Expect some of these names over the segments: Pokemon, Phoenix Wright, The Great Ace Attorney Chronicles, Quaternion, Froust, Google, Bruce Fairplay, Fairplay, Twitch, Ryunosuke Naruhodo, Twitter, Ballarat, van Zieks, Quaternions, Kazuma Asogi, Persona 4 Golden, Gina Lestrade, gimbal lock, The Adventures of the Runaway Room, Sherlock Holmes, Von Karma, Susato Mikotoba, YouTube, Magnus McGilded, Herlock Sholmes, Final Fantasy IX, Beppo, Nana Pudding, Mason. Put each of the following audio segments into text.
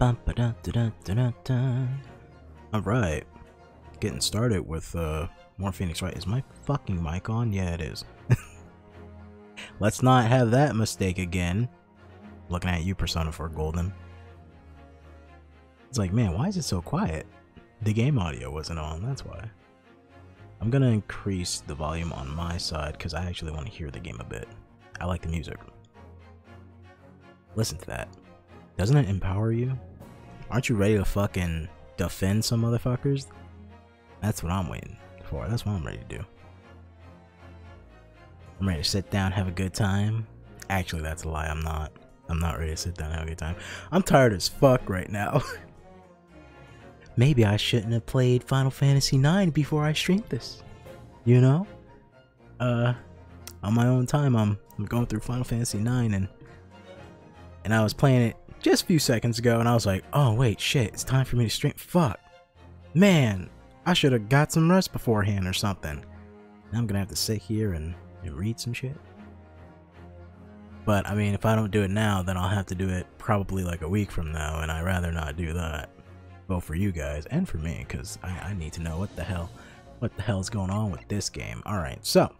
Alright, getting started with more Phoenix Wright. Is my fucking mic on? Yeah, it is. Let's not have that mistake again. Looking at you, Persona 4 Golden. It's like, man, why is it so quiet? The game audio wasn't on, that's why. I'm gonna increase the volume on my side because I actually want to hear the game a bit. I like the music. Listen to that. Doesn't it empower you? Aren't you ready to fucking defend some motherfuckers? That's what I'm waiting for. That's what I'm ready to do. I'm ready to sit down, have a good time. Actually, that's a lie. I'm not ready to sit down and have a good time. I'm tired as fuck right now. Maybe I shouldn't have played Final Fantasy IX before I streamed this. You know? On my own time, I'm going through Final Fantasy IX and I was playing it just a few seconds ago and I was like, oh wait, shit, it's time for me to stream. Fuck. Man, I should have got some rest beforehand or something. Now I'm gonna have to sit here and read some shit. But I mean, if I don't do it now, then I'll have to do it probably like a week from now, and I'd rather not do that. Both for you guys and for me, because I need to know what the hell is going on with this game. Alright, so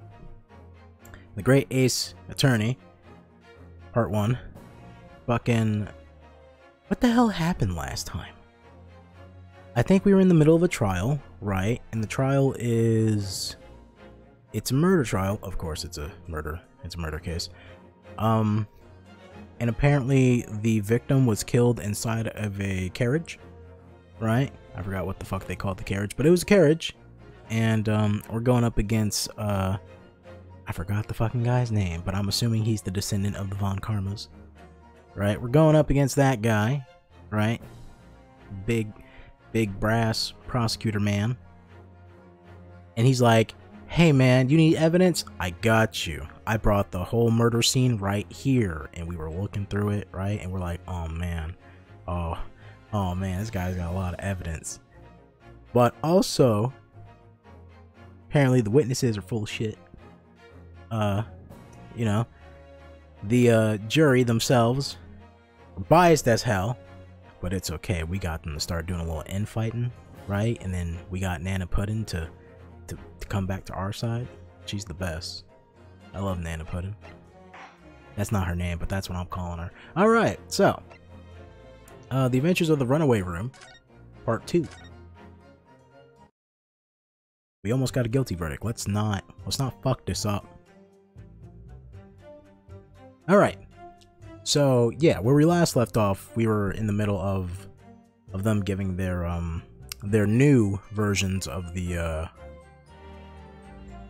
The Great Ace Attorney Part 1. Fucking, what the hell happened last time? I think we were in the middle of a trial, right? And the trial is, it's a murder trial. Of course it's a murder case. And apparently the victim was killed inside of a carriage, right? I forgot what the fuck they called the carriage, but it was a carriage. And we're going up against I forgot the fucking guy's name, but I'm assuming he's the descendant of the Von Karmas, right? We're going up against that guy, right? Big brass prosecutor man. And he's like, hey man, you need evidence? I got you. I brought the whole murder scene right here. And we were looking through it, right? And we're like, oh man, oh man, this guy's got a lot of evidence. But also, apparently the witnesses are full of shit. You know, the jury themselves are biased as hell, but it's okay. We got them to start doing a little infighting, right? And then we got Nana Pudding to come back to our side. She's the best. I love Nana Pudding. That's not her name, but that's what I'm calling her. Alright, so The Adventures of the Runaway Room Part 2. We almost got a guilty verdict. Let's not fuck this up. Alright. So yeah, where we last left off, we were in the middle of them giving their new versions of the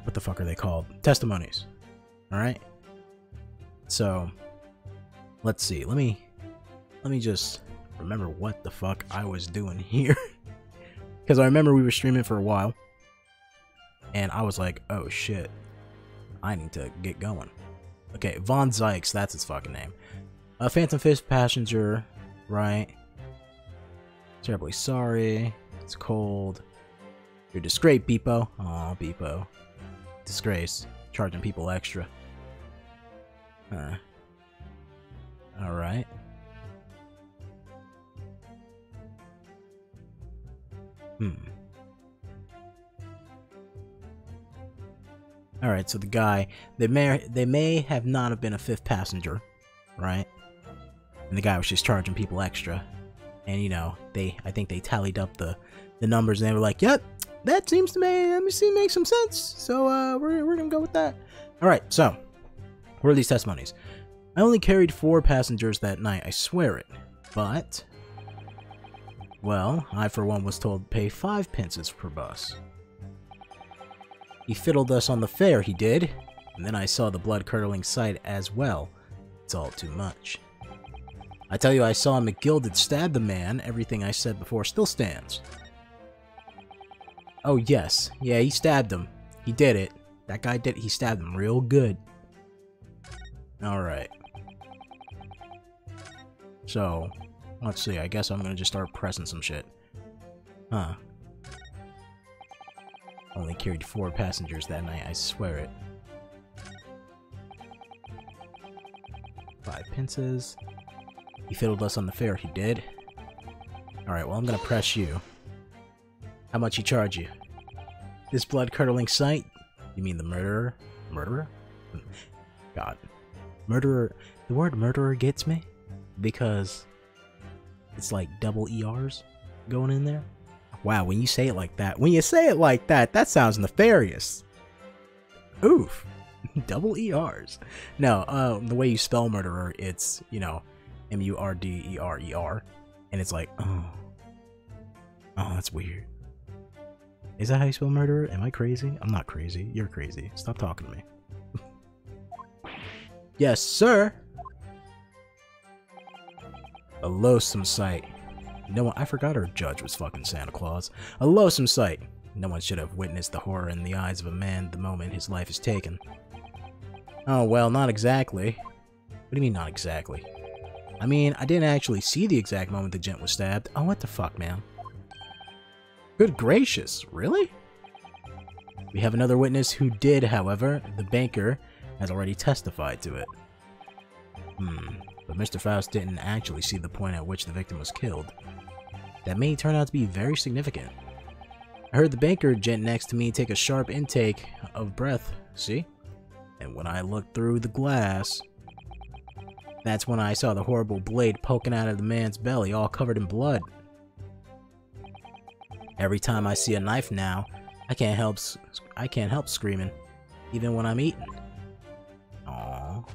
what the fuck are they called? Testimonies. Alright? So, let's see. Let me just remember what the fuck I was doing here. Because I remember we were streaming for a while. And I was like, oh shit, I need to get going. Okay, Van Zieks, that's his fucking name. A Phantom Fifth Passenger, right? Terribly sorry. It's cold. You're disgraced, Beppo. Aw, Beppo. Disgrace, charging people extra. All right. All right, so the guy, they may have not have been a fifth passenger, right? And the guy was just charging people extra, and you know, I think they tallied up the numbers and they were like, yep, that seems to make some sense. So we're gonna go with that. All right, so what are these testimonies? I only carried 4 passengers that night, I swear it. But, well, I for one was told to pay 5 pences per bus. He fiddled us on the fare, he did. And then I saw the blood-curdling sight as well. It's all too much. I tell you, I saw McGilded stab the man. Everything I said before still stands. Oh yes, yeah, he stabbed him. He did it. That guy did it. He stabbed him real good. Alright. So, let's see, I guess I'm gonna just start pressing some shit. Huh. Only carried 4 passengers that night, I swear it. 5 pences. He fiddled us on the fare, he did. Alright, well I'm gonna press you. How much he charge you? This blood-curdling sight? You mean the murderer? Murderer? God. Murderer. The word murderer gets me because it's like double ERs going in there. Wow, when you say it like that, that sounds nefarious. Oof. Double ERs. No, the way you spell murderer, it's, you know, M-U-R-D-E-R-E-R. And it's like, oh, that's weird. Is that how you spell murderer? Am I crazy? I'm not crazy. You're crazy. Stop talking to me. Yes, sir! A loathsome sight. No one- I forgot her judge was fucking Santa Claus. A loathsome sight. No one should have witnessed the horror in the eyes of a man the moment his life is taken. Oh, well, not exactly. What do you mean, not exactly? I mean, I didn't actually see the exact moment the gent was stabbed. Oh, what the fuck, man? Good gracious, really? We have another witness who did, however. The banker has already testified to it. But Mr. Froust didn't actually see the point at which the victim was killed. That may turn out to be very significant. I heard the banker gent next to me take a sharp intake of breath, see? And when I looked through the glass, that's when I saw the horrible blade poking out of the man's belly, all covered in blood. Every time I see a knife now, I can't help screaming, even when I'm eating. Aww.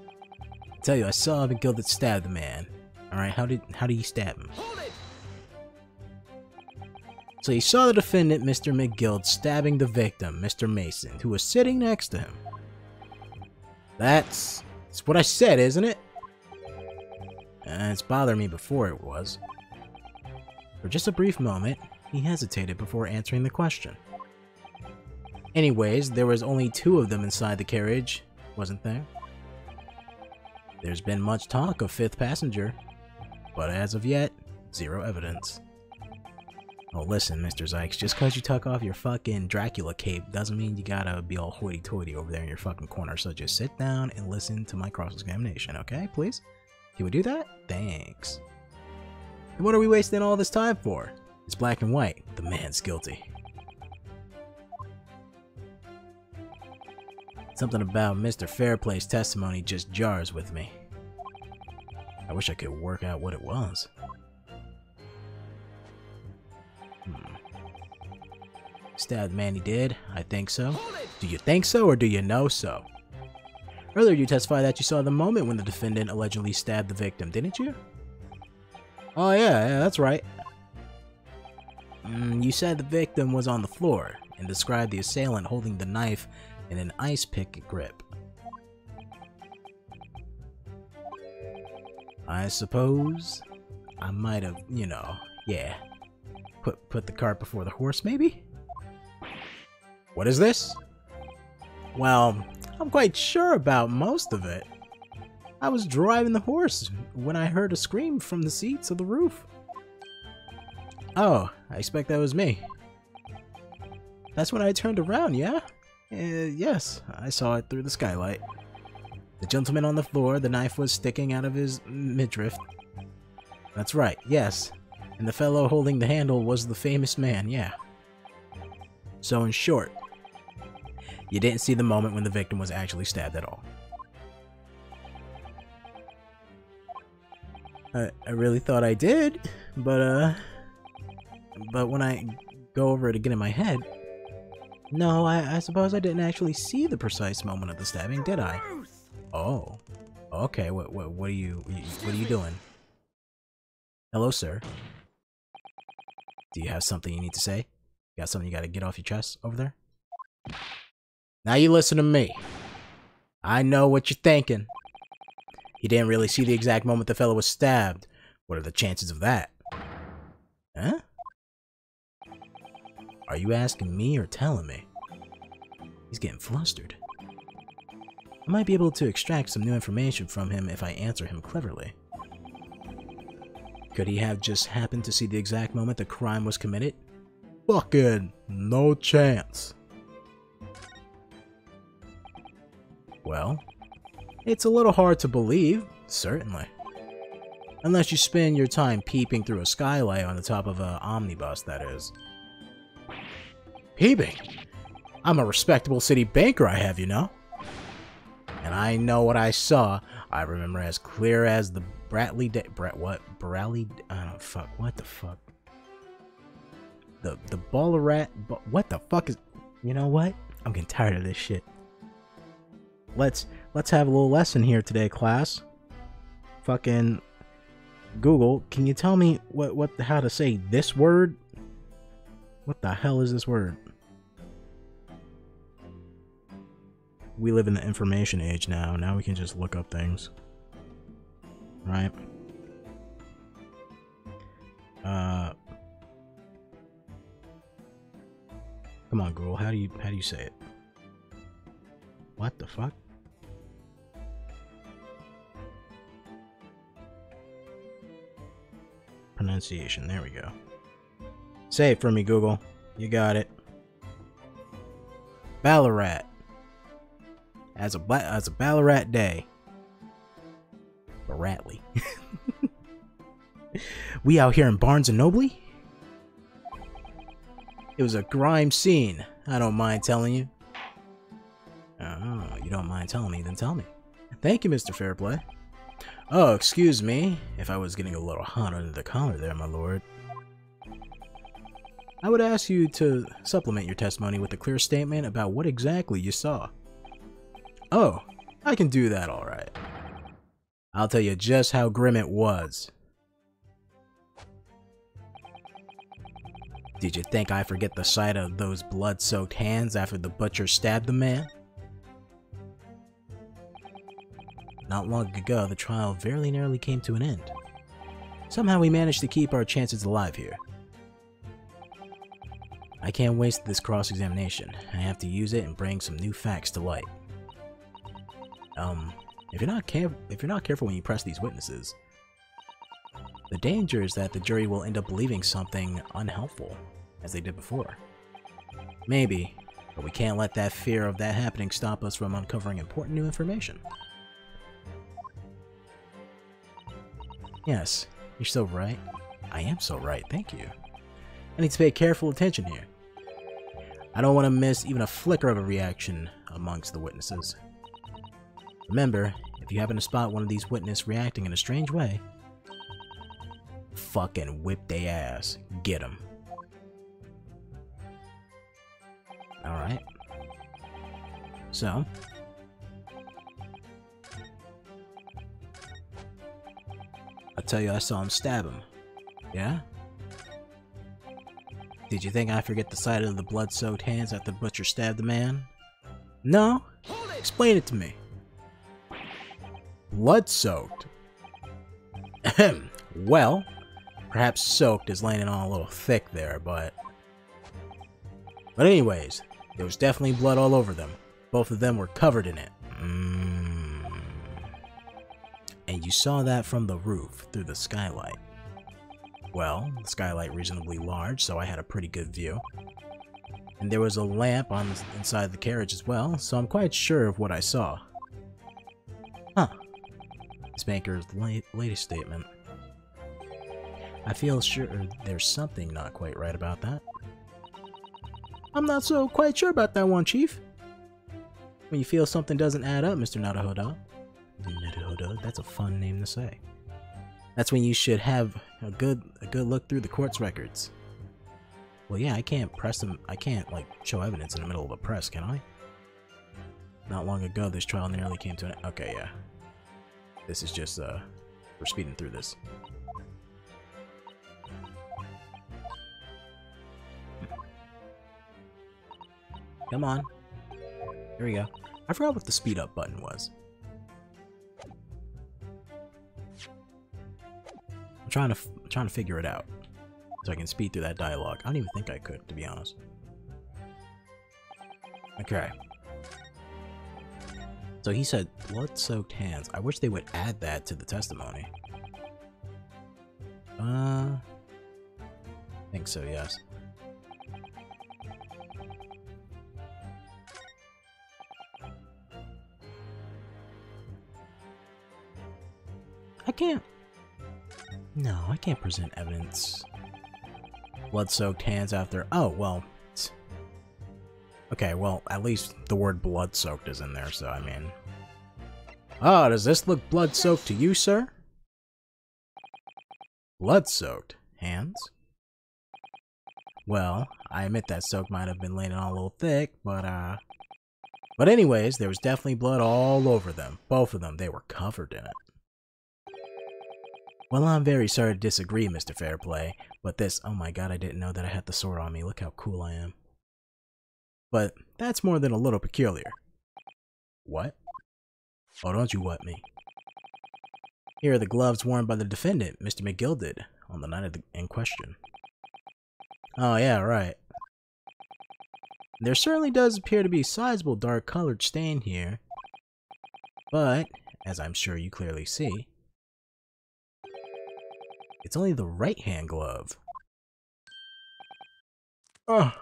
I tell you, I saw McGilded stab the man. All right, how did he stab him? So you saw the defendant, Mr. McGild, stabbing the victim, Mr. Mason, who was sitting next to him. That's what I said, isn't it? It's bothered me before it was. For just a brief moment, he hesitated before answering the question. Anyways, there was only two of them inside the carriage, wasn't there? There's been much talk of fifth passenger, but as of yet, zero evidence. Oh, listen, Mr. Zieks, just cause you tuck off your fucking Dracula cape doesn't mean you gotta be all hoity-toity over there in your fucking corner, so just sit down and listen to my cross-examination, okay, please? Can we do that? Thanks. And what are we wasting all this time for? It's black and white. The man's guilty. Something about Mr. Fairplay's testimony just jars with me. I wish I could work out what it was. Stabbed the man he did, I think so. Do you think so or do you know so? Earlier you testified that you saw the moment when the defendant allegedly stabbed the victim, didn't you? Oh yeah, that's right. You said the victim was on the floor and described the assailant holding the knife in an ice pick grip. I suppose I might have, you know, yeah. Put the cart before the horse, maybe? What is this? Well, I'm quite sure about most of it. I was driving the horse when I heard a scream from the seats of the roof. Oh, I expect that was me. That's when I turned around, yeah? Yes, I saw it through the skylight. The gentleman on the floor, the knife was sticking out of his midriff. That's right, yes. And the fellow holding the handle was the famous man, yeah. So in short, you didn't see the moment when the victim was actually stabbed at all. I really thought I did, but when I go over it again in my head, no, I suppose I didn't actually see the precise moment of the stabbing, did I? Oh, okay. What are you doing? Hello, sir. Do you have something you need to say? You got something you got to get off your chest over there? Now you listen to me. I know what you're thinking. He didn't really see the exact moment the fellow was stabbed. What are the chances of that? Huh? Are you asking me or telling me? He's getting flustered. I might be able to extract some new information from him if I answer him cleverly. Could he have just happened to see the exact moment the crime was committed? Fucking no chance. Well, it's a little hard to believe, certainly. Unless you spend your time peeping through a skylight on the top of an omnibus, that is. Peeping? I'm a respectable city banker, I have, you know. And I know what I saw. I remember as clear as the The Ballarat. What the fuck is? You know what? I'm getting tired of this shit. Let's have a little lesson here today, class. Fucking Google, can you tell me how to say this word? What the hell is this word? We live in the information age now. Now we can just look up things, right? Come on, Google. How do you say it? What the fuck? Pronunciation. There we go. Say it for me, Google. You got it. Ballarat. As a Ballarat day. Baratly. We out here in Barnes and Noble? It was a grime scene. I don't mind telling you. Oh, you don't mind telling me, then tell me. Thank you, Mr. Fairplay. Oh, excuse me if I was getting a little hot under the collar there, my lord. I would ask you to supplement your testimony with a clear statement about what exactly you saw. Oh, I can do that, all right. I'll tell you just how grim it was. Did you think I forget the sight of those blood-soaked hands after the butcher stabbed the man? Not long ago, the trial very nearly came to an end. Somehow we managed to keep our chances alive here. I can't waste this cross-examination. I have to use it and bring some new facts to light. If you're not careful when you press these witnesses, the danger is that the jury will end up believing something unhelpful, as they did before. Maybe, but we can't let that fear of that happening stop us from uncovering important new information. Yes, you're so right. I am so right, thank you. I need to pay careful attention here. I don't want to miss even a flicker of a reaction amongst the witnesses. Remember, if you happen to spot one of these witnesses reacting in a strange way, fucking whip they ass. Get them. Alright. So. I tell you, I saw him stab him. Yeah? Did you think I forget the sight of the blood-soaked hands after the butcher stabbed the man? No? Explain it to me. Blood-soaked? Ahem. Well, perhaps soaked is laying it on a little thick there, but anyways, there was definitely blood all over them. Both of them were covered in it. And you saw that from the roof, through the skylight. Well, the skylight reasonably large, so I had a pretty good view. And there was a lamp on the inside the carriage as well, so I'm quite sure of what I saw. Huh. This banker's latest statement. I feel sure there's something not quite right about that. I'm not so quite sure about that one, Chief. When you feel something doesn't add up, Mr. Naruhodo. Naruhodo, that's a fun name to say. That's when you should have a good look through the court's records. Well, yeah, I can't press them. I can't, like, show evidence in the middle of a press, can I? Not long ago, this trial nearly came to an end. Okay, yeah. This is just, we're speeding through this. Come on. Here we go. I forgot what the speed up button was. I'm trying to figure it out. So I can speed through that dialogue. I don't even think I could, to be honest. Okay. So he said, blood-soaked hands. I wish they would add that to the testimony. I think so, yes. I can't. No, I can't present evidence. Blood-soaked hands after... Oh, well... Okay, well, at least the word blood-soaked is in there, so I mean... Ah, does this look blood-soaked to you, sir? Blood-soaked hands? Well, I admit that soak might have been laid on a little thick, but anyways, there was definitely blood all over them. Both of them, they were covered in it. Well, I'm very sorry to disagree, Mr. Fairplay, but this... Oh my god, I didn't know that I had the sword on me. Look how cool I am. But that's more than a little peculiar. What? Oh, don't you what me. Here are the gloves worn by the defendant, Mr. McGilded, on the night of in question. Oh yeah, right. There certainly does appear to be a sizable dark-colored stain here. But, as I'm sure you clearly see, it's only the right-hand glove. Ugh.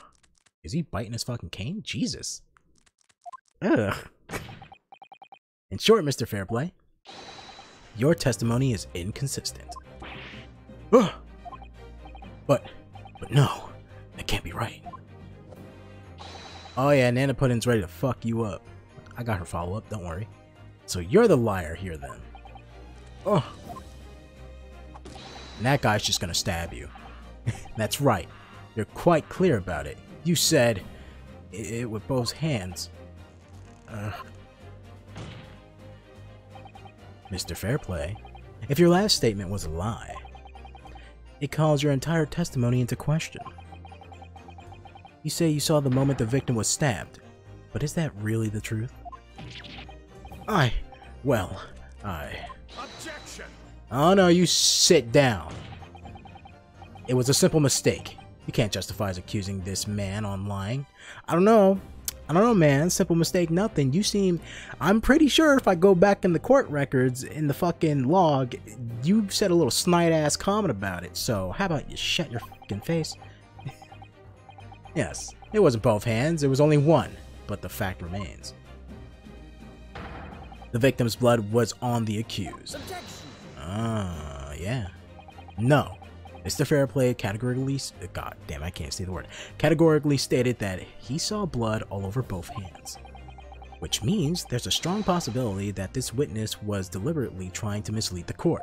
Is he biting his fucking cane? Jesus. Ugh. In short, Mr. Fairplay, your testimony is inconsistent. Ugh. But no, that can't be right. Oh yeah, Nana Pudding's ready to fuck you up. I got her follow-up, don't worry. So you're the liar here then. Ugh. And that guy's just gonna stab you. That's right. You're quite clear about it. You said it with both hands. Mr. Fairplay, if your last statement was a lie, it calls your entire testimony into question. You say you saw the moment the victim was stabbed, but is that really the truth? Objection! Oh no, you sit down. It was a simple mistake. You can't justify as accusing this man on lying. I don't know, man. Simple mistake, nothing. I'm pretty sure if I go back in the court records, in the fucking log, you said a little snide-ass comment about it. So, how about you shut your fucking face? Yes, it wasn't both hands. It was only one. But the fact remains. The victim's blood was on the accused. Yeah. No. Mr. Fairplay categorically... God damn, I can't say the word. Categorically stated that he saw blood all over both hands. Which means there's a strong possibility that this witness was deliberately trying to mislead the court.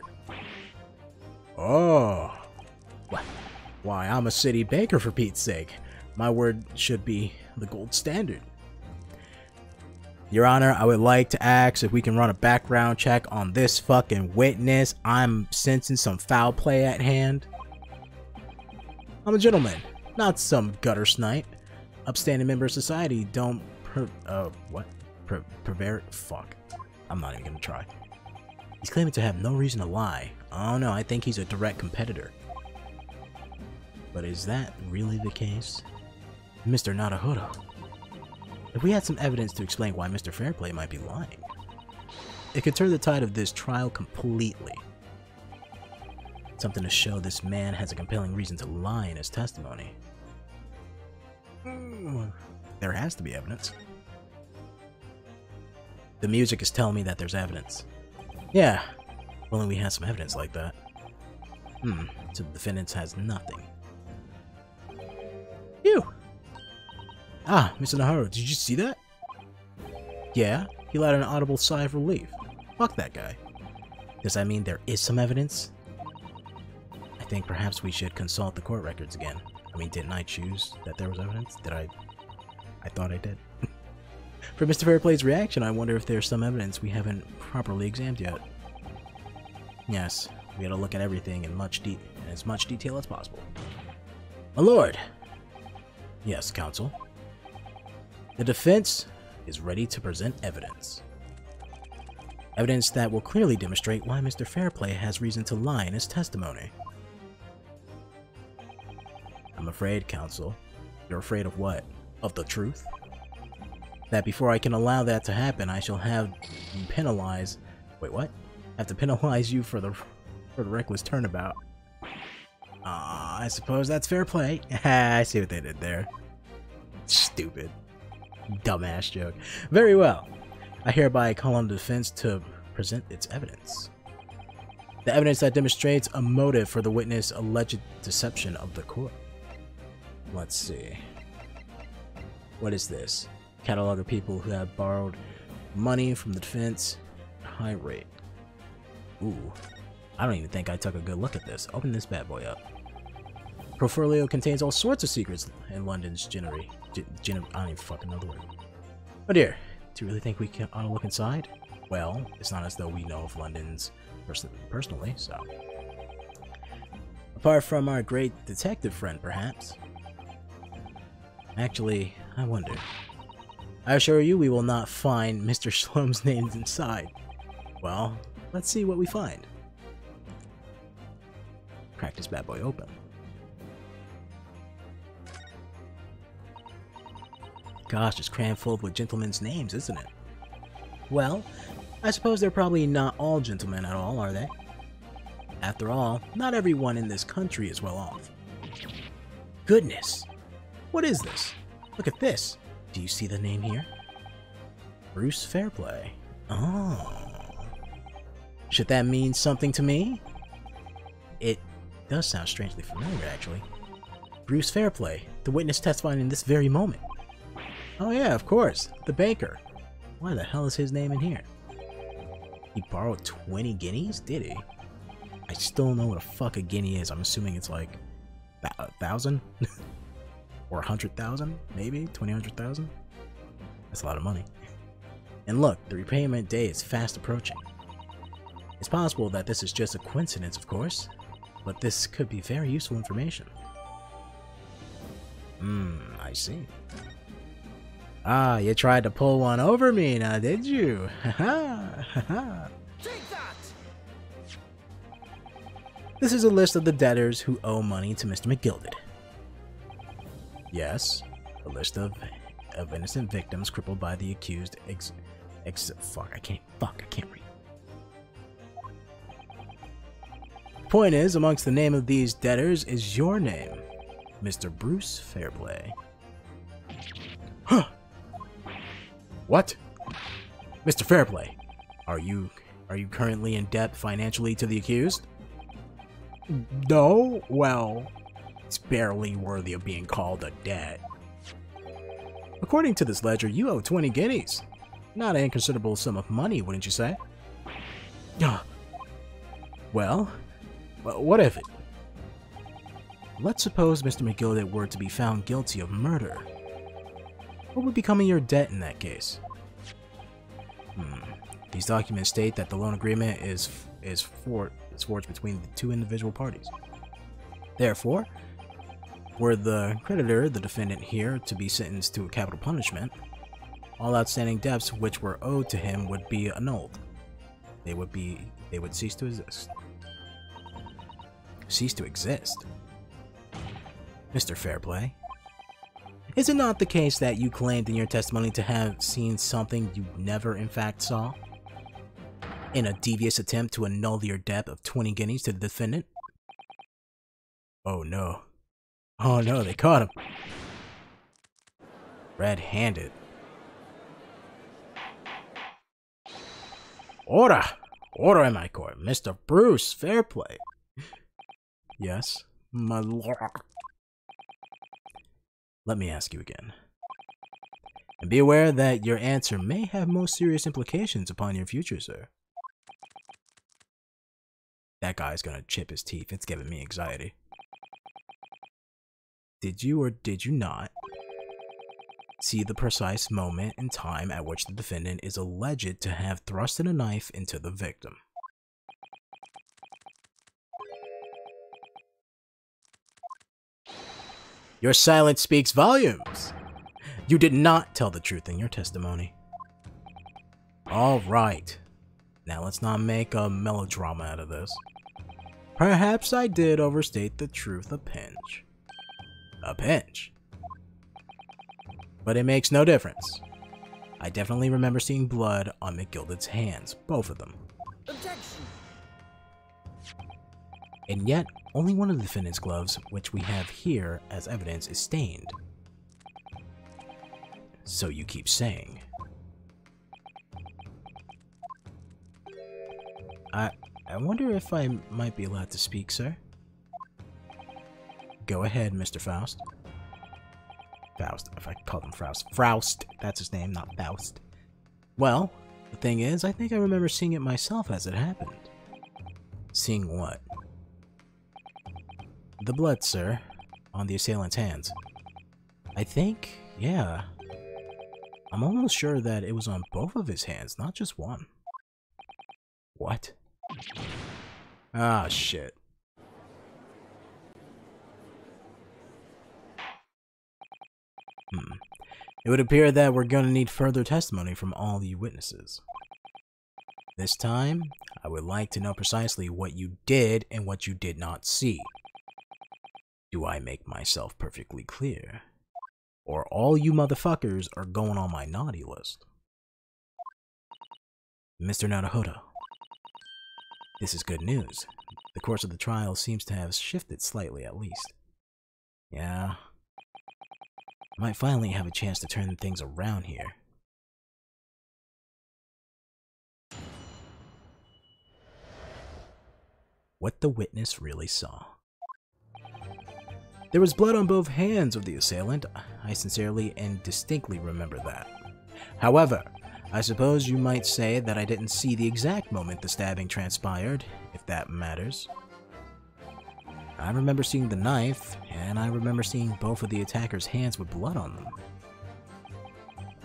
Oh. Why, I'm a city banker for Pete's sake. My word should be the gold standard. Your Honor, I would like to ask if we can run a background check on this fucking witness. I'm sensing some foul play at hand. I'm a gentleman, not some gutter snipe. Upstanding member of society don't fuck. I'm not even gonna try. He's claiming to have no reason to lie. Oh no, I think he's a direct competitor. But is that really the case? Mr. Naruhodo. If we had some evidence to explain why Mr. Fairplay might be lying, it could turn the tide of this trial completely. Something to show this man has a compelling reason to lie in his testimony. There has to be evidence. The music is telling me that there's evidence. Yeah, if only we had some evidence like that. So the defendant has nothing. Phew! Ah, Mr. Naruhodo, did you see that? Yeah, he let out an audible sigh of relief. Fuck that guy. Does that mean there is some evidence? I think perhaps we should consult the court records again. I mean, didn't I choose that there was evidence? Did I? I thought I did. For Mr. Fairplay's reaction, I wonder if there's some evidence we haven't properly examined yet. Yes, we gotta look at everything in as much detail as possible. My lord! Yes, counsel. The defense is ready to present evidence. Evidence that will clearly demonstrate why Mr. Fairplay has reason to lie in his testimony. I'm afraid, counsel. You're afraid of what? Of the truth? That before I can allow that to happen, I shall have you penalize... Wait, what? Have to penalize you for the reckless turnabout. I suppose that's fair play. I see what they did there. Stupid. Dumbass joke. Very well. I hereby call on the defense to present its evidence. the evidence that demonstrates a motive for the witness' alleged deception of the court. Let's see. What is this? Catalog of people who have borrowed money from the defense. High rate. Ooh. I don't even think I took a good look at this. Open this bad boy up. Portfolio contains all sorts of secrets in London's ginnery. I don't even fucking know the word. Oh dear. Do you really think we can look inside? Well, it's not as though we know of London's personally, so... Apart from our great detective friend, perhaps. Actually, I wonder. I assure you we will not find Mr. Sholmes' names inside. Well, let's see what we find. Crack this bad boy open. Gosh, it's crammed full with gentlemen's names, isn't it? Well, I suppose they're probably not all gentlemen at all, are they? After all, not everyone in this country is well off. Goodness! What is this? Look at this! Do you see the name here? Bruce Fairplay. Oh. Should that mean something to me? It does sound strangely familiar, actually. Bruce Fairplay, the witness testifying in this very moment. Oh yeah, of course, the banker. Why the hell is his name in here? He borrowed 20 guineas, did he? I still don't know what a fuck a guinea is. I'm assuming it's like a 1,000 or 100,000, maybe 20,000. That's a lot of money. And look, the repayment day is fast approaching. It's possible that this is just a coincidence, of course, but this could be very useful information. I see. Ah, you tried to pull one over me now, did you? Ha ha. Take that! This is a list of the debtors who owe money to Mr. McGilded. Yes, a list of innocent victims crippled by the accused Fuck, I can't read. The point is, amongst the name of these debtors is your name, Mr. Bruce Fairplay. Huh! What? Mr. Fairplay, are you currently in debt financially to the accused? No, well, it's barely worthy of being called a debt. According to this ledger, you owe 20 guineas. Not an inconsiderable sum of money, wouldn't you say? Well, what of it? Let's suppose Mr. McGilded were to be found guilty of murder. What would become of your debt in that case? These documents state that the loan agreement is forged between the two individual parties. Therefore, were the creditor, the defendant here, to be sentenced to a capital punishment, all outstanding debts which were owed to him would be annulled. They would cease to exist. Cease to exist? Mr. Fairplay, is it not the case that you claimed in your testimony to have seen something you never in fact saw? In a devious attempt to annul your debt of 20 guineas to the defendant? Oh no. Oh no, they caught him. Red-handed. Order! Order in my court, Mr. Bruce Fairplay. Yes, my lord. Let me ask you again. And be aware that your answer may have most serious implications upon your future, sir. That guy's gonna chip his teeth. It's giving me anxiety. Did you or did you not see the precise moment and time at which the defendant is alleged to have thrusted a knife into the victim? Your silence speaks volumes! You did not tell the truth in your testimony. Alright. Now let's not make a melodrama out of this. Perhaps I did overstate the truth a pinch. A pinch. But it makes no difference. I definitely remember seeing blood on McGilded's hands, both of them. Objection! And yet, only one of the defendant's gloves, which we have here as evidence, is stained. So you keep saying. I wonder if I might be allowed to speak, sir. Go ahead, Mr. Froust. Froust, if I call him Froust. Froust, that's his name, not Faust. Well, the thing is, I think I remember seeing it myself as it happened. Seeing what? The blood, sir, on the assailant's hands. I think, yeah. I'm almost sure that it was on both of his hands, not just one. What? Ah, shit. It would appear that we're gonna need further testimony from all the witnesses. This time, I would like to know precisely what you did and what you did not see. Do I make myself perfectly clear? Or all you motherfuckers are going on my naughty list? Mr. Naruhodo, this is good news. The course of the trial seems to have shifted slightly, at least. Yeah. I might finally have a chance to turn things around here. What the witness really saw. There was blood on both hands of the assailant. I sincerely and distinctly remember that. However, I suppose you might say that I didn't see the exact moment the stabbing transpired, if that matters. I remember seeing the knife, and I remember seeing both of the attacker's hands with blood on them.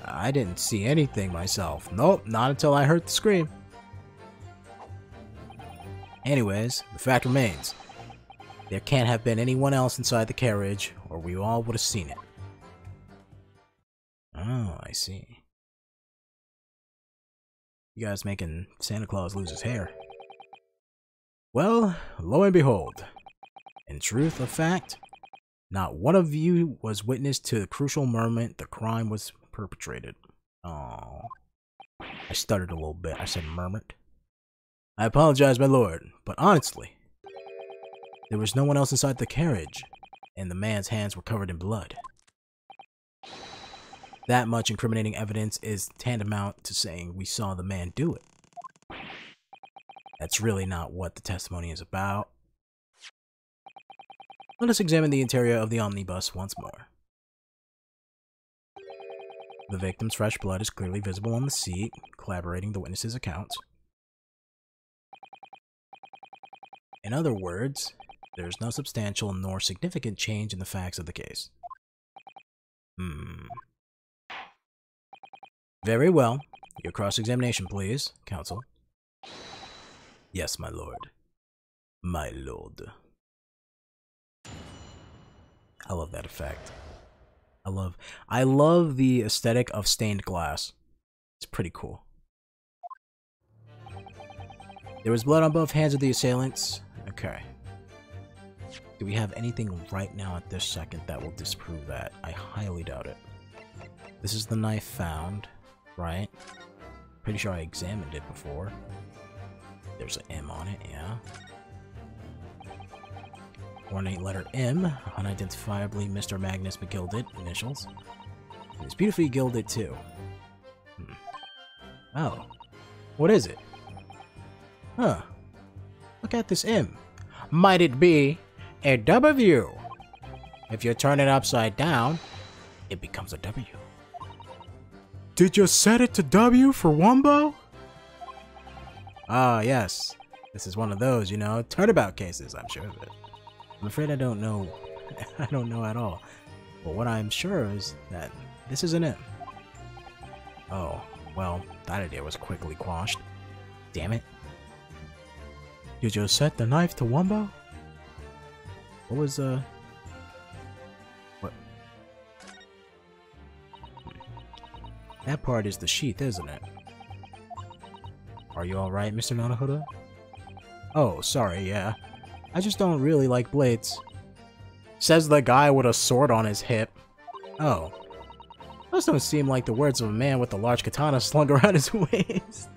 I didn't see anything myself. Nope, not until I heard the scream. Anyways, the fact remains. There can't have been anyone else inside the carriage, or we all would have seen it. Oh, I see. You guys making Santa Claus lose his hair. Well, lo and behold. In truth of fact, not one of you was witness to the crucial moment the crime was perpetrated. Oh, I stuttered a little bit. I said murmured. I apologize, my lord, but honestly, there was no one else inside the carriage, and the man's hands were covered in blood. That much incriminating evidence is tantamount to saying we saw the man do it. That's really not what the testimony is about. Let us examine the interior of the omnibus once more. The victim's fresh blood is clearly visible on the seat, corroborating the witness's accounts. In other words, there is no substantial nor significant change in the facts of the case. Very well. Your cross-examination, please, counsel. Yes, my lord. My lord. I love that effect. I love the aesthetic of stained glass. It's pretty cool. There was blood on both hands of the assailants. Okay. Do we have anything right now at this second that will disprove that? I highly doubt it. This is the knife found, right? Pretty sure I examined it before. There's an M on it, yeah. Ornate letter M, unidentifiably Mr. Magnus McGilded, initials. And it's beautifully gilded too. Oh. What is it? Huh. Look at this M. Might it be a W? If you turn it upside down, it becomes a W. Did you set it to W for Wombo? Ah, yes. This is one of those, you know, turnabout cases, I'm sure of it. I'm afraid I don't know. I don't know at all. But what I'm sure is that this isn't it. Oh, well, that idea was quickly quashed. Damn it. Did you set the knife to Wombo? What was, what? That part is the sheath, isn't it? Are you alright, Mr. Naruhodo? Oh, sorry, yeah. I just don't really like blades. Says the guy with a sword on his hip. Oh. Those don't seem like the words of a man with a large katana slung around his waist.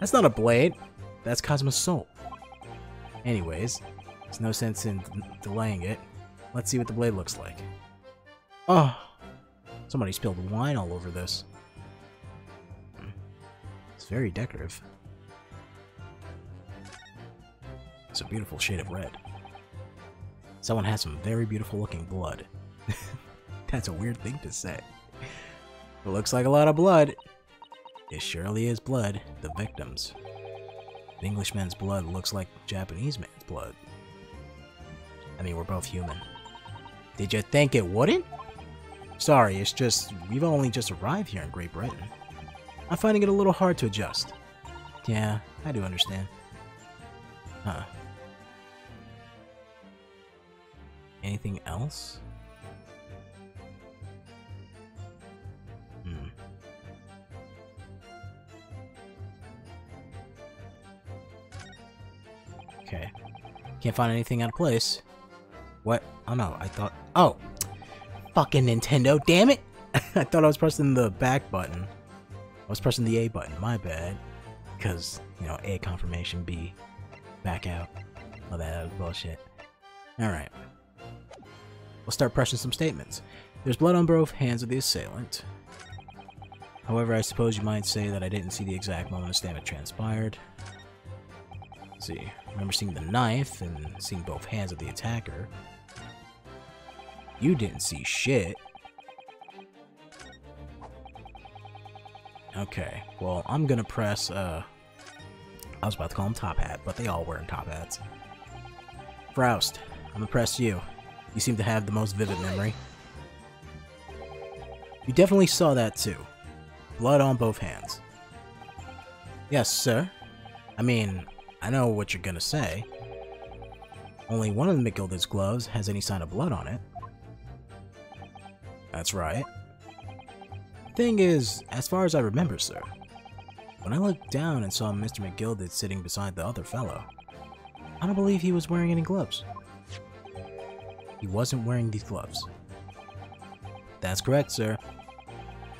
That's not a blade. That's Cosmo's soul. Anyways, there's no sense in delaying it. Let's see what the blade looks like. Oh. Somebody spilled wine all over this. It's very decorative. It's a beautiful shade of red. Someone has some very beautiful looking blood. That's a weird thing to say. It looks like a lot of blood. It surely is blood. The victims. An Englishman's blood looks like Japanese man's blood. I mean, we're both human. Did you think it wouldn't? Sorry, it's just, we've only just arrived here in Great Britain. I'm finding it a little hard to adjust. Yeah, I do understand. Huh. Anything else? Hmm. Okay. Can't find anything out of place. What? Oh no, I thought... Oh! Fucking Nintendo, damn it! I thought I was pressing the back button. I was pressing the A button, my bad. Because, you know, A confirmation, B back out. All that was bullshit. Alright. We'll start pressing some statements. There's blood on both hands of the assailant. However, I suppose you might say that I didn't see the exact moment of statement transpired. Let's see. I remember seeing the knife and seeing both hands of the attacker. You didn't see shit. Okay, well, I'm gonna press, I was about to call them top hat, but they all wear top hats. Froust, I'm gonna press you. You seem to have the most vivid memory. You definitely saw that too. Blood on both hands. Yes, sir. I mean, I know what you're gonna say. Only one of the McGilded's gloves has any sign of blood on it. That's right. Thing is, as far as I remember, sir, when I looked down and saw Mr. McGilded sitting beside the other fellow, I don't believe he was wearing any gloves. He wasn't wearing these gloves. That's correct, sir.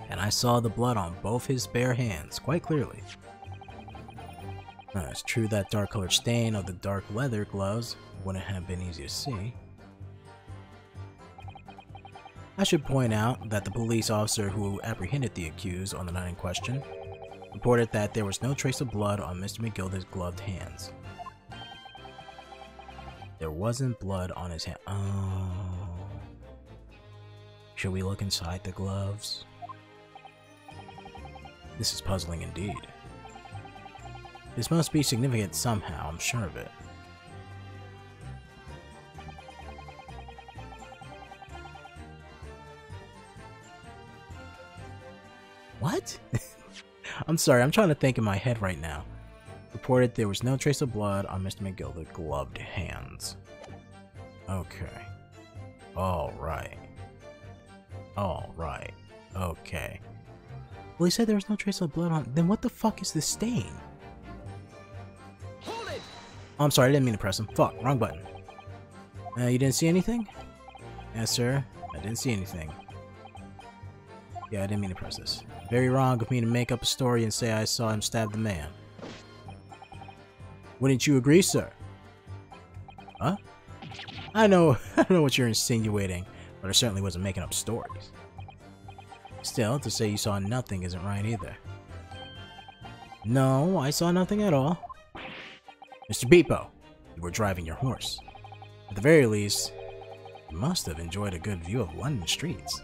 And I saw the blood on both his bare hands, quite clearly. Now, it's true that dark-colored stain of the dark leather gloves wouldn't have been easy to see. I should point out that the police officer who apprehended the accused on the night in question reported that there was no trace of blood on Mr. McGilded's gloved hands. There wasn't blood on his hand. Oh. Should we look inside the gloves? This is puzzling indeed. This must be significant somehow, I'm sure of it. What? I'm sorry, I'm trying to think in my head right now. Reported there was no trace of blood on Mr. McGilded's gloved hands. Okay. Alright. Alright. Okay. Well, he said there was no trace of blood on... Then what the fuck is this stain? Hold it! Oh, I'm sorry, I didn't mean to press him. Fuck, wrong button. You didn't see anything? Yes, sir. I didn't see anything. Yeah, I didn't mean to press this. Very wrong of me to make up a story and say I saw him stab the man. Wouldn't you agree, sir? Huh? I know what you're insinuating, but I certainly wasn't making up stories. Still, to say you saw nothing isn't right either. No, I saw nothing at all. Mr. Beppo, you were driving your horse. At the very least, you must have enjoyed a good view of London streets.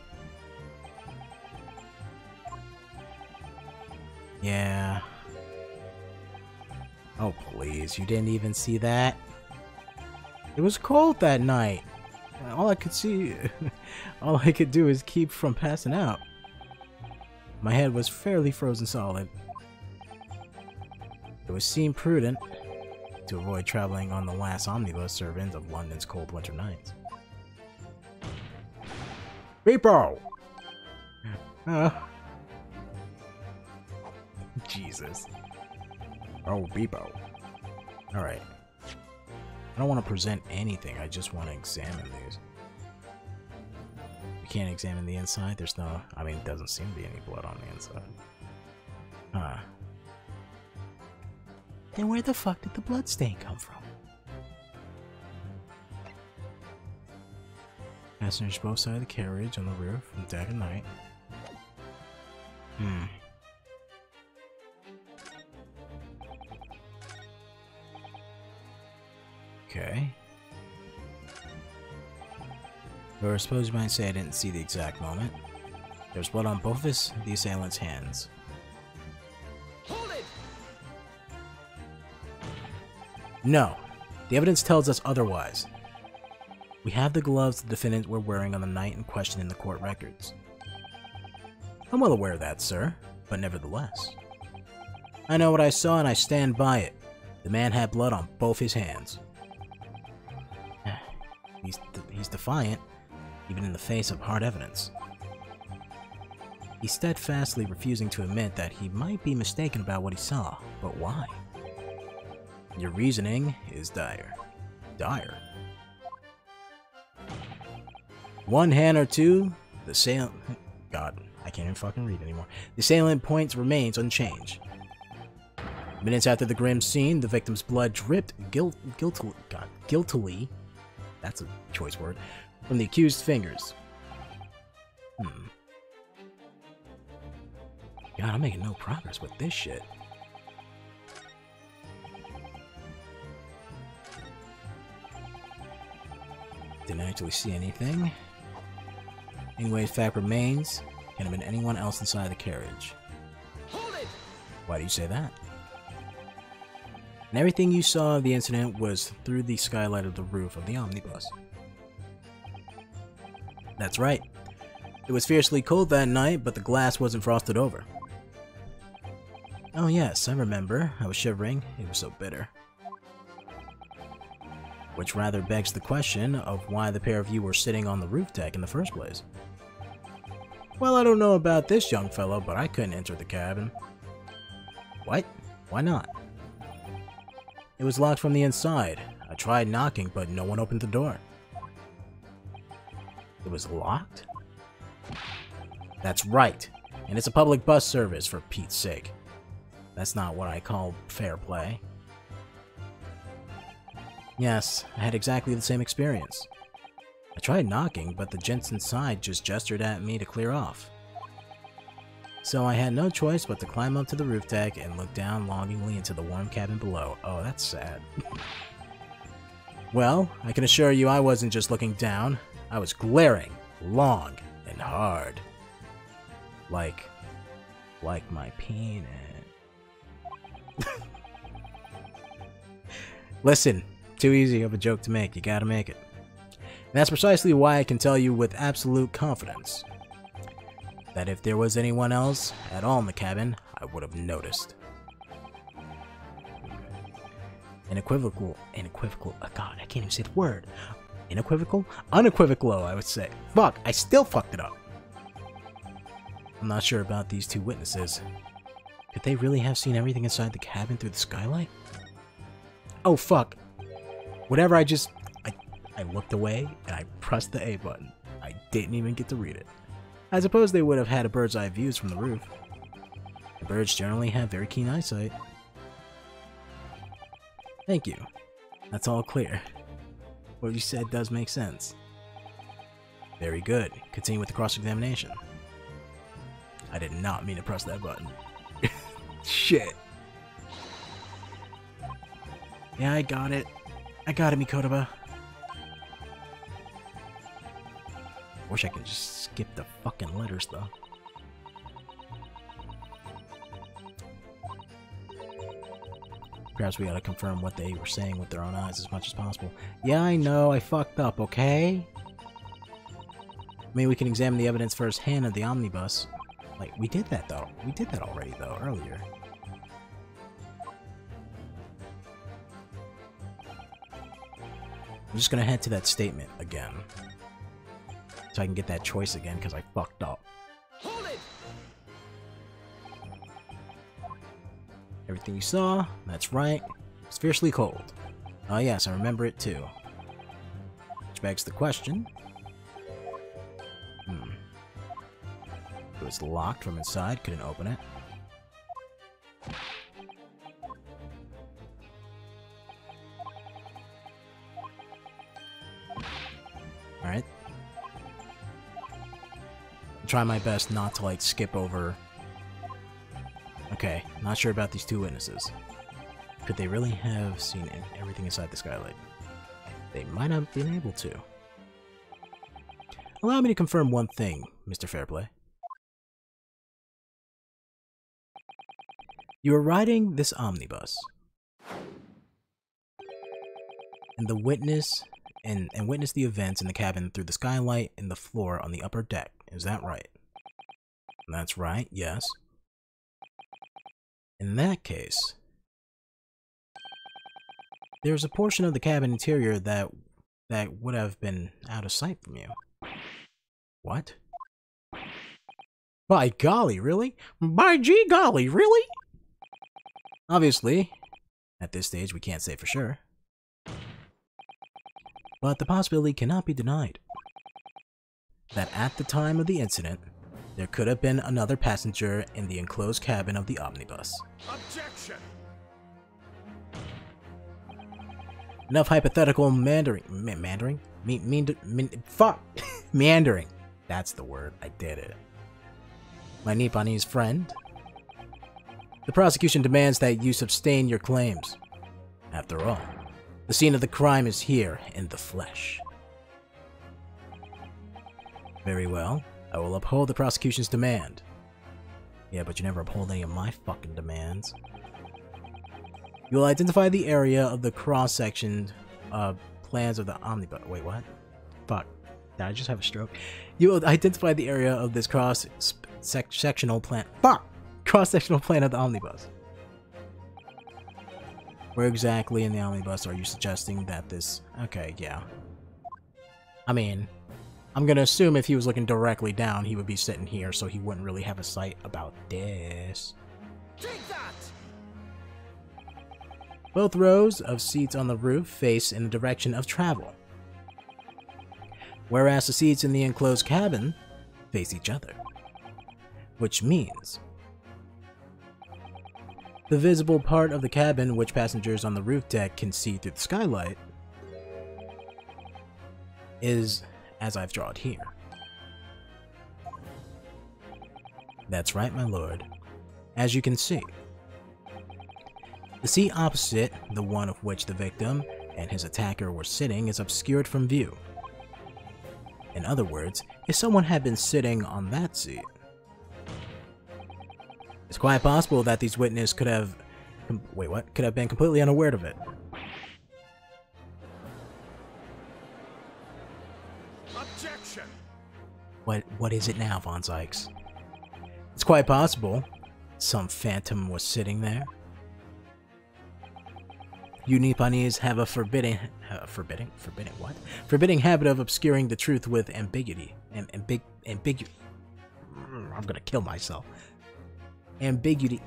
Yeah. Oh, please. You didn't even see that? It was cold that night. All I could see... all I could do is keep from passing out. My head was fairly frozen solid. It would seem prudent to avoid traveling on the last omnibus servant of London's cold winter nights. Beppo! Jesus. Oh, Beppo. Alright. I don't want to present anything, I just want to examine these. You can't examine the inside? There's no... I mean, it doesn't seem to be any blood on the inside. Huh. Then where the fuck did the blood stain come from? Passengers both sides of the carriage on the roof from dead at night. Hmm. Okay. Or I suppose you might say I didn't see the exact moment. There's blood on both the assailant's hands. Hold it! No. The evidence tells us otherwise. We have the gloves the defendant were wearing on the night in question in the court records. I'm well aware of that, sir, but nevertheless. I know what I saw and I stand by it. The man had blood on both his hands. He's defiant, even in the face of hard evidence. He's steadfastly refusing to admit that he might be mistaken about what he saw, but why? Your reasoning is dire. Dire. One hand or two, the assailant... God, I can't even fucking read anymore. The assailant points remains unchanged. Minutes after the grim scene, the victim's blood dripped guiltily... That's a choice word. From the accused's fingers. God, I'm making no progress with this shit. Didn't actually see anything. Anyway, fact remains, can have been anyone else inside the carriage. Hold it! Why do you say that? And everything you saw of the incident was through the skylight of the roof of the omnibus. That's right. It was fiercely cold that night, but the glass wasn't frosted over. Oh yes, I remember. I was shivering. It was so bitter. Which rather begs the question of why the pair of you were sitting on the roof deck in the first place. Well, I don't know about this young fellow, but I couldn't enter the cabin. What? Why not? It was locked from the inside. I tried knocking, but no one opened the door. It was locked? That's right. And it's a public bus service, for Pete's sake. That's not what I call fair play. Yes, I had exactly the same experience. I tried knocking, but the gents inside just gestured at me to clear off. So I had no choice but to climb up to the roof deck and look down longingly into the warm cabin below. Oh, that's sad. Well, I can assure you I wasn't just looking down. I was glaring, long, and hard. Like my penis. Listen, too easy of a joke to make, you gotta make it. And that's precisely why I can tell you with absolute confidence that if there was anyone else at all in the cabin, I would have noticed. Unequivocal, oh God, I can't even say the word. Unequivocal, I would say. Fuck, I still fucked it up. I'm not sure about these two witnesses. Could they really have seen everything inside the cabin through the skylight? Oh fuck. Whatever, I looked away and I pressed the A button. I didn't even get to read it. I suppose they would have had a bird's eye view from the roof. The birds generally have very keen eyesight. Thank you. That's all clear. What you said does make sense. Very good. Continue with the cross-examination. I did not mean to press that button. Shit. Yeah, I got it. I got it, Mikotoba. Wish I could just skip the fucking letters, though. Perhaps we ought to confirm what they were saying with their own eyes as much as possible. Yeah, I know. I fucked up, okay? Maybe we can examine the evidence firsthand of the omnibus. Like, we did that, though. We did that already, though, earlier. I'm just gonna head to that statement again. So I can get that choice again, because I fucked up. Hold it! Everything you saw, that's right. It's fiercely cold. Oh yes, I remember it too. Which begs the question. It was locked from inside, couldn't open it. Alright. Try my best not to, like, skip over... Okay, not sure about these two witnesses. Could they really have seen everything inside the skylight? they might not have been able to. Allow me to confirm one thing, Mr. Fairplay. You are riding this omnibus. And the witness the events in the cabin through the skylight and the floor on the upper deck. Is that right? That's right, yes. In that case, there's a portion of the cabin interior that would have been out of sight from you. What? By golly, really? By gee golly, really? Obviously, at this stage we can't say for sure. But the possibility cannot be denied that at the time of the incident, there could have been another passenger in the enclosed cabin of the omnibus. Objection! Enough hypothetical mandering. Mandering? Fuck! Meandering. That's the word. I did it. My Nipponese friend. The prosecution demands that you sustain your claims. After all, the scene of the crime is here in the flesh. Very well. I will uphold the prosecution's demand. Yeah, but you never uphold any of my fucking demands. You will identify the area of the cross-section plans of the omnibus. Wait, what? Fuck. Did I just have a stroke? You will identify the area of this cross-sectional plan. Fuck! Cross-sectional plan of the omnibus. Where exactly in the omnibus are you suggesting that this... Okay, yeah. I mean... I'm gonna assume if he was looking directly down, he would be sitting here, so he wouldn't really have a sight about this. Take that! Both rows of seats on the roof face in the direction of travel, whereas the seats in the enclosed cabin face each other, which means the visible part of the cabin which passengers on the roof deck can see through the skylight is... as I've drawn here. That's right, my lord. As you can see, the seat opposite the one of which the victim and his attacker were sitting is obscured from view. In other words, if someone had been sitting on that seat, it's quite possible that these witnesses could have... Wait, what? Could have been completely unaware of it. What is it now, Von Zieks? It's quite possible some phantom was sitting there. You Nipponese have a forbidding habit of obscuring the truth with ambiguity and ambiguity. Biggity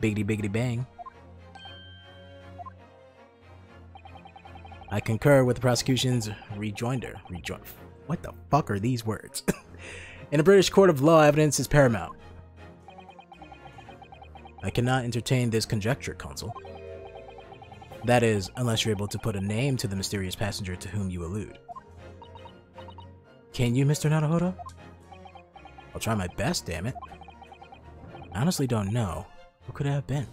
biggity bang. I concur with the prosecution's rejoinder. What the fuck are these words? In a British court of law, evidence is paramount. I cannot entertain this conjecture, Consul. That is, unless you're able to put a name to the mysterious passenger to whom you allude. Can you, Mr. Naruhodo? I'll try my best, damn it. I honestly don't know. Who could it have been?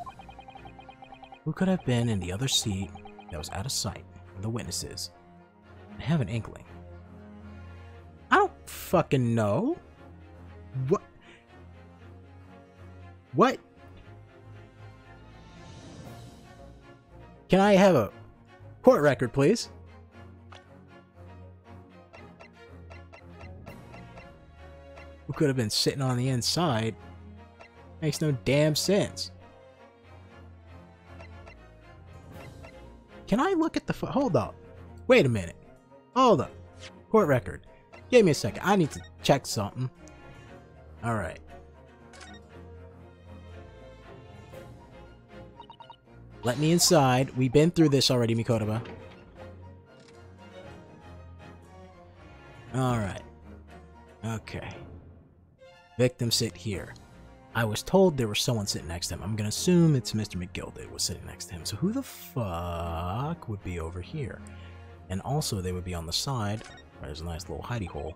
Who could have been in the other seat that was out of sight? The witnesses. I have an inkling. I don't fucking know. What? What? Can I have a court record, please? Who could have been sitting on the inside? Makes no damn sense. Can I look at the hold up? Wait a minute. Hold up. Court record. Give me a second. I need to check something. Alright. Let me inside. We've been through this already, Mikotoba. Alright. Okay. Victim sit here. I was told there was someone sitting next to him. I'm gonna assume it's Mr. McGilded was sitting next to him. So who the fuck would be over here? And also they would be on the side. Right, there's a nice little hidey hole.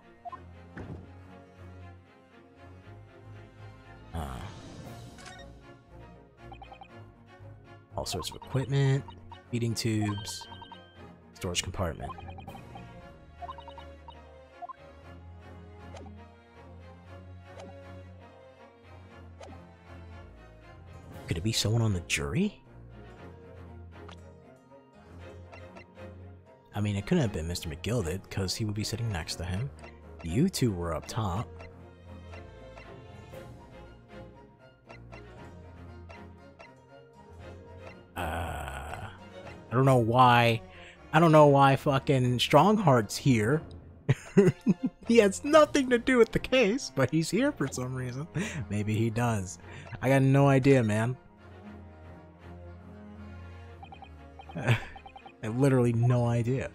All sorts of equipment. feeding tubes, storage compartment. Could it be someone on the jury? I mean, it couldn't have been Mr. McGilded, because he would be sitting next to him. You two were up top. I don't know why. I don't know why fucking Strongheart's here. He has nothing to do with the case, but he's here for some reason. Maybe he does. I got no idea, man. I have literally no idea.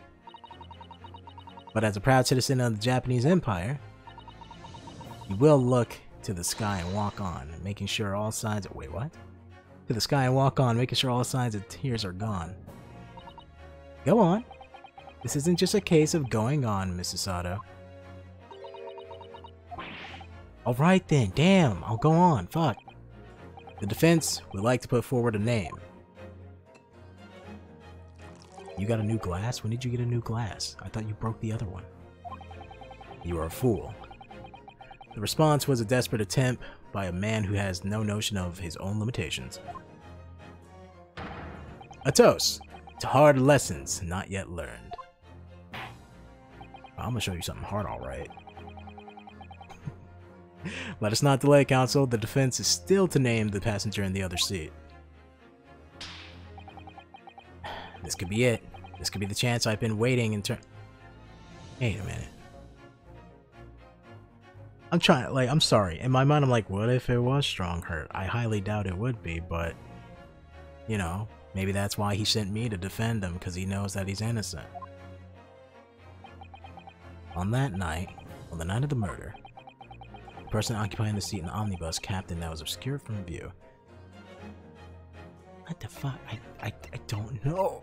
But as a proud citizen of the Japanese Empire, you will look to the sky and walk on, making sure all signs of— wait, what? To the sky and walk on, making sure all signs of tears are gone. Go on. This isn't just a case of going on, Mrs. Sato. Alright then, damn, I'll go on, fuck. The defense would like to put forward a name. You got a new glass? When did you get a new glass? I thought you broke the other one. You are a fool. The response was a desperate attempt by a man who has no notion of his own limitations. A toast to hard lessons not yet learned. I'm gonna show you something hard, alright. Let us not delay, counsel. The defense is still to name the passenger in the other seat. This could be it. This could be the chance I've been waiting in turn. Wait a minute. I'm trying, like, I'm sorry. In my mind, I'm like, what if it was Strongheart? I highly doubt it would be, but, you know, maybe that's why he sent me to defend him, because he knows that he's innocent. On that night, on the night of the murder, the person occupying the seat in the omnibus captain that was obscured from view. What the fuck? I don't know.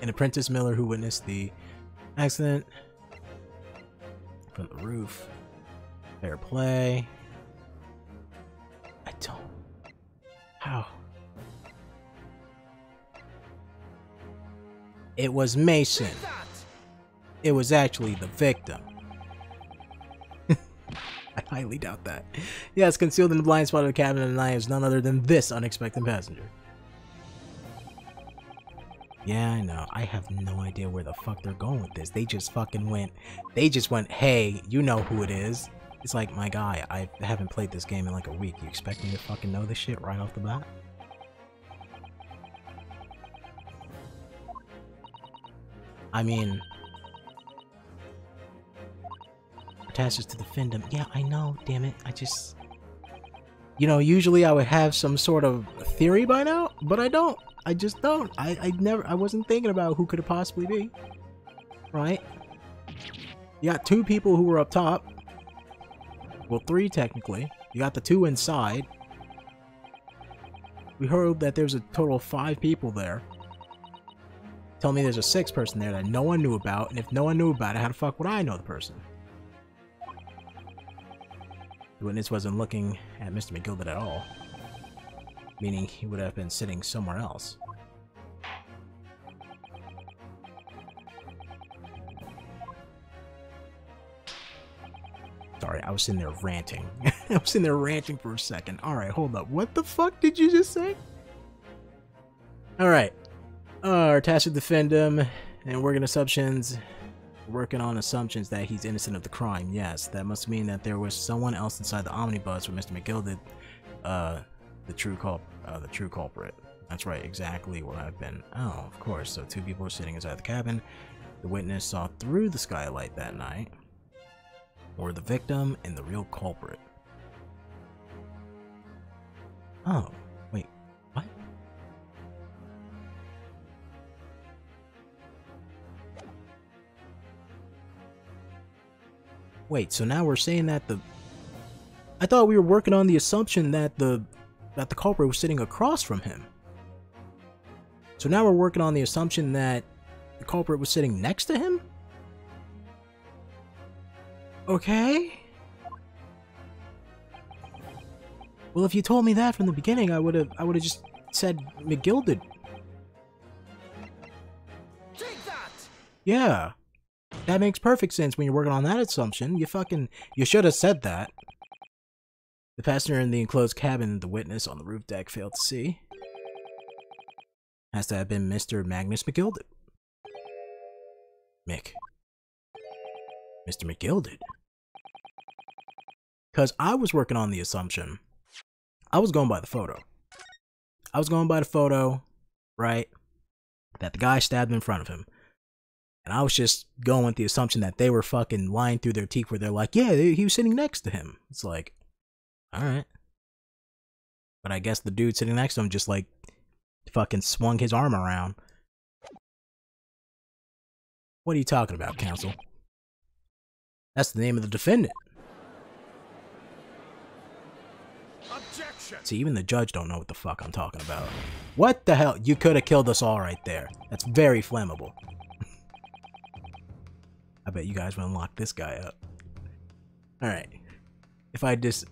An apprentice miller who witnessed the accident from the roof. Fairplay. I don't. How? It was Mason. It was actually the victim. I highly doubt that. Yes, concealed in the blind spot of the cabin tonight is none other than this unexpected passenger. Yeah, I know. I have no idea where the fuck they're going with this. They just fucking went. They just went, hey, you know who it is. It's like, my guy, I haven't played this game in like a week. You expect me to fucking know this shit right off the bat? I mean, attaches to defend him. Yeah, I know, damn it. I just, you know, usually I would have some sort of theory by now, but I don't. I just don't. I wasn't thinking about who could it possibly be. Right? You got two people who were up top. Well, three technically. You got the two inside. We heard that there's a total of 5 people there. Tell me there's a 6th person there that no one knew about, and if no one knew about it, how the fuck would I know the person? The witness wasn't looking at Mr. McGilded at all, meaning he would have been sitting somewhere else. Sorry, I was in there ranting. I was in there ranting for a second. Alright, hold up. What the fuck did you just say? Alright. Our task is to defend him, and we're working on assumptions that he's innocent of the crime. Yes, that must mean that there was someone else inside the omnibus with Mr. McGilded, the true culprit. That's right, exactly what I've been. Oh, of course. So 2 people were sitting inside the cabin. The witness saw through the skylight that night, or the victim and the real culprit. Oh, wait, what? Wait, so now we're saying that the— I thought we were working on the assumption that the culprit was sitting across from him. So now we're working on the assumption that the culprit was sitting next to him? Okay. Well, if you told me that from the beginning, I would have just said McGilded. Take that! Yeah. That makes perfect sense when you're working on that assumption. You should have said that. The passenger in the enclosed cabin the witness on the roof deck failed to see has to have been Mr. Magnus McGilded. Mr. McGilded. Because I was working on the assumption. I was going by the photo. I was going by the photo, right, that the guy stabbed in front of him. And I was just going with the assumption that they were fucking lying through their teeth where they're like, yeah, he was sitting next to him. It's like, alright. But I guess the dude sitting next to him just like fucking swung his arm around. What are you talking about, counsel? That's the name of the defendant. Objection. See, even the judge don't know what the fuck I'm talking about. What the hell? You could have killed us all right there. That's very flammable. I bet you guys will unlock this guy up. All right. Fucking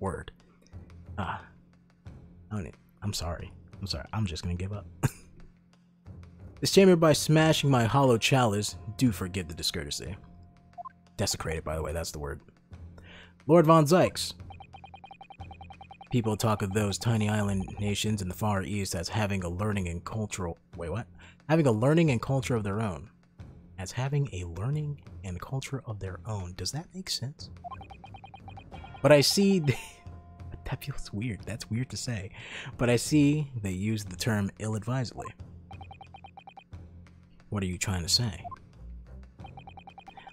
word. I'm sorry. I'm just gonna give up. This chamber by smashing my hollow chalice. Do forgive the discourtesy. Desecrated, by the way. That's the word. Lord Von Zieks. People talk of those tiny island nations in the Far East as having a learning and cultural... Wait, what? Having a learning and culture of their own. As having a learning and culture of their own. Does that make sense? But I see... But that feels weird. That's weird to say. But I see they use the term ill-advisedly. What are you trying to say?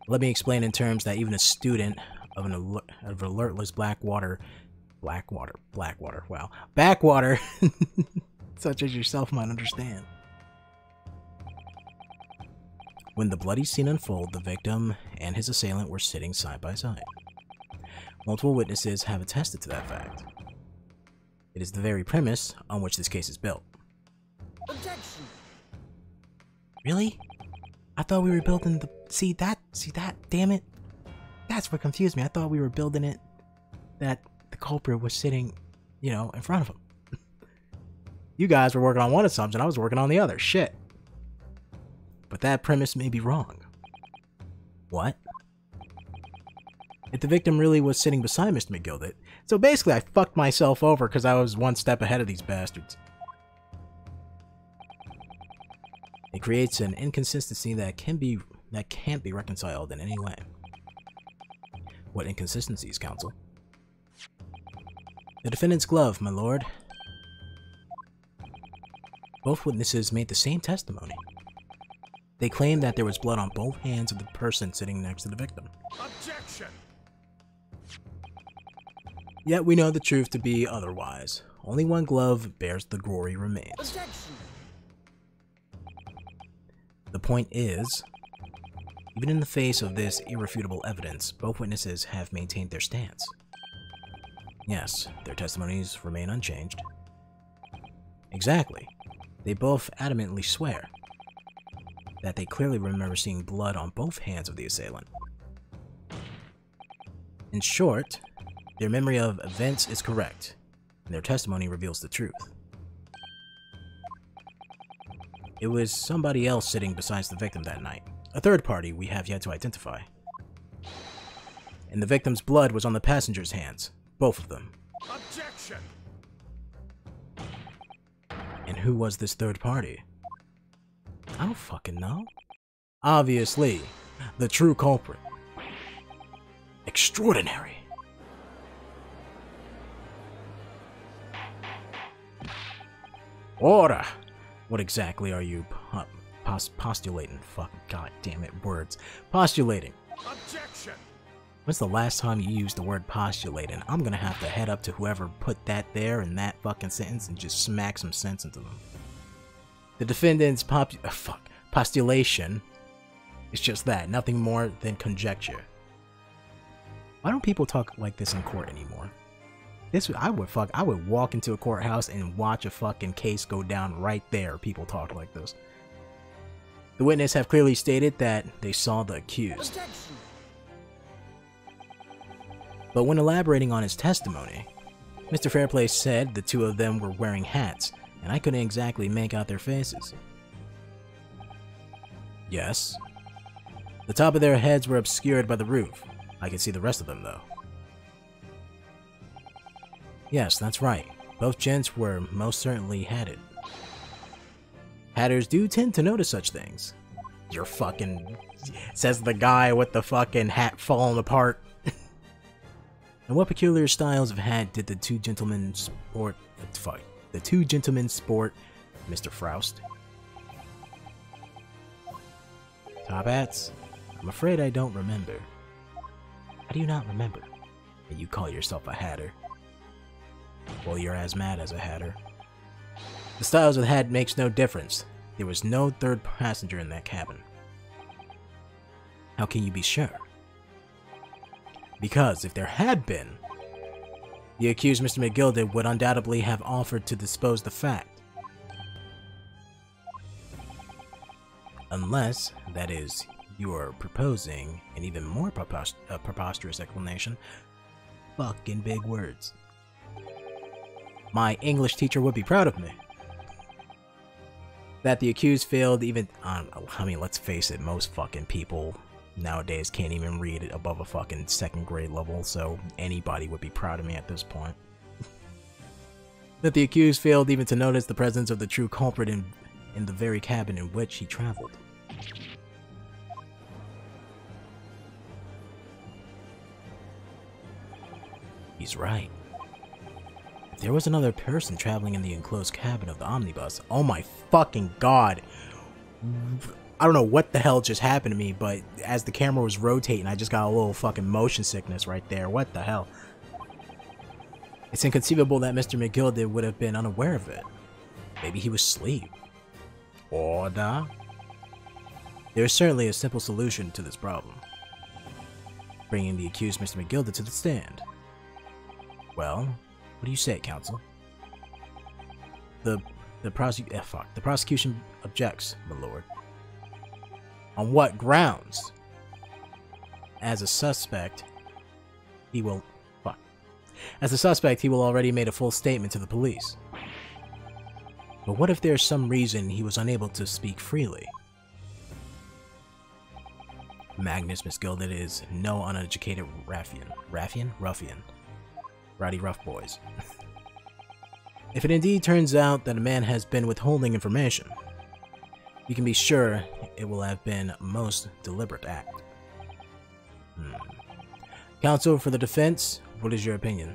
Let me explain in terms that even a student of an alertless backwater such as yourself might understand. When the bloody scene unfolded, the victim and his assailant were sitting side by side. Multiple witnesses have attested to that fact. It is the very premise on which this case is built. Objection. Really? I thought we were building the... See that? Damn it. That's what confused me. I thought we were building it that the culprit was sitting, you know, in front of him. You guys were working on one assumption, I was working on the other. Shit. But that premise may be wrong. What? If the victim really was sitting beside Mr. McGilded. So basically I fucked myself over because I was one step ahead of these bastards. It creates an inconsistency that can't be reconciled in any way. What inconsistencies, counsel? The defendant's glove, my lord. Both witnesses made the same testimony. They claimed that there was blood on both hands of the person sitting next to the victim. Objection! Yet we know the truth to be otherwise. Only one glove bears the gory remains. Objection! The point is, even in the face of this irrefutable evidence, both witnesses have maintained their stance. Yes, their testimonies remain unchanged. Exactly. They both adamantly swear that they clearly remember seeing blood on both hands of the assailant. In short, their memory of events is correct, and their testimony reveals the truth. It was somebody else sitting besides the victim that night, a third party we have yet to identify. And the victim's blood was on the passenger's hands. Both of them. Objection! And who was this third party? I don't fucking know. Obviously, the true culprit. Extraordinary. Order! What exactly are you postulating? Fuck, god damn it, words. Postulating. Objection! When's the last time you used the word postulate? And I'm gonna have to head up to whoever put that there in that fucking sentence and just smack some sense into them. The defendant's postulation is just that, nothing more than conjecture. Why don't people talk like this in court anymore? I would walk into a courthouse and watch a fucking case go down right there. People talk like this. The witness have clearly stated that they saw the accused. but when elaborating on his testimony, Mr. Fairplay said the two of them were wearing hats, and I couldn't exactly make out their faces. Yes. The top of their heads were obscured by the roof. I could see the rest of them, though. Yes, that's right. Both gents were most certainly hatted. Hatters do tend to notice such things. You're fucking... says the guy with the fucking hat falling apart. And what peculiar styles of hat did the two gentlemen sport... Fuck. The two gentlemen sport, Mr. Froust? Top hats? I'm afraid I don't remember. How do you not remember? And you call yourself a hatter. Well, you're as mad as a hatter. The styles of the hat makes no difference. There was no third passenger in that cabin. How can you be sure? Because if there had been, the accused Mr. McGilded would undoubtedly have offered to dispose the fact. Unless, that is, you are proposing an even more preposterous explanation. Fucking big words. My English teacher would be proud of me. That the accused failed even... I mean, let's face it, most fucking people nowadays can't even read it above a fucking second grade level, so anybody would be proud of me at this point. That the accused failed even to notice the presence of the true culprit in the very cabin in which he traveled. He's right. If there was another person traveling in the enclosed cabin of the omnibus, oh my fucking god. I don't know what the hell just happened to me, but as the camera was rotating, I just got a little fucking motion sickness right there. What the hell? It's inconceivable that Mr. McGilded would have been unaware of it. Maybe he was asleep. Or nah. There is certainly a simple solution to this problem. Bringing the accused Mr. McGilded to the stand. Well, what do you say, counsel? The prosecution objects, my lord. On what grounds? As a suspect, he will... Fuck. As a suspect, he will already made a full statement to the police. But what if there's some reason he was unable to speak freely? Magnus McGilded is no uneducated ruffian. Ruffian. Rowdy rough boys. If it indeed turns out that a man has been withholding information, you can be sure it will have been a most deliberate act. Counsel for the defense, what is your opinion?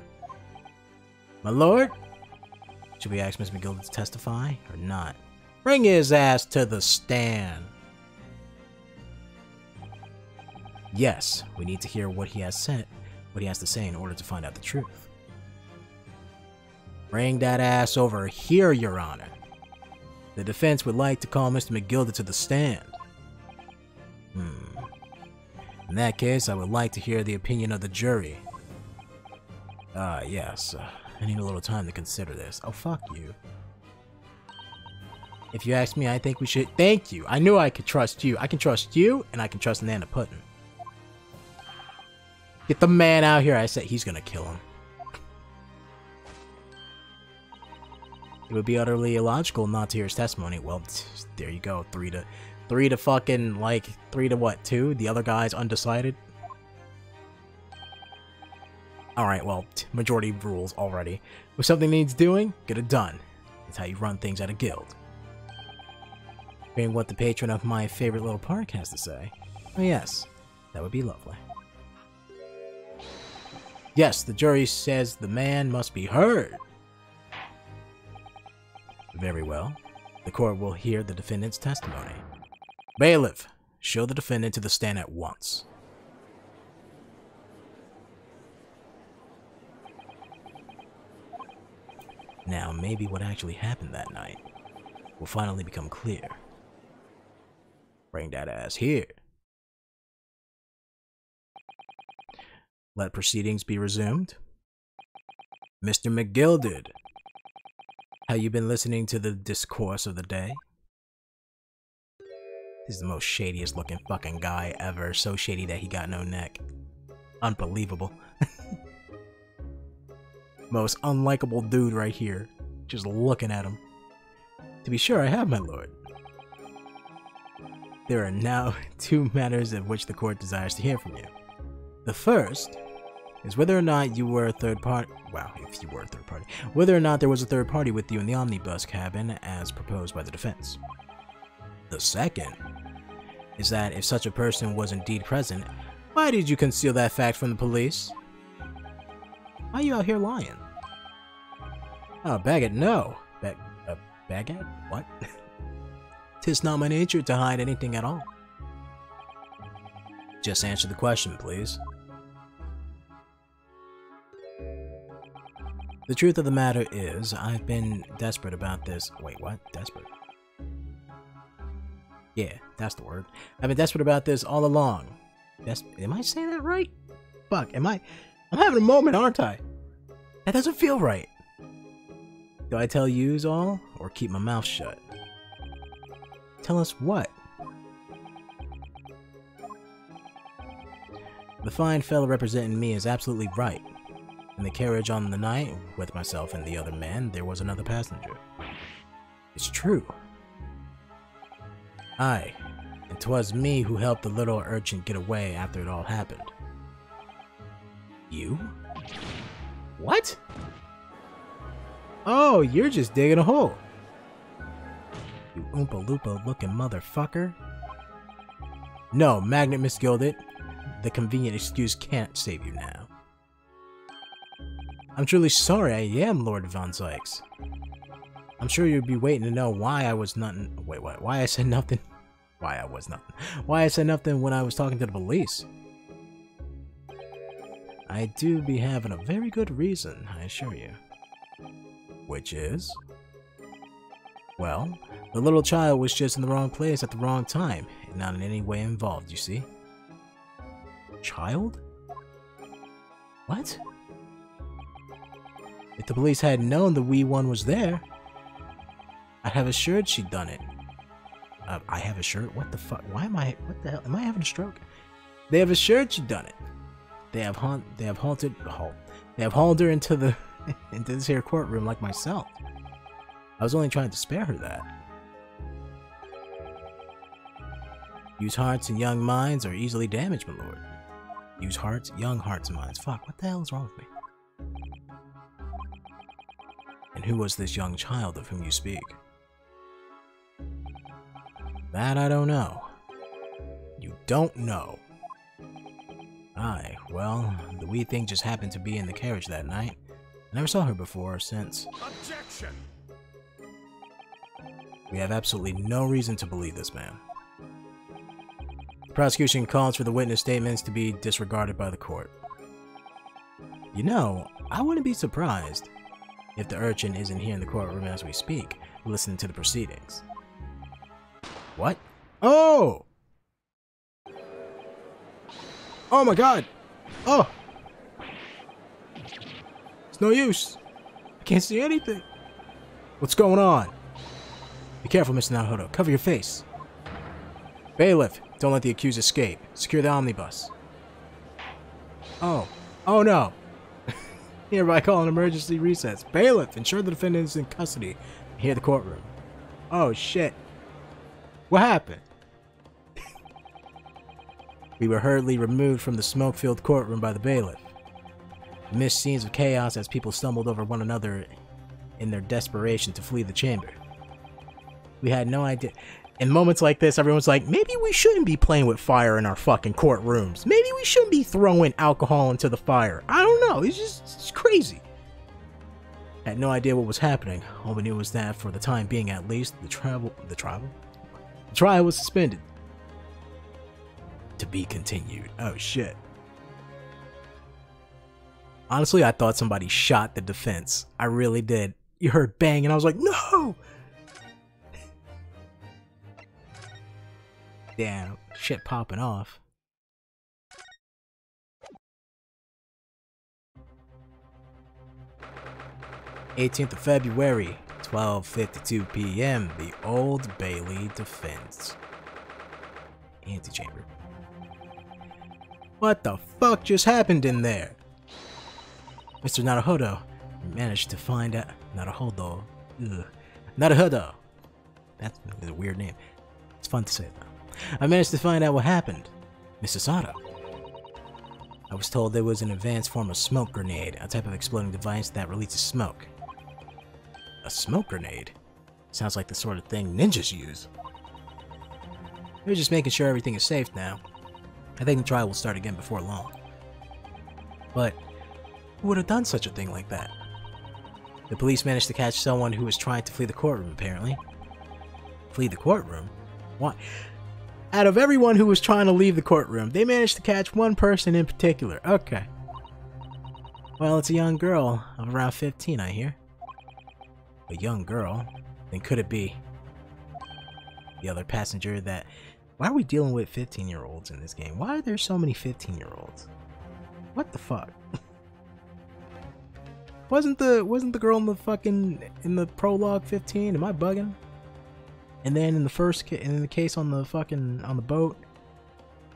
My lord? Should we ask Miss McGill to testify or not? Bring his ass to the stand. Yes, we need to hear what he has said, what he has to say in order to find out the truth. Bring that ass over here, Your Honor. The defense would like to call Mr. McGilded to the stand. In that case, I would like to hear the opinion of the jury. Yes. I need a little time to consider this. Oh, fuck you. If you ask me, I think we should... Thank you! I knew I could trust you. I can trust you, and I can trust Nana Pudding. Get the man out here. I said he's gonna kill him. It would be utterly illogical not to hear his testimony. Well, there you go. Three to fucking, like, 3 to what, 2? The other guy's undecided? Alright, well, majority rules already. If something needs doing, get it done. That's how you run things at a guild. Hearing what the patron of my favorite little park has to say. Oh yes, that would be lovely. Yes, the jury says the man must be heard. Very well. The court will hear the defendant's testimony. Bailiff, show the defendant to the stand at once. Now, maybe what actually happened that night will finally become clear. Bring that ass here. Let proceedings be resumed. Mr. McGilded. Have you been listening to the discourse of the day? This is the most shadiest looking fucking guy ever. So shady that he got no neck. Unbelievable. most unlikable dude right here, just looking at him. To be sure I have, my lord. There are now two matters of which the court desires to hear from you. The first is whether or not you were a third party. Wow, if you were a third party. Whether or not there was a third party with you in the omnibus cabin as proposed by the defense. The second is that if such a person was indeed present, why did you conceal that fact from the police? Why are you out here lying? Oh, Baggett, no. Baggett? What? 'Tis not my nature to hide anything at all. Just answer the question, please. The truth of the matter is, I've been desperate about this. Wait, what? Desperate? Yeah, that's the word. I've been desperate about this all along. Am I saying that right? Fuck, am I? I'm having a moment, aren't I? That doesn't feel right. Do I tell yous all, or keep my mouth shut? Tell us what? The fine fellow representing me is absolutely right. In the carriage on the night, with myself and the other man, there was another passenger. It's true. Aye, and 'twas me who helped the little urchin get away after it all happened. You? What? Oh, you're just digging a hole. You Oompa Loompa looking motherfucker. No, Magnus McGilded, the convenient excuse can't save you now. I'm truly sorry I am, Lord Van Zieks. I'm sure you'd be waiting to know why I was nothing. Wait, what? Why I said nothing? Why I was nothing. Why I said nothing when I was talking to the police. I do be having a very good reason, I assure you. Which is? Well, the little child was just in the wrong place at the wrong time, and not in any way involved, you see. Child? What? If the police had known the wee one was there, I'd have assured she'd done it. I have assured? What the fuck? Why am I? What the hell? Am I having a stroke? They have assured she'd done it. They have hauled her into the into this here courtroom like myself. I was only trying to spare her that. Use hearts and young minds are easily damaged, my lord. Use hearts, young hearts and minds. Fuck, what the hell is wrong with me? And who was this young child of whom you speak? That I don't know. You don't know. Aye, well, the wee thing just happened to be in the carriage that night. I never saw her before or since. Objection! We have absolutely no reason to believe this man. The prosecution calls for the witness statements to be disregarded by the court. You know, I wouldn't be surprised if the urchin isn't here in the courtroom as we speak, listening to the proceedings. What? Oh! Oh my god! Oh! It's no use! I can't see anything! What's going on? Be careful, Mr. Naruhodo. Cover your face. Bailiff, don't let the accused escape. Secure the omnibus. Oh. Oh no! Hereby call an emergency recess. Bailiff, ensure the defendant is in custody. Hear the courtroom. Oh shit. What happened? We were hurriedly removed from the smoke-filled courtroom by the bailiff. We missed scenes of chaos as people stumbled over one another in their desperation to flee the chamber. We had no idea. In moments like this, everyone's like, maybe we shouldn't be playing with fire in our fucking courtrooms. Maybe we shouldn't be throwing alcohol into the fire. I don't know. It's crazy. I had no idea what was happening. All we knew was that, for the time being at least, the trial was suspended. To be continued. Oh shit. Honestly, I thought somebody shot the defense. I really did. You heard bang and I was like, no! Damn, shit popping off. February 18th, 12:52 p.m. The Old Bailey defense. Antechamber. What the fuck just happened in there? Mr. Naruhodo, We managed to find out Naruhodo. Ugh. Naruhodo. That's a weird name. It's fun to say though. I managed to find out what happened. Mrs. Sato. I was told there was an advanced form of smoke grenade, a type of exploding device that releases smoke. A smoke grenade? Sounds like the sort of thing ninjas use. We're just making sure everything is safe now. I think the trial will start again before long. But who would have done such a thing like that? The police managed to catch someone who was trying to flee the courtroom, apparently. Flee the courtroom? Why? Out of everyone who was trying to leave the courtroom, they managed to catch one person in particular. Okay. Well, it's a young girl of around 15, I hear. A young girl? Then could it be the other passenger that... Why are we dealing with 15-year-olds in this game? Why are there so many 15-year-olds? What the fuck? Wasn't the girl in the fucking prologue 15? Am I bugging? And then in the case on the fucking boat,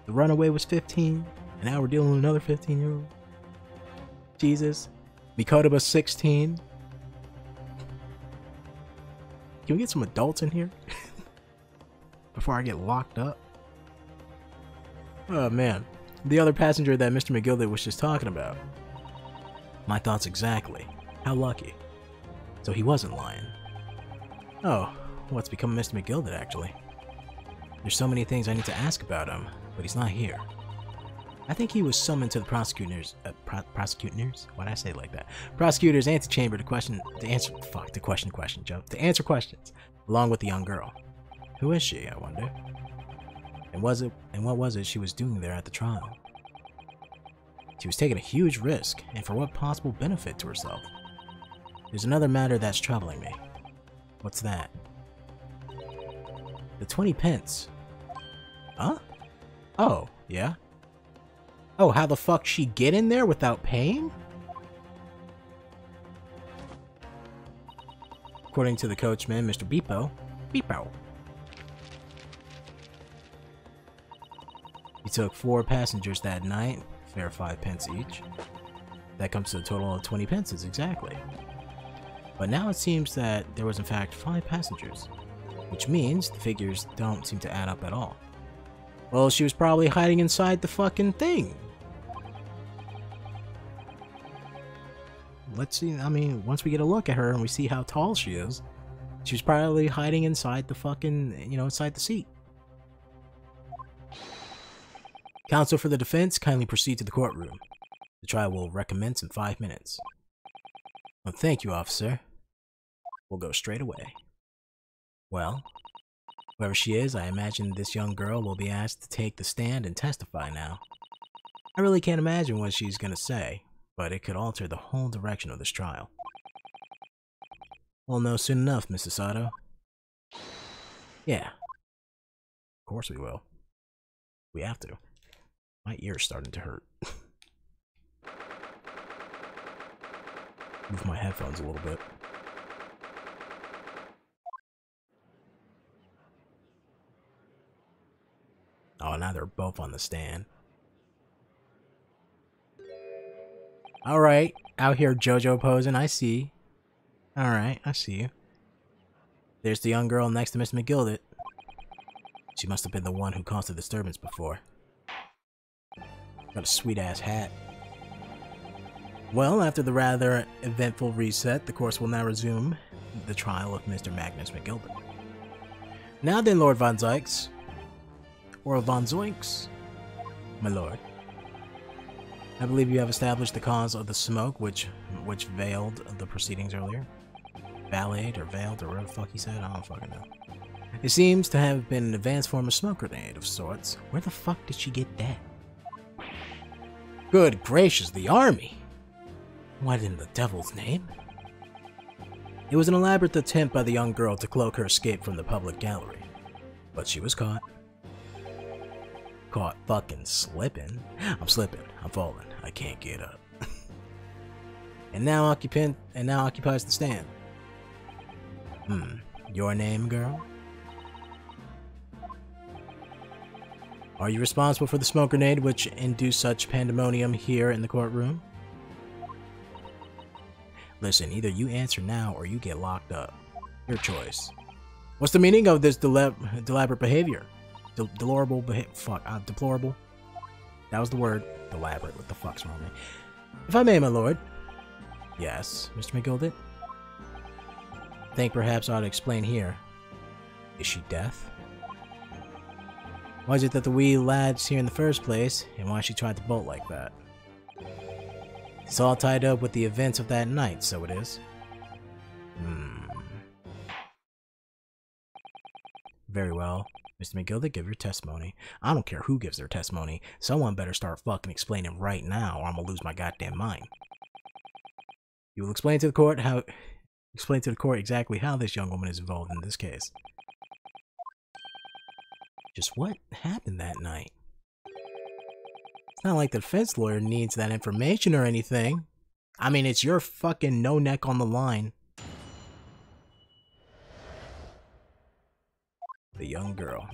the runaway was 15, and now we're dealing with another 15-year-old. Jesus, Mikotoba's 16. Can we get some adults in here before I get locked up? Oh man, the other passenger that Mr. McGilded was just talking about. My thoughts exactly. How lucky. So he wasn't lying. Oh, what's become of Mr. McGilded, actually? There's so many things I need to ask about him, but he's not here. I think he was summoned to the prosecutors? Why did I say it like that? Prosecutor's antechamber to answer questions, along with the young girl. Who is she, I wonder? And what was it she was doing there at the trial? She was taking a huge risk, and for what possible benefit to herself? There's another matter that's troubling me. What's that? The 20 pence. Huh? Oh, yeah. Oh, how the fuck she get in there without paying? According to the coachman, Mr. Beppo. Beppo. He took 4 passengers that night. Fair 5 pence each. That comes to a total of 20 pences, exactly. But now it seems that there was in fact 5 passengers, which means the figures don't seem to add up at all. Well, she was probably hiding inside the fucking thing. Let's see, I mean, once we get a look at her and we see how tall she is, she was probably hiding inside the fucking, you know, inside the seat. Counsel for the defense, kindly proceed to the courtroom. The trial will recommence in 5 minutes. Well, thank you, officer. We'll go straight away. Well, whoever she is, I imagine this young girl will be asked to take the stand and testify now. I really can't imagine what she's gonna say, but it could alter the whole direction of this trial. We'll know soon enough, Mrs. Sato. Yeah. Of course we will. We have to. My ear's starting to hurt. Move my headphones a little bit. Oh, now they're both on the stand. Alright, out here JoJo posing, I see. Alright, I see you. There's the young girl next to Miss McGilded. She must have been the one who caused the disturbance before. Got a sweet-ass hat. Well, after the rather eventful reset, the course will now resume the trial of Mr. Magnus McGilded. Now then, Lord Van Zieks. Or Von Zoinks. My lord. I believe you have established the cause of the smoke which veiled the proceedings earlier. Valeted or veiled or whatever the fuck he said, I don't fucking know. It seems to have been an advanced form of smoke grenade of sorts. Where the fuck did she get that? Good gracious, the army! What in the devil's name? It was an elaborate attempt by the young girl to cloak her escape from the public gallery. But she was caught. Caught fucking slipping. I'm slipping. I'm falling. I can't get up. And now occupies the stand. Hmm. Your name, girl? Are you responsible for the smoke grenade which induced such pandemonium here in the courtroom? Listen, either you answer now or you get locked up. Your choice. What's the meaning of this deliberate behavior? Deplorable behavior. Fuck, deplorable. That was the word. Deliberate. What the fuck's wrong with me? If I may, my lord. Yes, Mr. McGilded? I think perhaps I ought to explain here. Is she deaf? Why is it that the wee lad's here in the first place, and why she tried to bolt like that? It's all tied up with the events of that night, so it is. Very well. Mr. McGilded, give your testimony. I don't care who gives their testimony. Someone better start fucking explaining right now, or I'm gonna lose my goddamn mind. You will explain to the court exactly how this young woman is involved in this case. Just what happened that night? It's not like the defense lawyer needs that information or anything. I mean, it's your fucking no neck on the line. The young girl.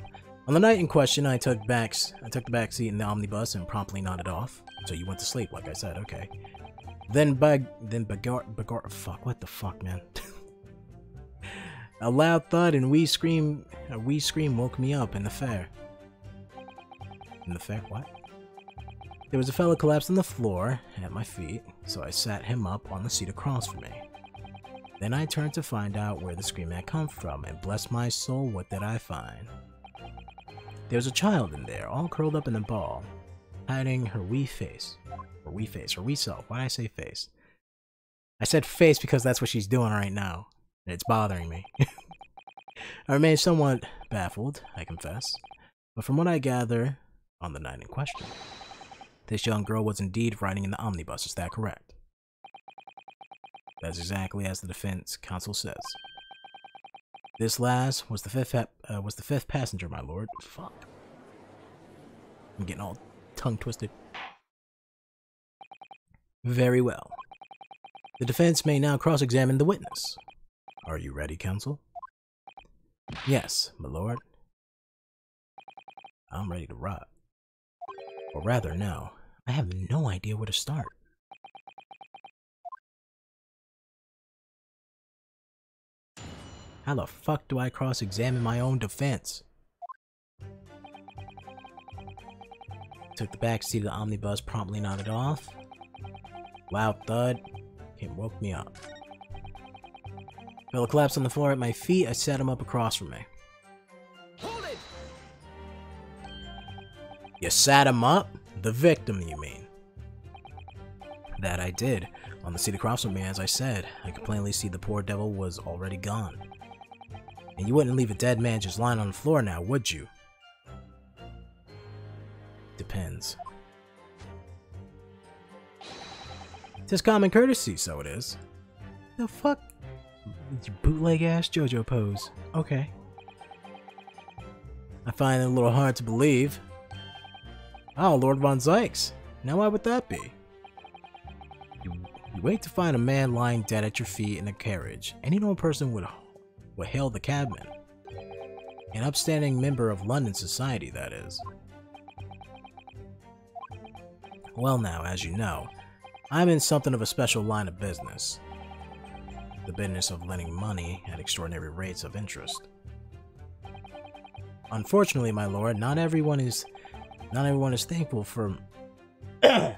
On the night in question, I took the back seat in the omnibus and promptly nodded off. So you went to sleep, like I said, okay. Then fuck, what the fuck, man? A loud thud and a wee scream woke me up in the fair. In the fair, what? There was a fellow collapsed on the floor at my feet, so I sat him up on the seat across from me. Then I turned to find out where the scream had come from, and bless my soul, what did I find? There was a child in there, all curled up in a ball, hiding her wee face. Her wee face, her wee self. Why did I say face? I said face because that's what she's doing right now, and it's bothering me. I remain somewhat baffled, I confess, but from what I gather on the night in question, this young girl was indeed riding in the omnibus, is that correct? That's exactly as the defense counsel says. This last was the fifth passenger, my lord. Fuck. I'm getting all tongue twisted. Very well. The defense may now cross-examine the witness. Are you ready, counsel? Yes, my lord. I'm ready to rock. Or rather, no. I have no idea where to start. How the fuck do I cross-examine my own defense? Took the back seat of the omnibus, promptly nodded off. Loud thud. It woke me up. Fellow collapsed on the floor at my feet. I sat him up across from me. Hold it! You sat him up? The victim, you mean? That I did. On the seat across from me, as I said, I could plainly see the poor devil was already gone. And you wouldn't leave a dead man just lying on the floor now, would you? Depends. It's just common courtesy, so it is. The fuck? Bootleg-ass JoJo pose. Okay. I find it a little hard to believe. Oh, Lord Von Zieks. Now why would that be? You wait to find a man lying dead at your feet in a carriage. Any normal person would hail the cabman. An upstanding member of London society, that is. Well now, as you know, I'm in something of a special line of business. The business of lending money at extraordinary rates of interest. Unfortunately, my lord, not everyone is thankful for... I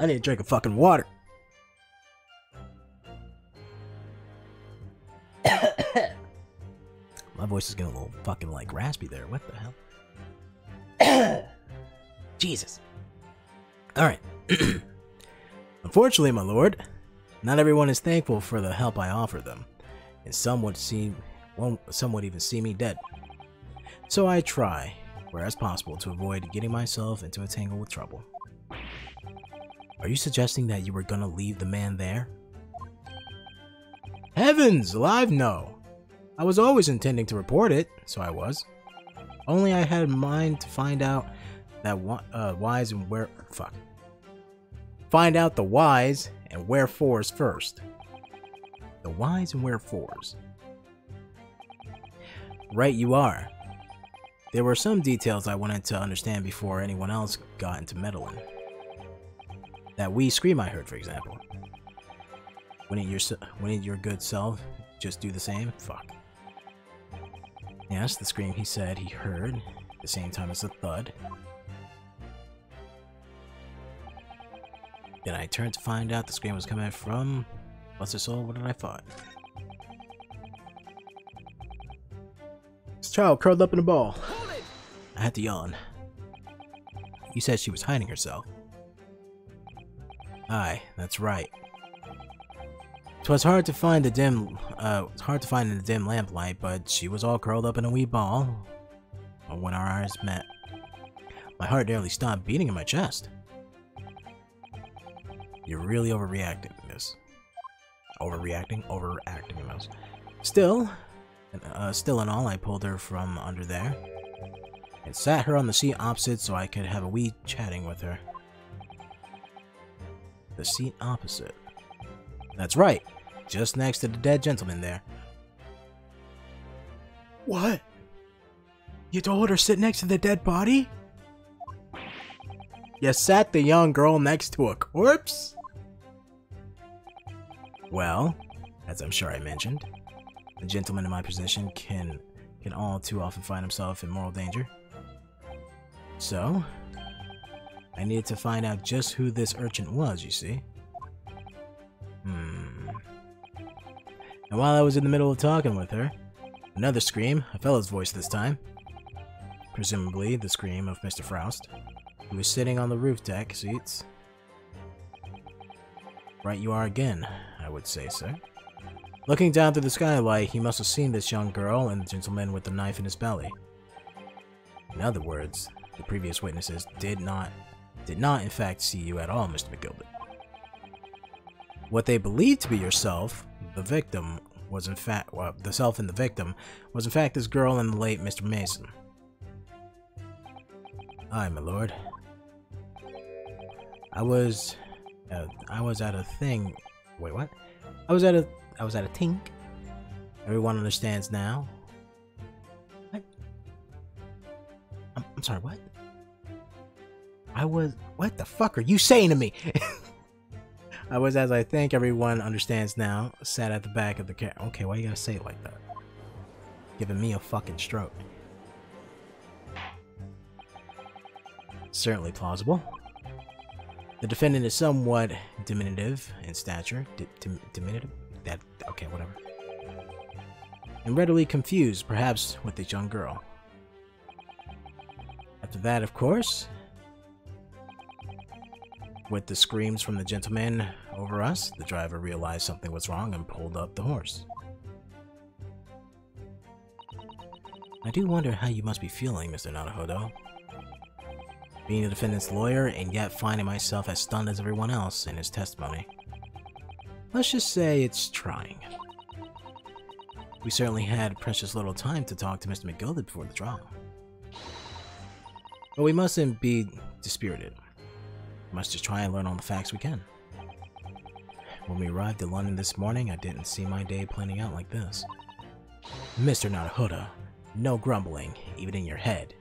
need to drink a fucking water. My voice is getting a little fucking like raspy there. What the hell? Jesus. Alright. Unfortunately, my lord, not everyone is thankful for the help I offer them, and some would even see me dead. So I try, where as possible, to avoid getting myself into a tangle with trouble. Are you suggesting that you were gonna leave the man there? Heavens alive, no! I was always intending to report it, so I was. Only I had in mind to find out that the whys and wherefores first. The whys and wherefores. Right you are. There were some details I wanted to understand before anyone else got into meddling. That wee scream I heard, for example. When ain't your good self just do the same? Fuck. Yes, the scream he said he heard, at the same time as the thud. Then I turned to find out the scream was coming from... Bless her soul, what did I thought? This child curled up in a ball. I had to yawn. You said she was hiding herself. Aye, that's right. 'Twas hard to find the dim, lamplight, but she was all curled up in a wee ball. When our eyes met, my heart nearly stopped beating in my chest. You're really overreacting, miss. Overreacting, miss. Still and all, I pulled her from under there and sat her on the seat opposite so I could have a wee chatting with her. The seat opposite. That's right. Just next to the dead gentleman there. What? You told her sit next to the dead body? You sat the young girl next to a corpse? Well, as I'm sure I mentioned, the gentleman in my position can all too often find himself in moral danger. So, I needed to find out just who this urchin was, you see. And while I was in the middle of talking with her, another scream, a fellow's voice this time. Presumably the scream of Mr. Froust, who was sitting on the roof deck seats. Right you are again, I would say, sir. Looking down through the skylight, he must have seen this young girl and the gentleman with the knife in his belly. In other words, the previous witnesses did not in fact see you at all, Mr. McGilded. What they believed to be yourself, the victim, was in fact, well, the self and the victim, was in fact this girl and the late Mr. Mason. Aye, my lord. I was at a thing. Wait, what? I was at a tink. Everyone understands now. What? I'm sorry. What? What the fuck are you saying to me? I was, as I think everyone understands now, sat at the back of the car. Okay, why you gotta say it like that? Giving me a fucking stroke. Certainly plausible. The defendant is somewhat diminutive in stature. Diminutive? That, okay, whatever. And readily confused, perhaps, with this young girl. After that, of course, with the screams from the gentleman over us, the driver realized something was wrong and pulled up the horse. I do wonder how you must be feeling, Mr. Naruhodo. Being the defendant's lawyer, and yet finding myself as stunned as everyone else in his testimony. Let's just say it's trying. We certainly had precious little time to talk to Mr. McGilded before the trial. But we mustn't be dispirited. We must just try and learn all the facts we can. When we arrived in London this morning, I didn't see my day planning out like this. Mr. Naruhodo, no grumbling, even in your head.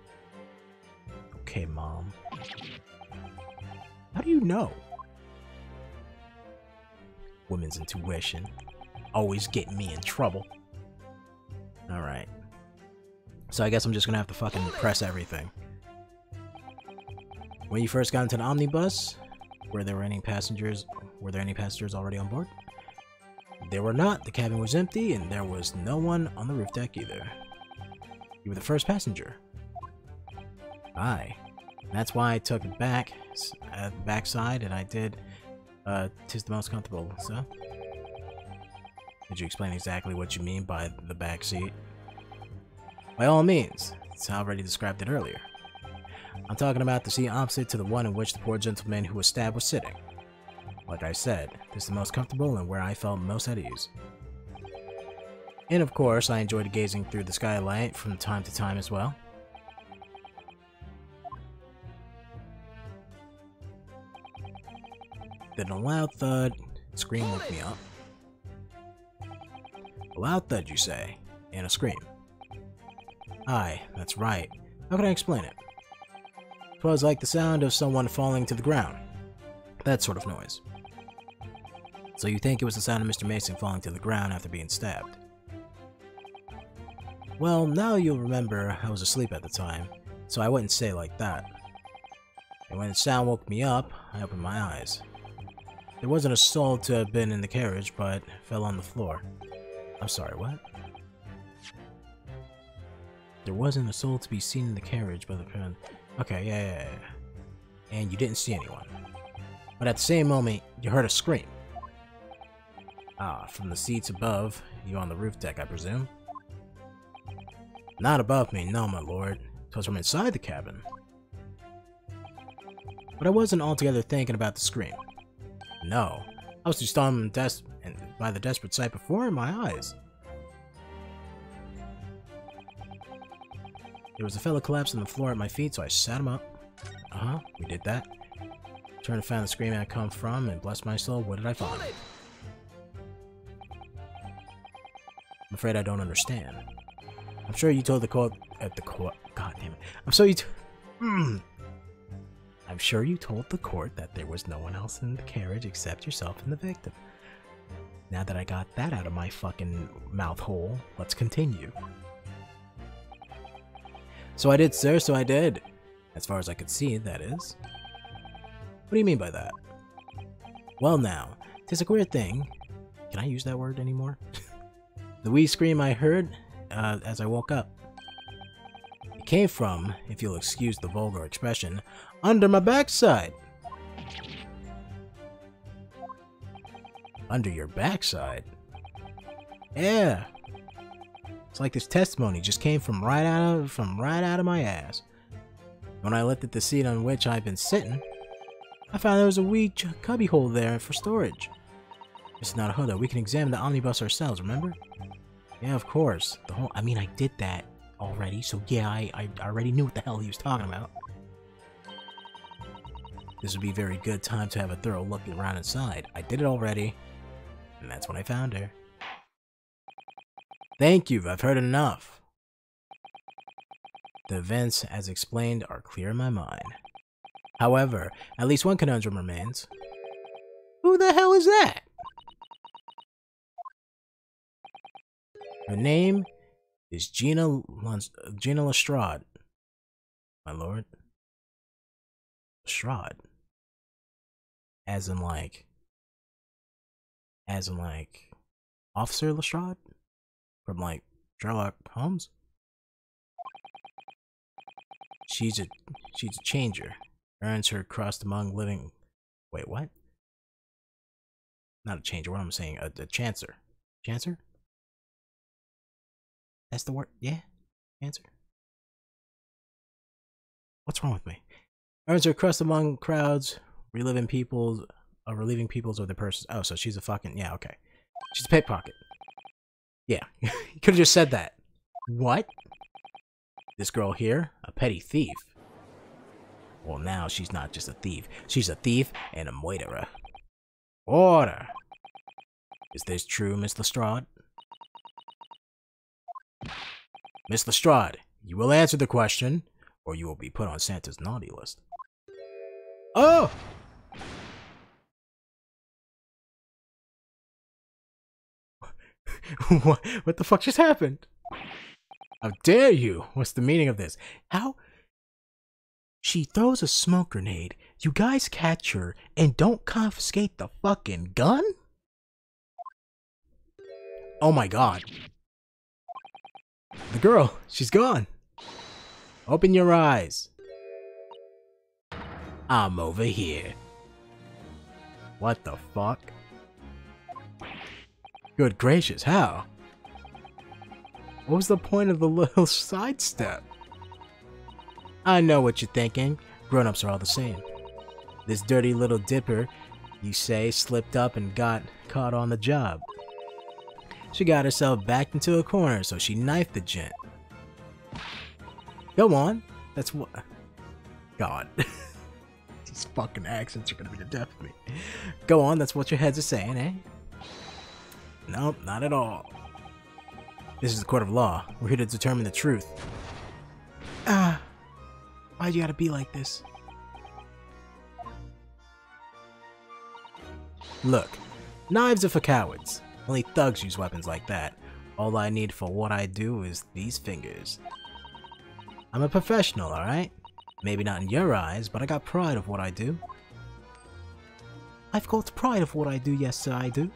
Okay, Mom. How do you know? Women's intuition. Always getting me in trouble. Alright. So I guess I'm just gonna have to fucking press everything. When you first got into the omnibus, were there any passengers already on board? There were not. The cabin was empty and there was no one on the roof deck either. You were the first passenger. Aye. That's why I took it back, backside, and I did, 'tis the most comfortable, so. Could you explain exactly what you mean by the back seat? By all means, it's how I already described it earlier. I'm talking about the seat opposite to the one in which the poor gentleman who was stabbed was sitting. Like I said, 'tis the most comfortable and where I felt most at ease. And of course, I enjoyed gazing through the skylight from time to time as well. Then a loud thud, scream woke me up. A loud thud, you say, and a scream. Aye, that's right. How can I explain it? 'Twas like the sound of someone falling to the ground. That sort of noise. So you think it was the sound of Mr. Mason falling to the ground after being stabbed? Well, now you'll remember I was asleep at the time, so I wouldn't say like that. And when the sound woke me up, I opened my eyes. There wasn't a soul to have been in the carriage, but fell on the floor. I'm sorry, what? There wasn't a soul to be seen in the carriage, but apparently... Okay, yeah. And you didn't see anyone. But at the same moment, you heard a scream. Ah, from the seats above, you on the roof deck, I presume? Not above me, no, my lord. 'Twas from inside the cabin. But I wasn't altogether thinking about the scream. No, I was too stunned and by the desperate sight before in my eyes. There was a fellow collapsed on the floor at my feet, so I sat him up. Uh-huh, we did that. Turned to find the scream I come from, and bless my soul, what did I find? I'm afraid I don't understand. I'm sure you told the court at the court. God damn it! I'm sure you told the court that there was no one else in the carriage except yourself and the victim. Now that I got that out of my fucking mouth hole, let's continue. So I did, sir, so I did. As far as I could see, that is. What do you mean by that? Well now, 'tis a queer thing. Can I use that word anymore? The wee scream I heard as I woke up. It came from, if you'll excuse the vulgar expression, under my backside! Under your backside? Yeah! It's like this testimony just came from right out of my ass. When I lifted the seat on which I've been sitting, I found there was a wee cubbyhole there for storage. Mr. Naruhodo, we can examine the omnibus ourselves, remember? Yeah, of course. The whole, I mean, I did that already, so yeah, I already knew what the hell he was talking about. This would be a very good time to have a thorough look around inside. I did it already, and that's when I found her. Thank you, I've heard enough. The events, as explained, are clear in my mind. However, at least one conundrum remains. Who the hell is that? Her name is Gina Lestrade. My lord. Lestrade. As in like Officer Lestrade? From like Sherlock Holmes? She's a changer. Earns her crust among living. Wait, what? Not a changer, what I'm saying, a chancer. Chancer? That's the word, yeah? Chancer? What's wrong with me? Earns her crust among crowds, relieving peoples of their purses. Oh, so she's a fucking, yeah, okay. She's a pickpocket. Yeah, you could've just said that. What? This girl here, a petty thief. Well, now she's not just a thief. She's a thief and a murderer. Order! Is this true, Miss Lestrade? Miss Lestrade, you will answer the question, or you will be put on Santa's naughty list. Oh! What the fuck just happened? How dare you? What's the meaning of this? How? She throws a smoke grenade, you guys catch her, and don't confiscate the fucking gun? Oh my god. The girl, she's gone. Open your eyes. I'm over here. What the fuck? Good gracious, how? What was the point of the little sidestep? I know what you're thinking. Grown-ups are all the same. This dirty little dipper, you say, slipped up and got caught on the job. She got herself backed into a corner, so she knifed the gent. Go on. That's what... God. These fucking accents are gonna be the death of me. Go on, that's what your heads are saying, eh? Nope, not at all. This is the court of law. We're here to determine the truth. Ah. Why'd you gotta be like this? Look. Knives are for cowards. Only thugs use weapons like that. All I need for what I do is these fingers. I'm a professional, alright? Maybe not in your eyes, but I got pride of what I do. I've got pride of what I do, yes sir, I do.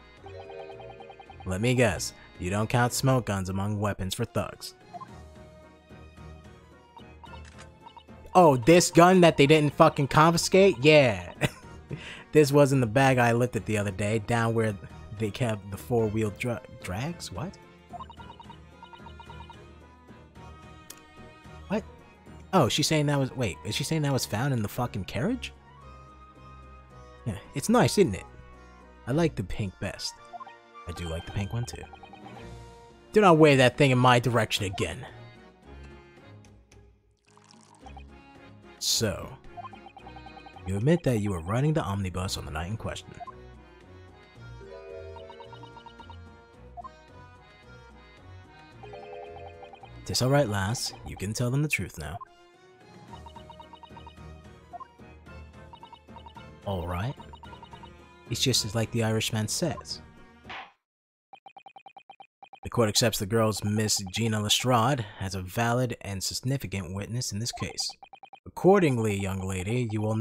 Let me guess, you don't count smoke guns among weapons for thugs. Oh, this gun that they didn't fucking confiscate? Yeah. This was in the bag I lifted the other day, down where they kept the four-wheel drags? What? What? Oh, she's saying that was- wait, is she saying that was found in the fucking carriage? Yeah, it's nice, isn't it? I like the pink best. I do like the pink one, too. Do not wave that thing in my direction again. So, you admit that you were riding the omnibus on the night in question. It's alright, lass. You can tell them the truth now. Alright. It's just as like the Irishman says. The court accepts the girl's Miss Gina Lestrade as a valid and significant witness in this case. Accordingly, young lady, we will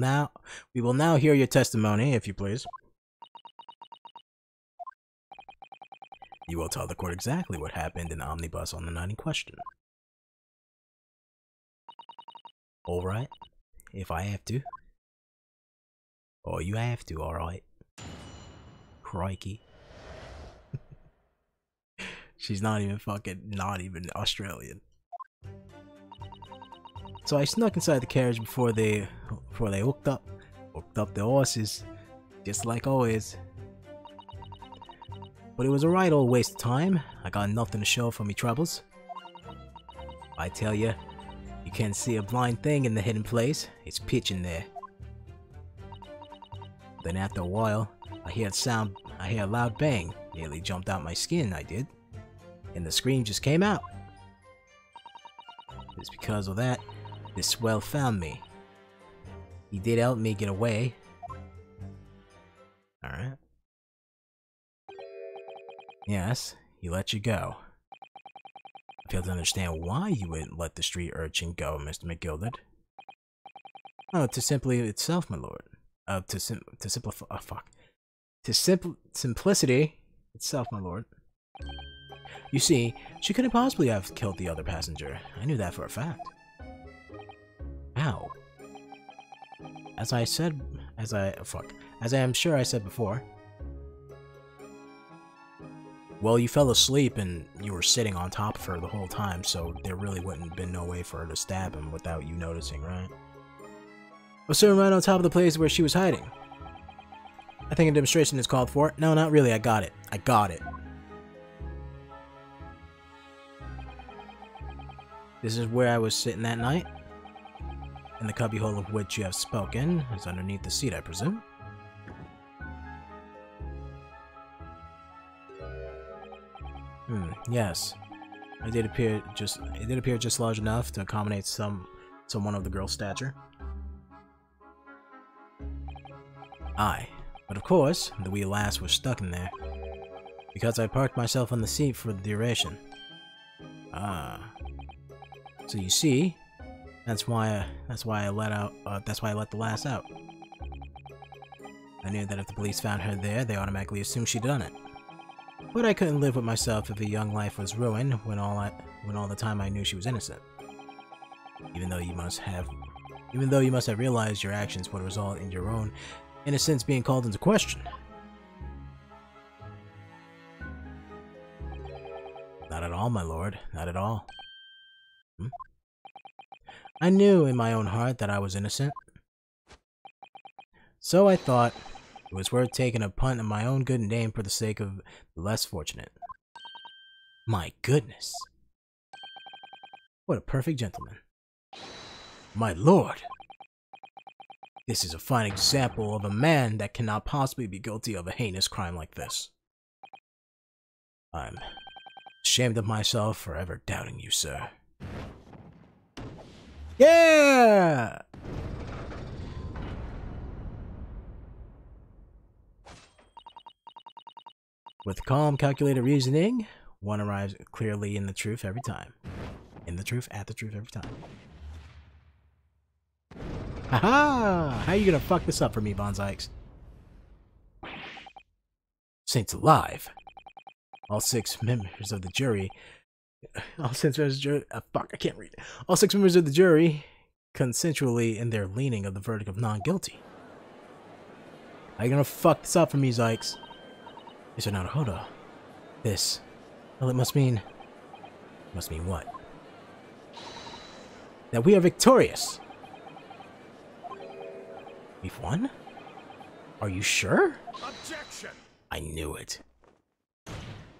now hear your testimony, if you please. You will tell the court exactly what happened in the omnibus on the night in question. Alright, if I have to. Or you have to, alright. Crikey. She's not even fucking, not even Australian. So I snuck inside the carriage before they hooked up the horses, just like always. But it was a right old waste of time. I got nothing to show for me troubles. I tell ya, you can't see a blind thing in the hidden place. It's pitch in there. Then after a while, I hear a loud bang. Nearly jumped out my skin, I did. And the scream just came out. It's because of that. This swell found me. He did help me get away. Alright. Yes, he let you go. I fail to understand why you wouldn't let the street urchin go, Mr. McGilded. Oh, to simply itself, my lord. To simplify. Oh, fuck. To simplicity itself, my lord. You see, she couldn't possibly have killed the other passenger. I knew that for a fact. Ow. As I am sure I said before. Well, you fell asleep and you were sitting on top of her the whole time, so there really wouldn't have been no way for her to stab him without you noticing, right? I was sitting right on top of the place where she was hiding. I think a demonstration is called for. No, not really. I got it. I got it. This is where I was sitting that night. And the cubbyhole of which you have spoken is underneath the seat, I presume? Yes. It did appear just large enough to accommodate someone of the girl's stature. Aye. But of course, the wee lass was stuck in there. Because I parked myself on the seat for the duration. Ah. So you see, That's why I let the lass out. I knew that if the police found her there, they automatically assumed she'd done it. But I couldn't live with myself if a young life was ruined when all the time I knew she was innocent. Even though you must have realized your actions would result in your own innocence being called into question. Not at all, my lord. Not at all. Hmm? I knew in my own heart that I was innocent. So I thought it was worth taking a punt on my own good name for the sake of the less fortunate. My goodness. What a perfect gentleman. My lord. This is a fine example of a man that cannot possibly be guilty of a heinous crime like this. I'm ashamed of myself for ever doubting you, sir. Yeah! With calm, calculated reasoning, one arrives clearly in the truth every time. At the truth every time. Haha! How are you gonna fuck this up for me, Von Zieks? Saints alive! All six members of the jury consensually in their leaning of the verdict of non-guilty. How you gonna fuck this up for me, Zieks? Mr. Naruhodo. This. Well, it must mean... Must mean what? That we are victorious! We've won? Are you sure? Objection! I knew it.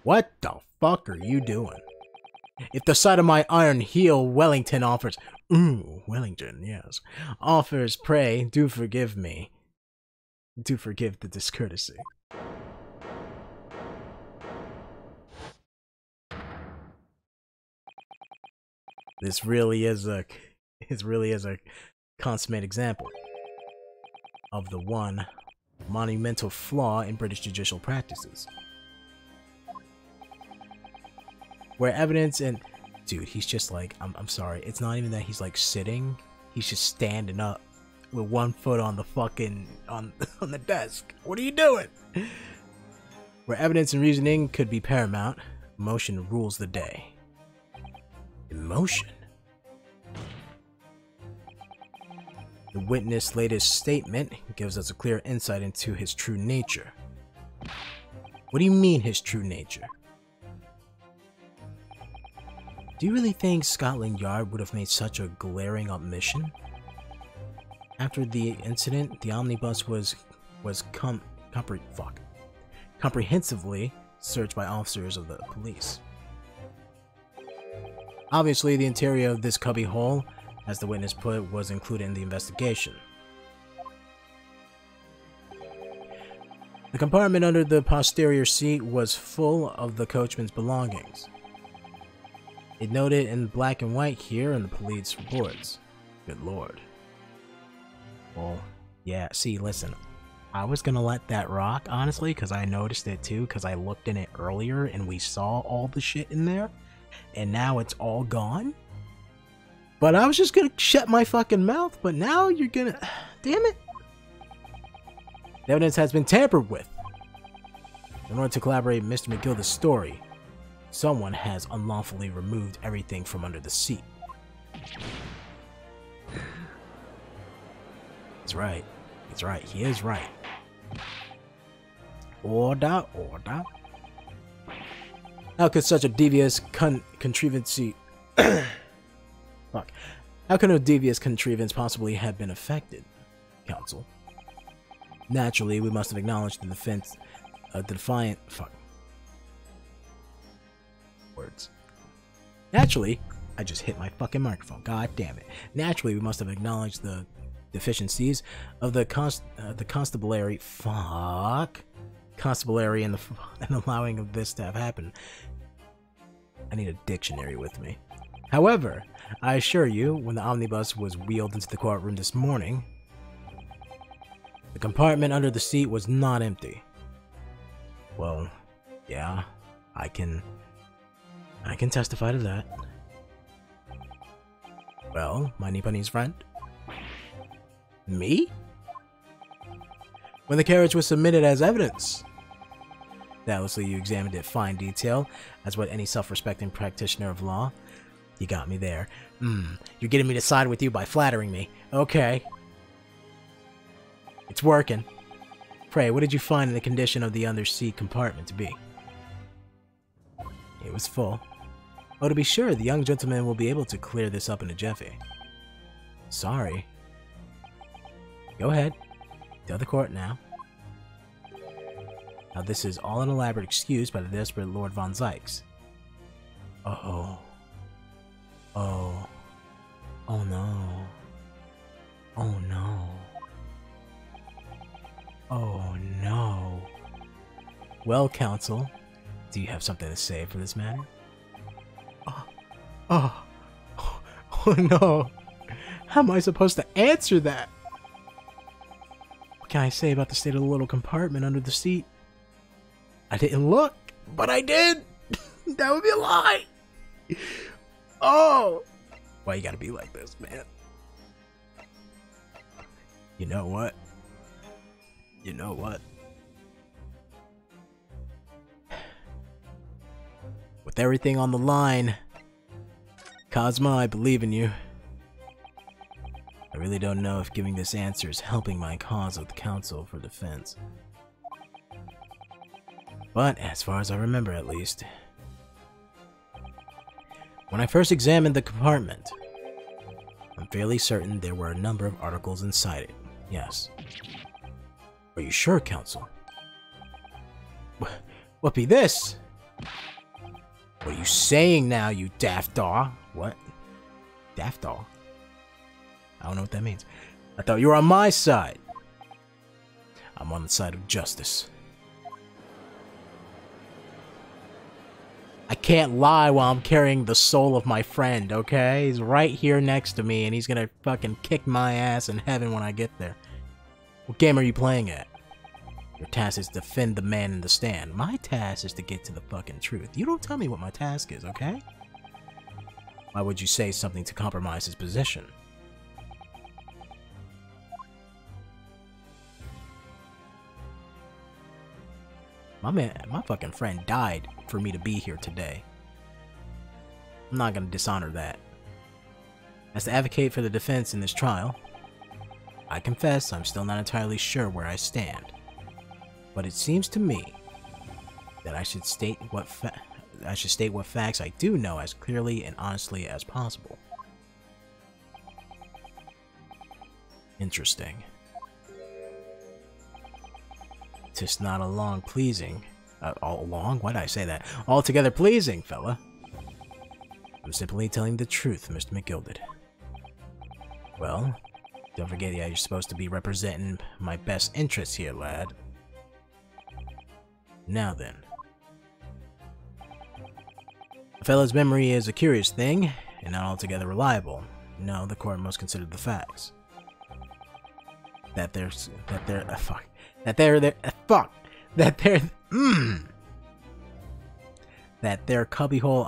What the fuck are you doing? If the sight of my iron heel Wellington offers... Ooh, Wellington, yes. Offers prey, do forgive me. Do forgive the discourtesy. This really is a... It really is a consummate example of the one monumental flaw in British judicial practices. Where evidence and... Dude, he's just like... I'm sorry. It's not even that he's like sitting. He's just standing up with one foot on the fucking... On the desk. What are you doing? Where evidence and reasoning could be paramount, emotion rules the day. Emotion? The witness' latest statement gives us a clear insight into his true nature. What do you mean, his true nature? Do you really think Scotland Yard would have made such a glaring omission? After the incident, the omnibus was comprehensively searched by officers of the police. Obviously, the interior of this cubbyhole, as the witness put it, was included in the investigation. The compartment under the posterior seat was full of the coachman's belongings. It noted in black and white here in the police reports. Good lord. Well, yeah, see, listen. I was gonna let that rock, honestly, because I noticed it too, because I looked in it earlier and we saw all the shit in there. And now it's all gone? But I was just gonna shut my fucking mouth, but now you're gonna... Damn it! The evidence has been tampered with. In order to corroborate Mr. McGilded's story, someone has unlawfully removed everything from under the seat. That's right. That's right. He is right. Order, order. How could such a devious How could a devious contrivance possibly have been affected, counsel? Naturally, we must have acknowledged the defense, Naturally, we must have acknowledged the deficiencies of the constabulary and allowing of this to have happened. I need a dictionary with me. However, I assure you, when the omnibus was wheeled into the courtroom this morning, the compartment under the seat was not empty. Well, yeah, I can testify to that. Well, my Nipponese friend? Me? When the carriage was submitted as evidence. Doubtlessly you examined it in fine detail, as what any self-respecting practitioner of law. You got me there. You're getting me to side with you by flattering me. Okay. It's working. Pray, what did you find in the condition of the undersea compartment to be? It was full. Oh, to be sure, the young gentleman will be able to clear this up in a jiffy. Sorry. Go ahead. Tell the court now. Now this is all an elaborate excuse by the desperate Lord Von Zieks. Uh-oh. Oh. Oh no. Oh no. Oh no. Well, counsel, do you have something to say for this matter? Oh no. How am I supposed to answer that? What can I say about the state of the little compartment under the seat? I didn't look, but I did. That would be a lie. Oh, why you gotta be like this, man? You know what? You know what? With everything on the line, Cosma, I believe in you. I really don't know if giving this answer is helping my cause with the Council for Defense. But, as far as I remember at least, when I first examined the compartment, I'm fairly certain there were a number of articles inside it. Yes. Are you sure, Council? What be this? What are you saying now, you daft dog? What? Daft dog? I don't know what that means. I thought you were on my side. I'm on the side of justice. I can't lie while I'm carrying the soul of my friend, okay? He's right here next to me, and he's gonna fucking kick my ass in heaven when I get there. What game are you playing at? Your task is to defend the man in the stand. My task is to get to the fucking truth. You don't tell me what my task is, okay? Why would you say something to compromise his position? My fucking friend died for me to be here today. I'm not gonna dishonor that. As the advocate for the defense in this trial, I confess I'm still not entirely sure where I stand. But it seems to me that I should state what facts I do know as clearly and honestly as possible. Interesting. Just not along pleasing. All along? Why did I say that? Altogether pleasing, fella. I'm simply telling the truth, Mr. McGilded. Well, don't forget that you're supposed to be representing my best interests here, lad. Now then. A fella's memory is a curious thing, and not altogether reliable. No, the court must consider the facts. That their cubbyhole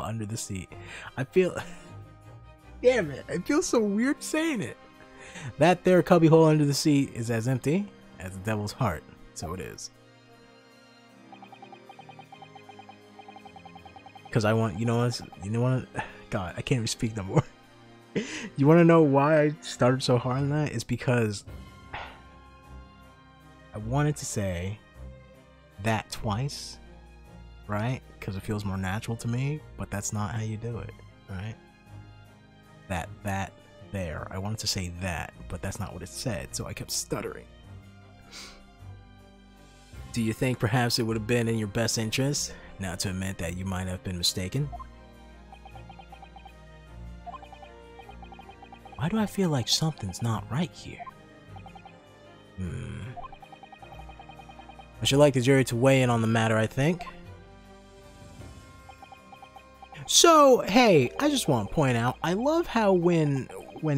under the seat. I feel, damn it, I feel so weird saying it. That their cubbyhole under the seat is as empty as the devil's heart. So it is. Cause I want, you know what, God, I can't even speak no more. You want to know why I started so hard on that? It's because I wanted to say that twice, right? Because it feels more natural to me, but that's not how you do it, right? That, there. I wanted to say that, but that's not what it said, so I kept stuttering. Do you think perhaps it would have been in your best interest not to admit that you might have been mistaken? Why do I feel like something's not right here? I should like the jury to weigh in on the matter, I think. So, hey, I just want to point out, I love how when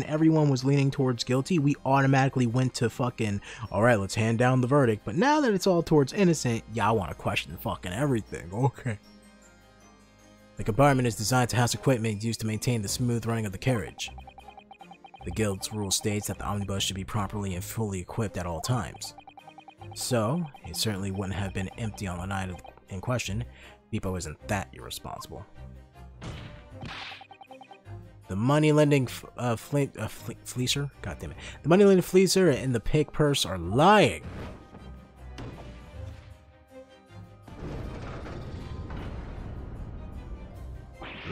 everyone was leaning towards guilty, we automatically went to fucking, alright, let's hand down the verdict. But now that it's all towards innocent, y'all want to question fucking everything, okay. The compartment is designed to house equipment used to maintain the smooth running of the carriage. The Guild's rule states that the omnibus should be properly and fully equipped at all times. So, it certainly wouldn't have been empty on the night in question. Beppo isn't that irresponsible. The money-lending fleecer? God damn it. The money-lending fleecer and the pig purse are lying!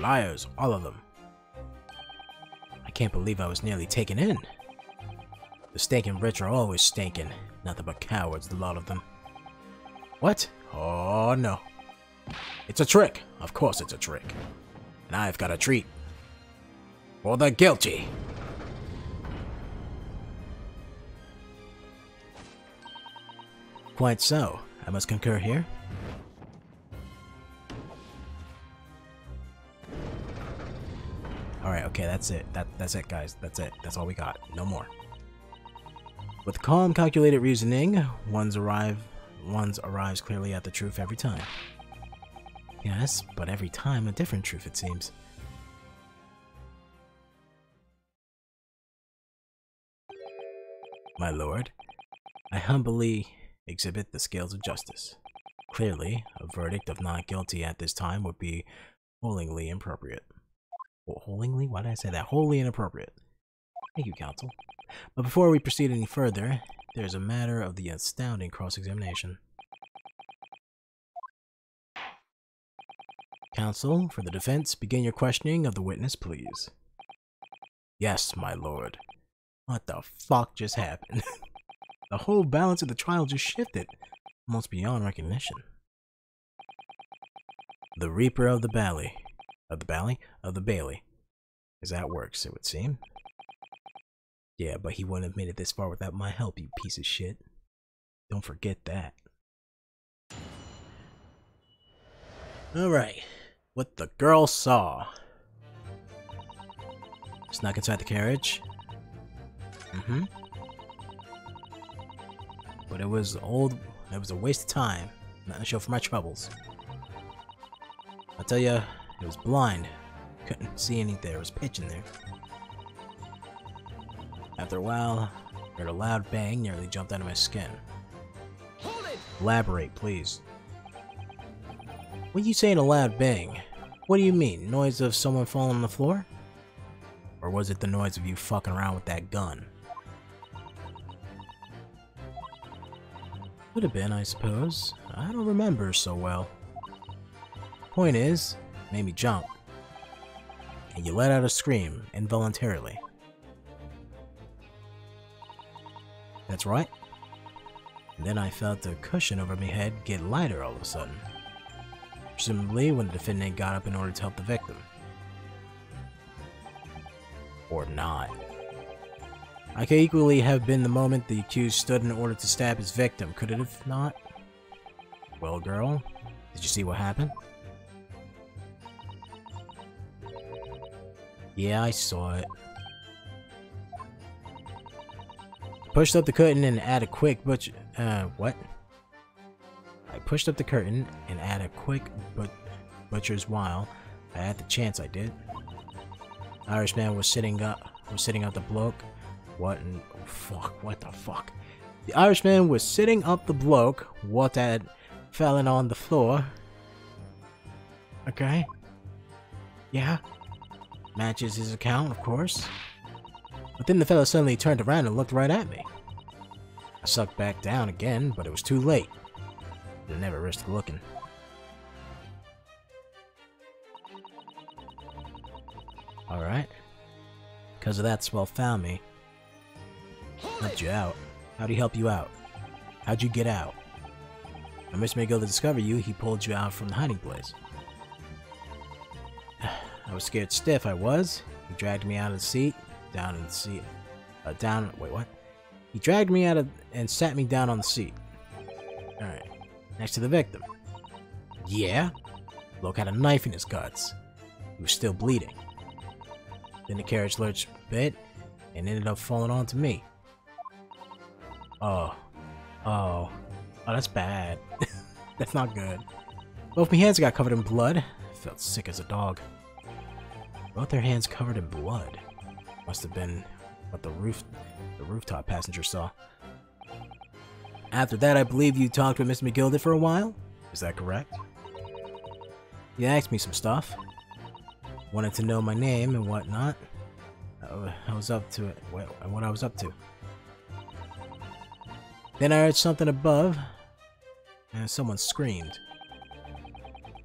Liars, all of them. I can't believe I was nearly taken in. The stinking rich are always stinking. Nothing but cowards, the lot of them. What? Oh no. It's a trick. Of course it's a trick. And I've got a treat. For the guilty. Quite so. I must concur here. Alright, okay, that's it. That's it, guys. That's it. That's all we got. No more. With calm, calculated reasoning, one arrives clearly at the truth every time. Yes, but every time a different truth, it seems. My lord, I humbly exhibit the scales of justice. Clearly, a verdict of not guilty at this time would be wholly inappropriate. Well, wholly? Why did I say that? Wholly inappropriate. Thank you, counsel. But before we proceed any further, there's a matter of the astounding cross-examination. Counsel, for the defense, begin your questioning of the witness, please. Yes, my lord. What the fuck just happened? The whole balance of the trial just shifted, almost beyond recognition. The Reaper of the Valley. Of the Valley? Of the Bailey. Is that works, it would seem. Yeah, but he wouldn't have made it this far without my help, you piece of shit. Don't forget that. Alright. What the girl saw. Snuck inside the carriage. Mm-hmm. But it was a waste of time. Not a show for my troubles. I'll tell ya, it was blind. Couldn't see anything. There was pitch in there. After a while, I heard a loud bang, nearly jumped out of my skin. Hold it! Elaborate, please. When you say a loud bang, what do you mean? Noise of someone falling on the floor? Or was it the noise of you fucking around with that gun? Would have been, I suppose. I don't remember so well. Point is, it made me jump. And you let out a scream, involuntarily. That's right. And then I felt the cushion over my head get lighter all of a sudden. Presumably when the defendant got up in order to help the victim. Or not. I could equally have been the moment the accused stood in order to stab his victim, could it have not? Well, girl, did you see what happened? Yeah, I saw it. Pushed up the curtain and add a quick butch. What? I pushed up the curtain and add a quick butcher's while. I had the chance, I did. The Irishman was sitting up the bloke. What? And fuck! What the fuck? The Irishman was sitting up the bloke. What had fallen on the floor? Okay. Yeah. Matches his account, of course. But then the fellow suddenly turned around and looked right at me. I sucked back down again, but it was too late. I never risked looking. Alright. Because of that, Swell found me. Helped you out. How'd he help you out? How'd you get out? When Mr. McGill discovered you, he pulled you out from the hiding place. I was scared stiff, I was. He dragged me out of the seat. He dragged me out of and sat me down on the seat. Alright. Next to the victim. Yeah? Bloke had a knife in his guts. He was still bleeding. Then the carriage lurched a bit and ended up falling onto me. Oh. Oh. Oh, that's bad. That's not good. Both my hands got covered in blood. I felt sick as a dog. Both their hands covered in blood. Must have been what the rooftop passenger saw. After that, I believe you talked with Mr. McGilded for a while? Is that correct? You asked me some stuff. Wanted to know my name and whatnot. I was up to it. What I was up to. Then I heard something above, and someone screamed.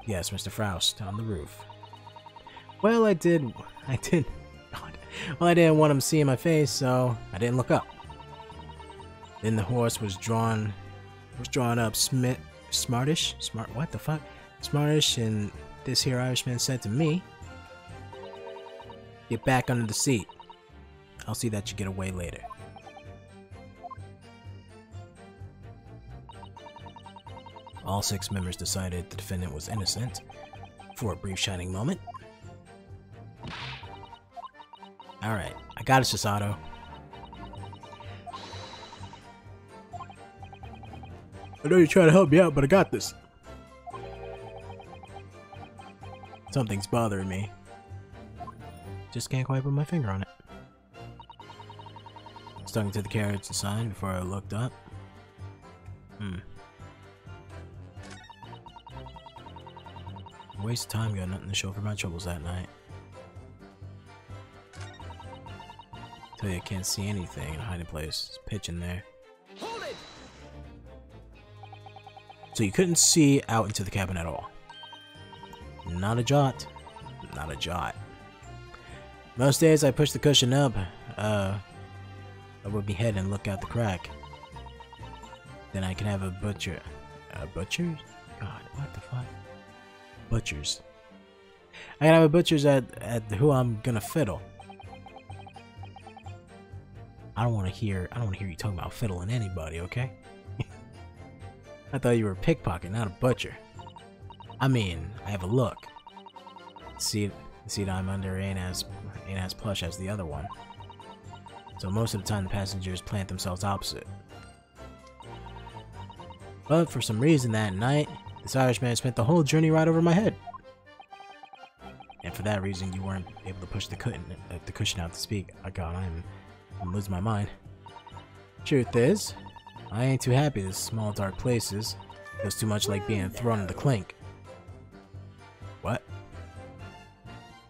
Yes, Mr. Froust, on the roof. Well, I did. God. Well, I didn't want him seeing my face, so I didn't look up. Then the horse was drawn up smartish, and this here Irishman said to me, "Get back under the seat. I'll see that you get away later." All six members decided the defendant was innocent for a brief shining moment. Alright, I got it, Susato. I know you're trying to help me out, but I got this. Something's bothering me. Just can't quite put my finger on it. Stung to the carriage and sign before I looked up. Waste of time, got nothing to show for my troubles that night. Tell you I can't see anything in a hiding place. It's pitch in there. Hold it! So you couldn't see out into the cabin at all. Not a jot. Not a jot. Most days I push the cushion up, above my head and look out the crack. Then I can have a butcher. A butcher? God, what the fuck? Butchers. I can have a butcher's at who I'm gonna fiddle. I don't wanna hear you talking about fiddling anybody, okay? I thought you were a pickpocket, not a butcher. I mean, I have a look. The seat I'm under ain't as plush as the other one. So most of the time the passengers plant themselves opposite. But for some reason that night, this Irishman spent the whole journey right over my head. And for that reason, you weren't able to push the cushion out to speak. Oh god, I'm losing my mind. Truth is, I ain't too happy in these small dark places. Feels too much like being thrown in the clink. What?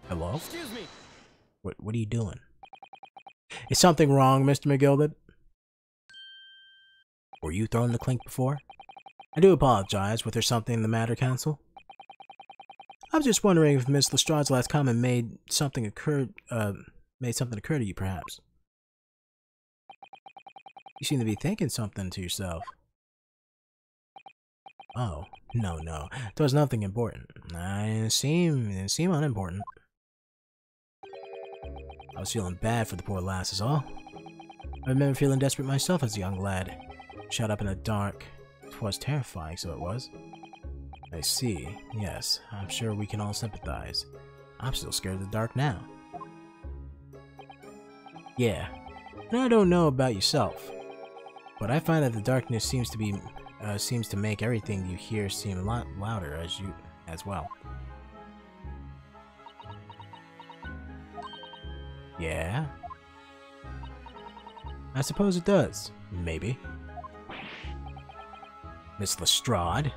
Hello? Excuse me. What are you doing? Is something wrong, Mr. McGilded? Were you thrown in the clink before? I do apologize. Was there something the matter, Counsel? I was just wondering if Miss Lestrade's last comment made something occur to you, perhaps. You seem to be thinking something to yourself. Oh, no. There was nothing important. It didn't seem unimportant. I was feeling bad for the poor lass is all. I remember feeling desperate myself as a young lad. Shut up in the dark. 'Twas terrifying, so it was. I see. Yes, I'm sure we can all sympathize. I'm still scared of the dark now. Yeah, and I don't know about yourself, but I find that the darkness seems to make everything you hear seem a lot louder as well. Yeah, I suppose it does. Maybe. Miss Lestrade,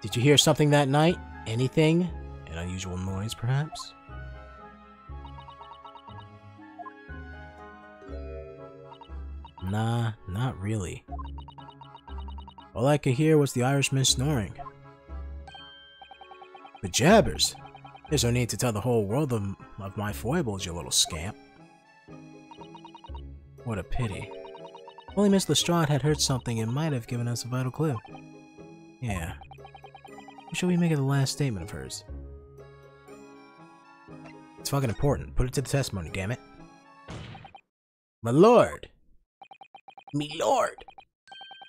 did you hear something that night? Anything? An unusual noise, perhaps? Nah, not really. All I could hear was the Irishman snoring. But jabbers! There's no need to tell the whole world of my foibles, you little scamp. What a pity. If only Miss Lestrade had heard something, it might have given us a vital clue. Yeah. What should we make of the last statement of hers? It's fucking important. Put it to the testimony, damn it. My lord! Me lord!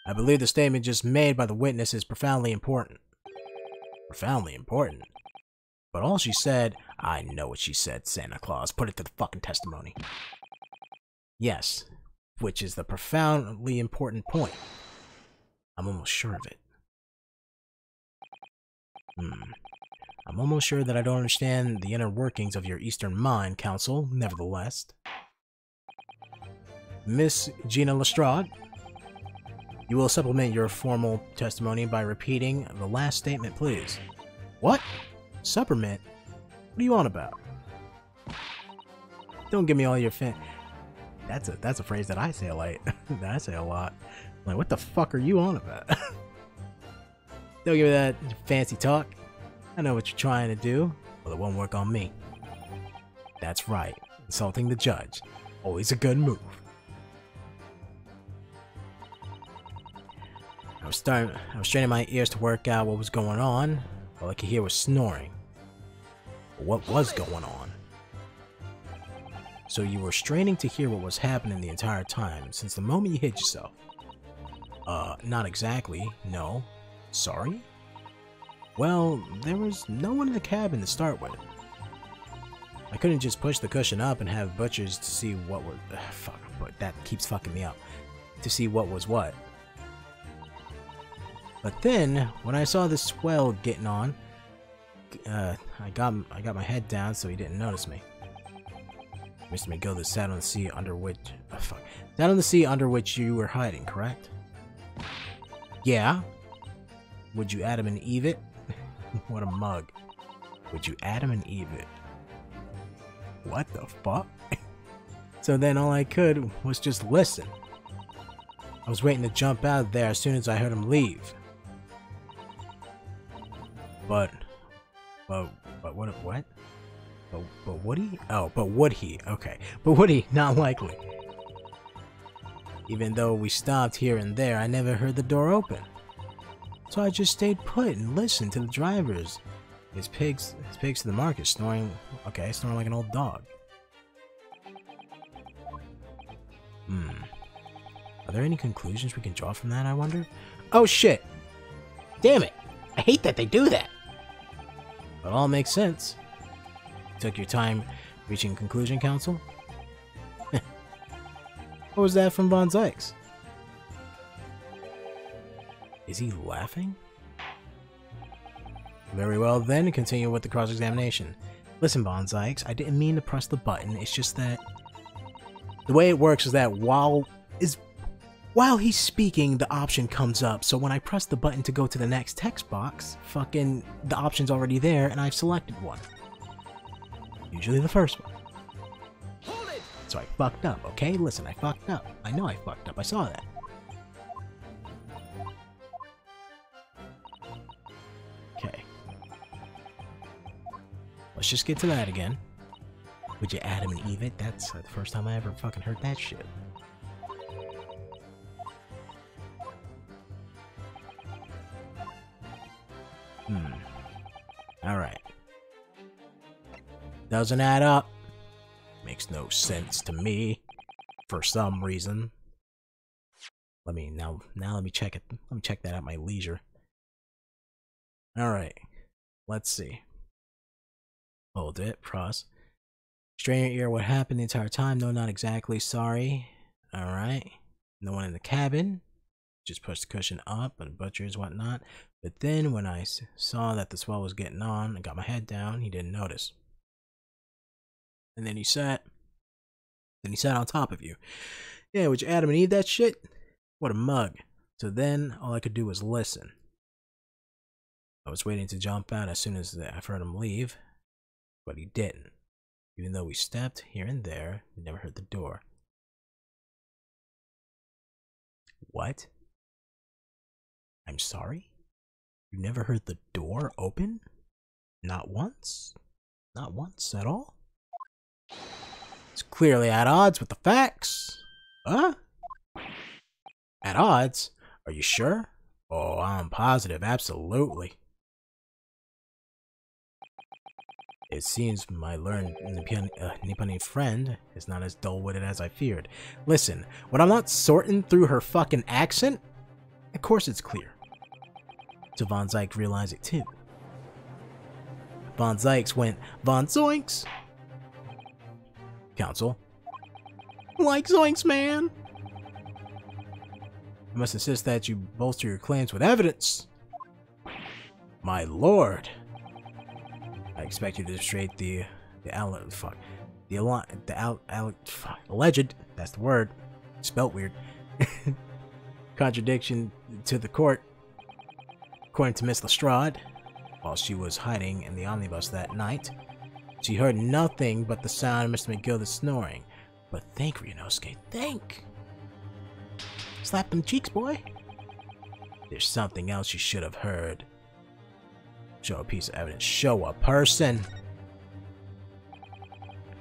I believe the statement just made by the witness is profoundly important. Profoundly important? But all she said, I know what she said, Santa Claus. Put it to the fucking testimony. Yes. Which is the profoundly important point. I'm almost sure of it. I'm almost sure that I don't understand the inner workings of your Eastern mind, Counsel, nevertheless. Miss Gina Lestrade, you will supplement your formal testimony by repeating the last statement, please. What? Supplement? What are you on about? Don't give me all your fan... That's a phrase that I say a lot. Like, what the fuck are you on about? Don't give me that fancy talk. I know what you're trying to do, but it won't work on me. That's right. Insulting the judge. Always a good move. I was straining my ears to work out what was going on. All I could hear was snoring. But what was going on? So you were straining to hear what was happening the entire time, since the moment you hit yourself. Not exactly, no. Sorry? Well, there was no one in the cabin to start with. I couldn't just push the cushion up and have butchers to see what was... Fuck, but that keeps fucking me up. To see what was what. But then, when I saw this swell getting on, I got my head down so he didn't notice me. Mr. McGilded sat on the sea under which... Oh, fuck. Sat on the sea under which you were hiding, correct? Yeah. Would you Adam and Eve it? What a mug. Would you Adam and Eve it? What the fuck? So then all I could was just listen. I was waiting to jump out of there as soon as I heard him leave. But would he? Oh, but would he? Okay. But would he? Not likely. Even though we stopped here and there, I never heard the door open. So I just stayed put and listened to the drivers. His pigs to the market snoring. Okay, snoring like an old dog. Hmm. Are there any conclusions we can draw from that, I wonder? Oh shit! Damn it! I hate that they do that! But all makes sense. Took your time reaching conclusion, counsel? What was that from Von Zieks? Is he laughing? Very well then, continue with the cross-examination. Listen, Von Zieks, I didn't mean to press the button, it's just that... The way it works is that while he's speaking, the option comes up, so when I press the button to go to the next text box, fucking the option's already there and I've selected one. Usually the first one. Hold it! So I fucked up, okay? Listen, I fucked up. I know I fucked up, I saw that. Okay. Let's just get to that again. Would you Adam and Eve it? That's the first time I ever fucking heard that shit. Hmm. Alright. Doesn't add up. Makes no sense to me. For some reason. Let me, now let me check it. Let me check that at my leisure. Alright. Let's see. Hold it. Cross. Strain your ear, what happened the entire time? No, not exactly. Sorry. Alright. No one in the cabin. Just pushed the cushion up and butchers, whatnot. But then when I saw that the swell was getting on, I got my head down, he didn't notice. And then he sat on top of you. Yeah, would you Adam and Eve that shit? What a mug. So then all I could do was listen. I was waiting to jump out as soon as I heard him leave, but he didn't. Even though we stepped here and there, we never heard the door. What? I'm sorry? You never heard the door open? Not once? Not once at all? It's clearly at odds with the facts. Huh? At odds? Are you sure? Oh, I'm positive, absolutely. It seems my learned Nippon friend is not as dull-witted as I feared. Listen, when I'm not sorting through her fucking accent, of course it's clear. So Von Zieks realized it too. Von Zieks went, Von Zoinks! Counsel. Like Zoinks, man! I must insist that you bolster your claims with evidence! My lord! I expect you to demonstrate alleged, that's the word, spelt weird, contradiction to the court. According to Miss Lestrade, while she was hiding in the omnibus that night, she heard nothing but the sound of Mr. McGilded snoring. But think, Ryunosuke, think! Slap them cheeks, boy! There's something else you should have heard. Show a piece of evidence. Show a person.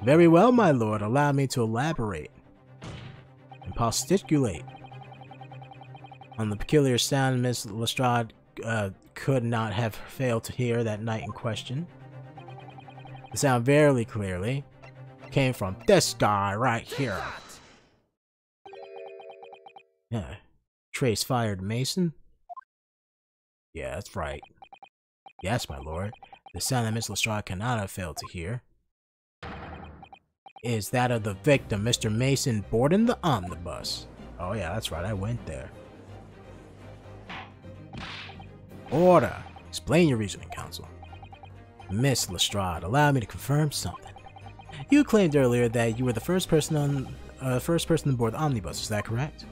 Very well, my lord. Allow me to elaborate and posticulate on the peculiar sound Miss Lestrade could not have failed to hear that night in question. The sound very clearly came from this guy right here. Yeah, Tracefire Mason. Yeah, that's right. Yes, my lord. The sound that Miss Lestrade cannot have failed to hear is that of the victim, Mr. Mason, boarding the omnibus. Oh yeah, that's right, I went there. Order! Explain your reasoning, counsel. Miss Lestrade, allow me to confirm something. You claimed earlier that you were the first person on board the omnibus, is that correct?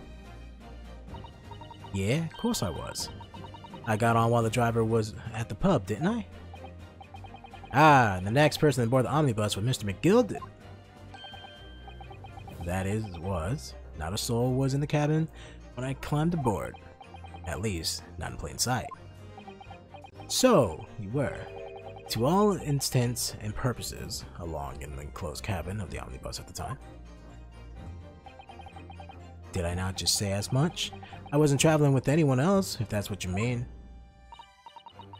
Yeah, of course I was. I got on while the driver was at the pub, didn't I? Ah, the next person on board the omnibus was Mr. McGilded. That is, was. Not a soul was in the cabin when I climbed aboard. At least, not in plain sight. So, you were, to all intents and purposes, along in the enclosed cabin of the omnibus at the time. Did I not just say as much? I wasn't traveling with anyone else, if that's what you mean.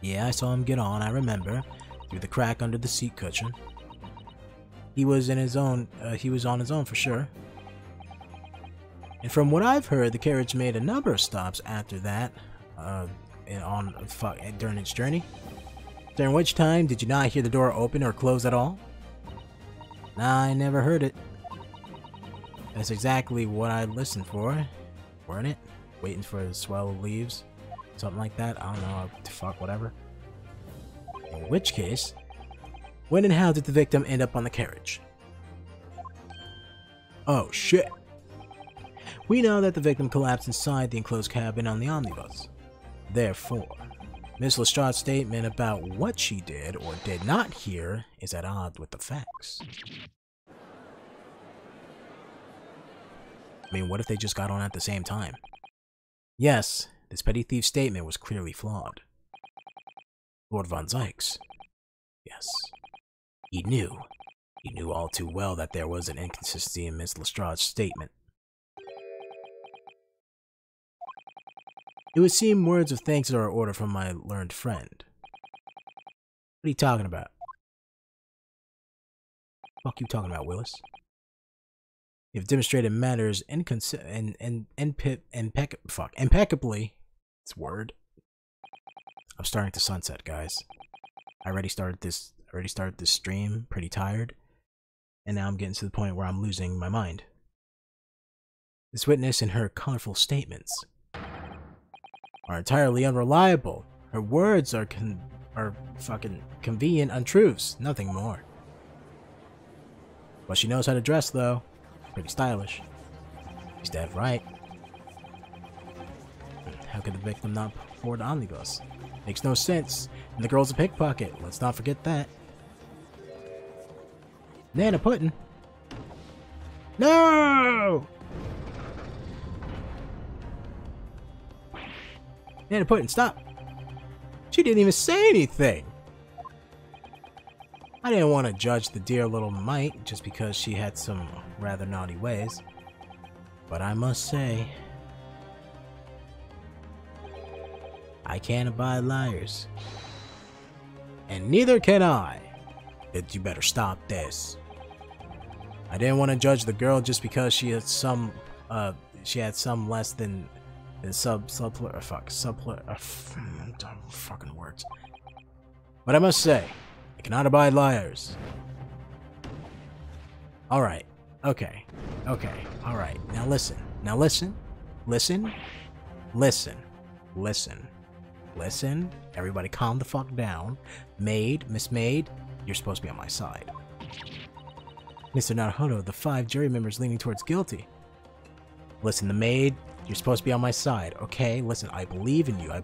Yeah, I saw him get on, I remember, through the crack under the seat cushion. He was in his own, he was on his own for sure. And from what I've heard, the carriage made a number of stops after that, during its journey. During which time, did you not hear the door open or close at all? Nah, I never heard it. That's exactly what I listened for, weren't it? Waiting for the swell of leaves, something like that, I don't know, fuck, whatever. In which case, when and how did the victim end up on the carriage? Oh shit! We know that the victim collapsed inside the enclosed cabin on the omnibus. Therefore, Miss Lestrade's statement about what she did or did not hear is at odds with the facts. I mean, what if they just got on at the same time? Yes, this petty thief's statement was clearly flawed. Lord van Zieks. Yes. He knew. He knew all too well that there was an inconsistency in Miss Lestrade's statement. It would seem words of thanks are in order from my learned friend. What are you talking about? Fuck you talking about, Willis? You've demonstrated matters impeccably. It's word. I'm starting to sunset, guys. I already started this stream, pretty tired. And now I'm getting to the point where I'm losing my mind. This witness and her colorful statements are entirely unreliable. Her words are fucking convenient untruths, nothing more. But she knows how to dress, though. Pretty stylish. She's dead right. How could the victim not afford the omnibus? Makes no sense. And the girl's a pickpocket, let's not forget that. Nana Pudding? No! Nana Pudding, stop! She didn't even say anything! I didn't want to judge the dear little mite just because she had some rather naughty ways. But I must say, I can't abide liars. And neither can I. You better stop this. I didn't want to judge the girl just because she had some, less than But I must say, I cannot abide liars. Alright, okay, alright, now listen, everybody calm the fuck down. Maid, Miss Maid, you're supposed to be on my side. Mr. Naruhodo, the 5 jury members leaning towards guilty. Listen, the maid, you're supposed to be on my side, okay? Listen, I believe in you, and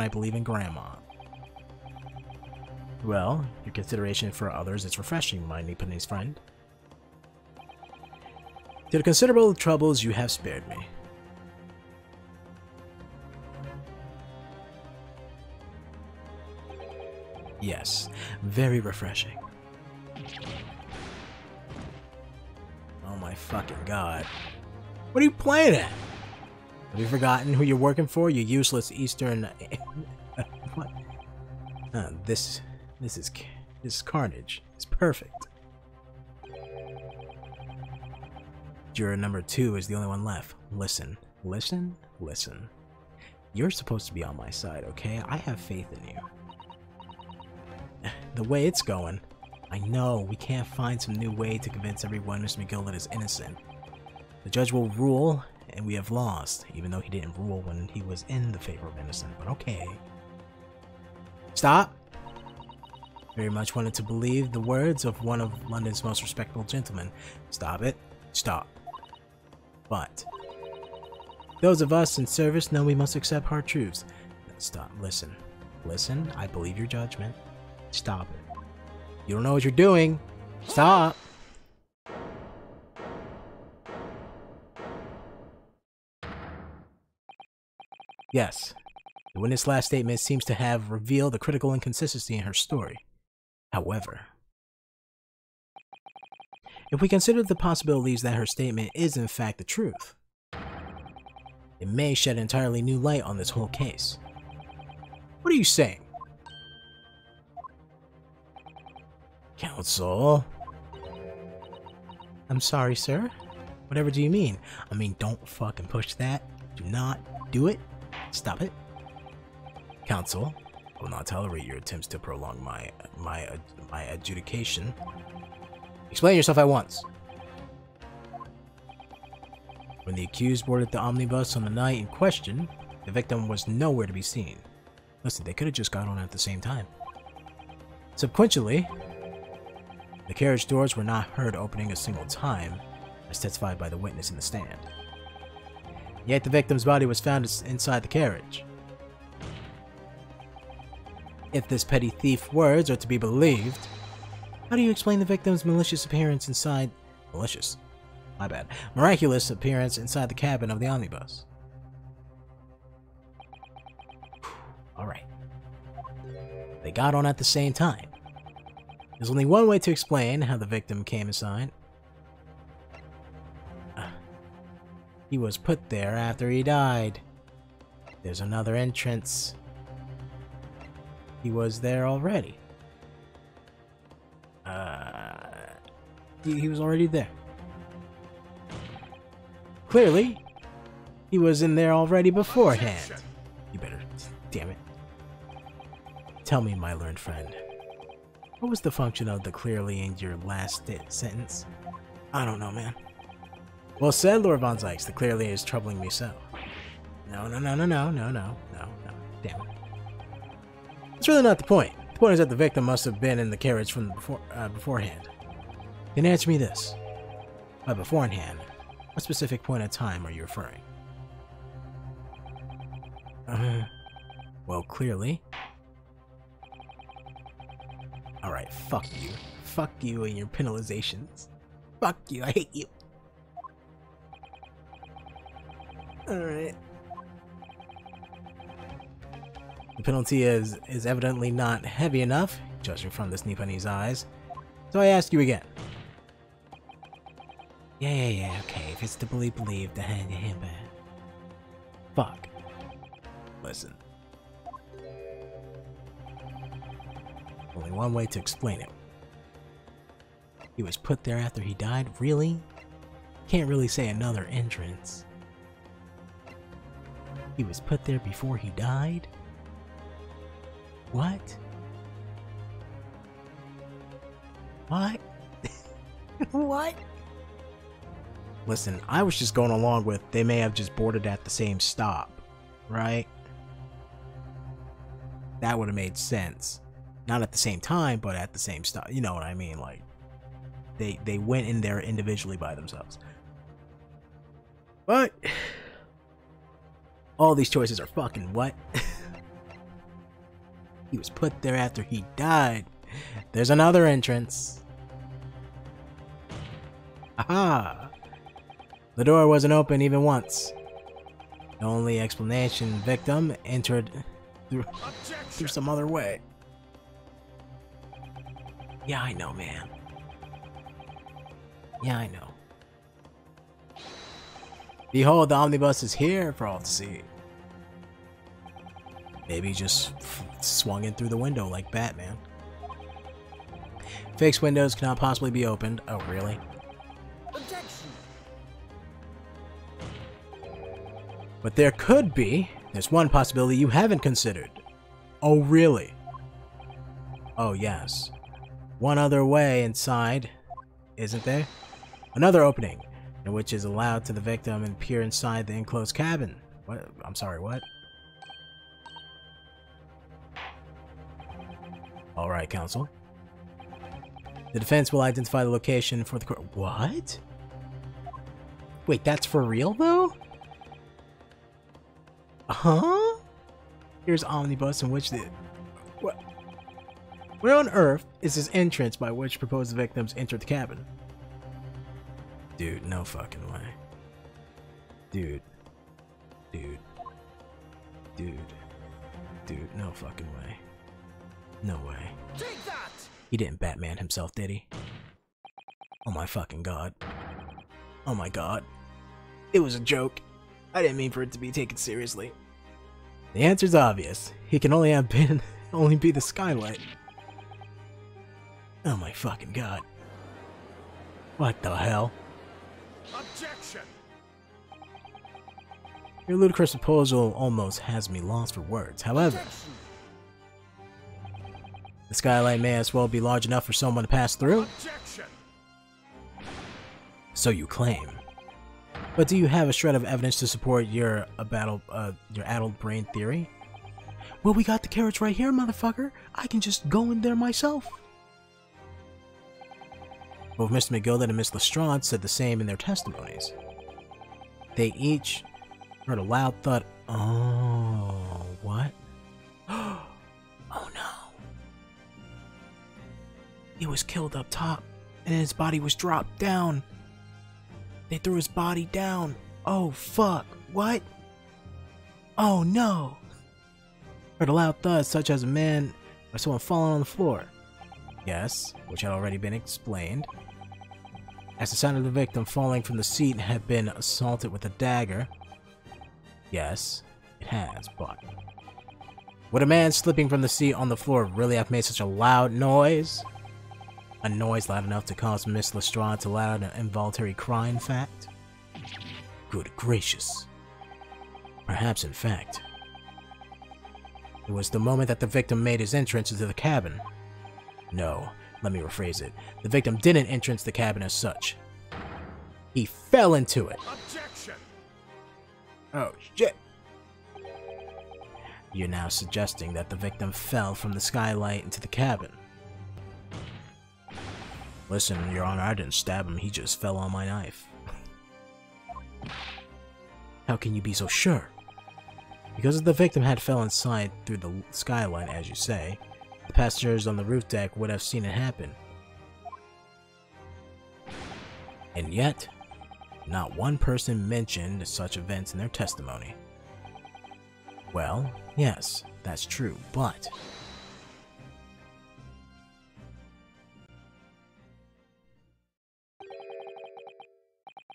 I believe in Grandma. Well, your consideration for others is refreshing, my Nipponese friend. To the considerable troubles you have spared me. Yes, very refreshing. Oh my fucking god. What are you playing at? Have you forgotten who you're working for, you useless Eastern? What? This is carnage. It's perfect. Juror number 2 is the only one left. Listen. You're supposed to be on my side, okay? I have faith in you. The way it's going, I know we can't find some new way to convince everyone Mr. McGilded is innocent. The judge will rule. And we have lost, even though he didn't rule when he was in the favor of innocent, but okay. Stop. Very much wanted to believe the words of one of London's most respectable gentlemen. Stop it. Stop. But those of us in service know we must accept hard truths. Stop. Listen. Listen, I believe your judgment. Stop it. You don't know what you're doing. Stop. Yes. The witness' last statement seems to have revealed a critical inconsistency in her story. However, if we consider the possibilities that her statement is in fact the truth, it may shed entirely new light on this whole case. What are you saying? Counsel? I'm sorry, sir. Whatever do you mean? I mean, don't fucking push that. Do not do it. Stop it. Counsel, I will not tolerate your attempts to prolong my adjudication. Explain yourself at once. When the accused boarded the omnibus on the night in question, the victim was nowhere to be seen. Listen, they could have just got on at the same time. Subsequently, the carriage doors were not heard opening a single time, as testified by the witness in the stand. Yet the victim's body was found inside the carriage. If this petty thief's words are to be believed, how do you explain the victim's miraculous appearance inside the cabin of the omnibus? Alright. They got on at the same time. There's only one way to explain how the victim came inside. He was put there after he died. There's another entrance. He was there already. He was already there. Clearly, he was in there already beforehand. You better... Damn it. Tell me, my learned friend. What was the function of the clearly in your last sentence? I don't know, man. Well said, Lord Von Zieks. The clearly is troubling me so. No. Damn it. That's really not the point. The point is that the victim must have been in the carriage from beforehand. Then answer me this. By beforehand, what specific point of time are you referring? Well, clearly. Alright, fuck you. Fuck you and your penalizations. Fuck you, I hate you. Alright. The penalty is evidently not heavy enough, judging from this Nipponese eyes. So I ask you again. Yeah, okay, if it's to believe, the hand to hand. Fuck. Listen. Only one way to explain it. He was put there after he died? Really? Can't really say another entrance. He was put there before he died? What? What? What? Listen, I was just going along with they may have just boarded at the same stop, right? That would have made sense. Not at the same time, but at the same stop. You know what I mean? Like, they went in there individually by themselves. But all these choices are fucking what? He was put there after he died. There's another entrance. Aha! The door wasn't open even once. The only explanation: victim entered through some other way. Yeah, I know, man. Yeah, I know. Behold, the omnibus is here for all to see. Maybe just swung in through the window like Batman. Fixed windows cannot possibly be opened. Oh, really? Objection. But there could be. There's one possibility you haven't considered. Oh, really? Oh, yes. One other way inside, isn't there? Another opening, in which is allowed to the victim and peer inside the enclosed cabin. What? I'm sorry, what? All right, counsel. The defense will identify the location for the court. What? Wait, that's for real though? Huh? Here's omnibus in which the... What? Where on earth is this entrance by which proposed victims entered the cabin? Dude, no fucking way. Dude, no fucking way. No way. Take that! He didn't Batman himself, did he? Oh my fucking god. Oh my god. It was a joke. I didn't mean for it to be taken seriously. The answer's obvious. He can only have been... only be the skylight. Oh my fucking god. What the hell? Objection! Your ludicrous proposal almost has me lost for words. However... the skylight may as well be large enough for someone to pass through. Objection. So you claim. But do you have a shred of evidence to support your addled brain theory? Well, we got the carriage right here, motherfucker. I can just go in there myself. Both Mr. McGilded and Miss Lestrade said the same in their testimonies. They each heard a loud thud. Oh, what? Oh no. He was killed up top, and his body was dropped down. They threw his body down. Oh fuck, what? Oh no! Heard a loud thud such as a man or someone falling on the floor. Yes, which had already been explained. As the sound of the victim falling from the seat had been assaulted with a dagger. Yes, it has, but... would a man slipping from the seat on the floor really have made such a loud noise? A noise loud enough to cause Miss Lestrade to let out an involuntary cry, in fact? Good gracious. Perhaps, in fact, it was the moment that the victim made his entrance into the cabin. No, let me rephrase it. The victim didn't enter the cabin as such. He fell into it. Objection. Oh, shit. You're now suggesting that the victim fell from the skylight into the cabin. Listen, Your Honor, I didn't stab him, he just fell on my knife. How can you be so sure? Because if the victim had fell inside through the skylight, as you say, the passengers on the roof deck would have seen it happen. And yet, not one person mentioned such events in their testimony. Well, yes, that's true, but...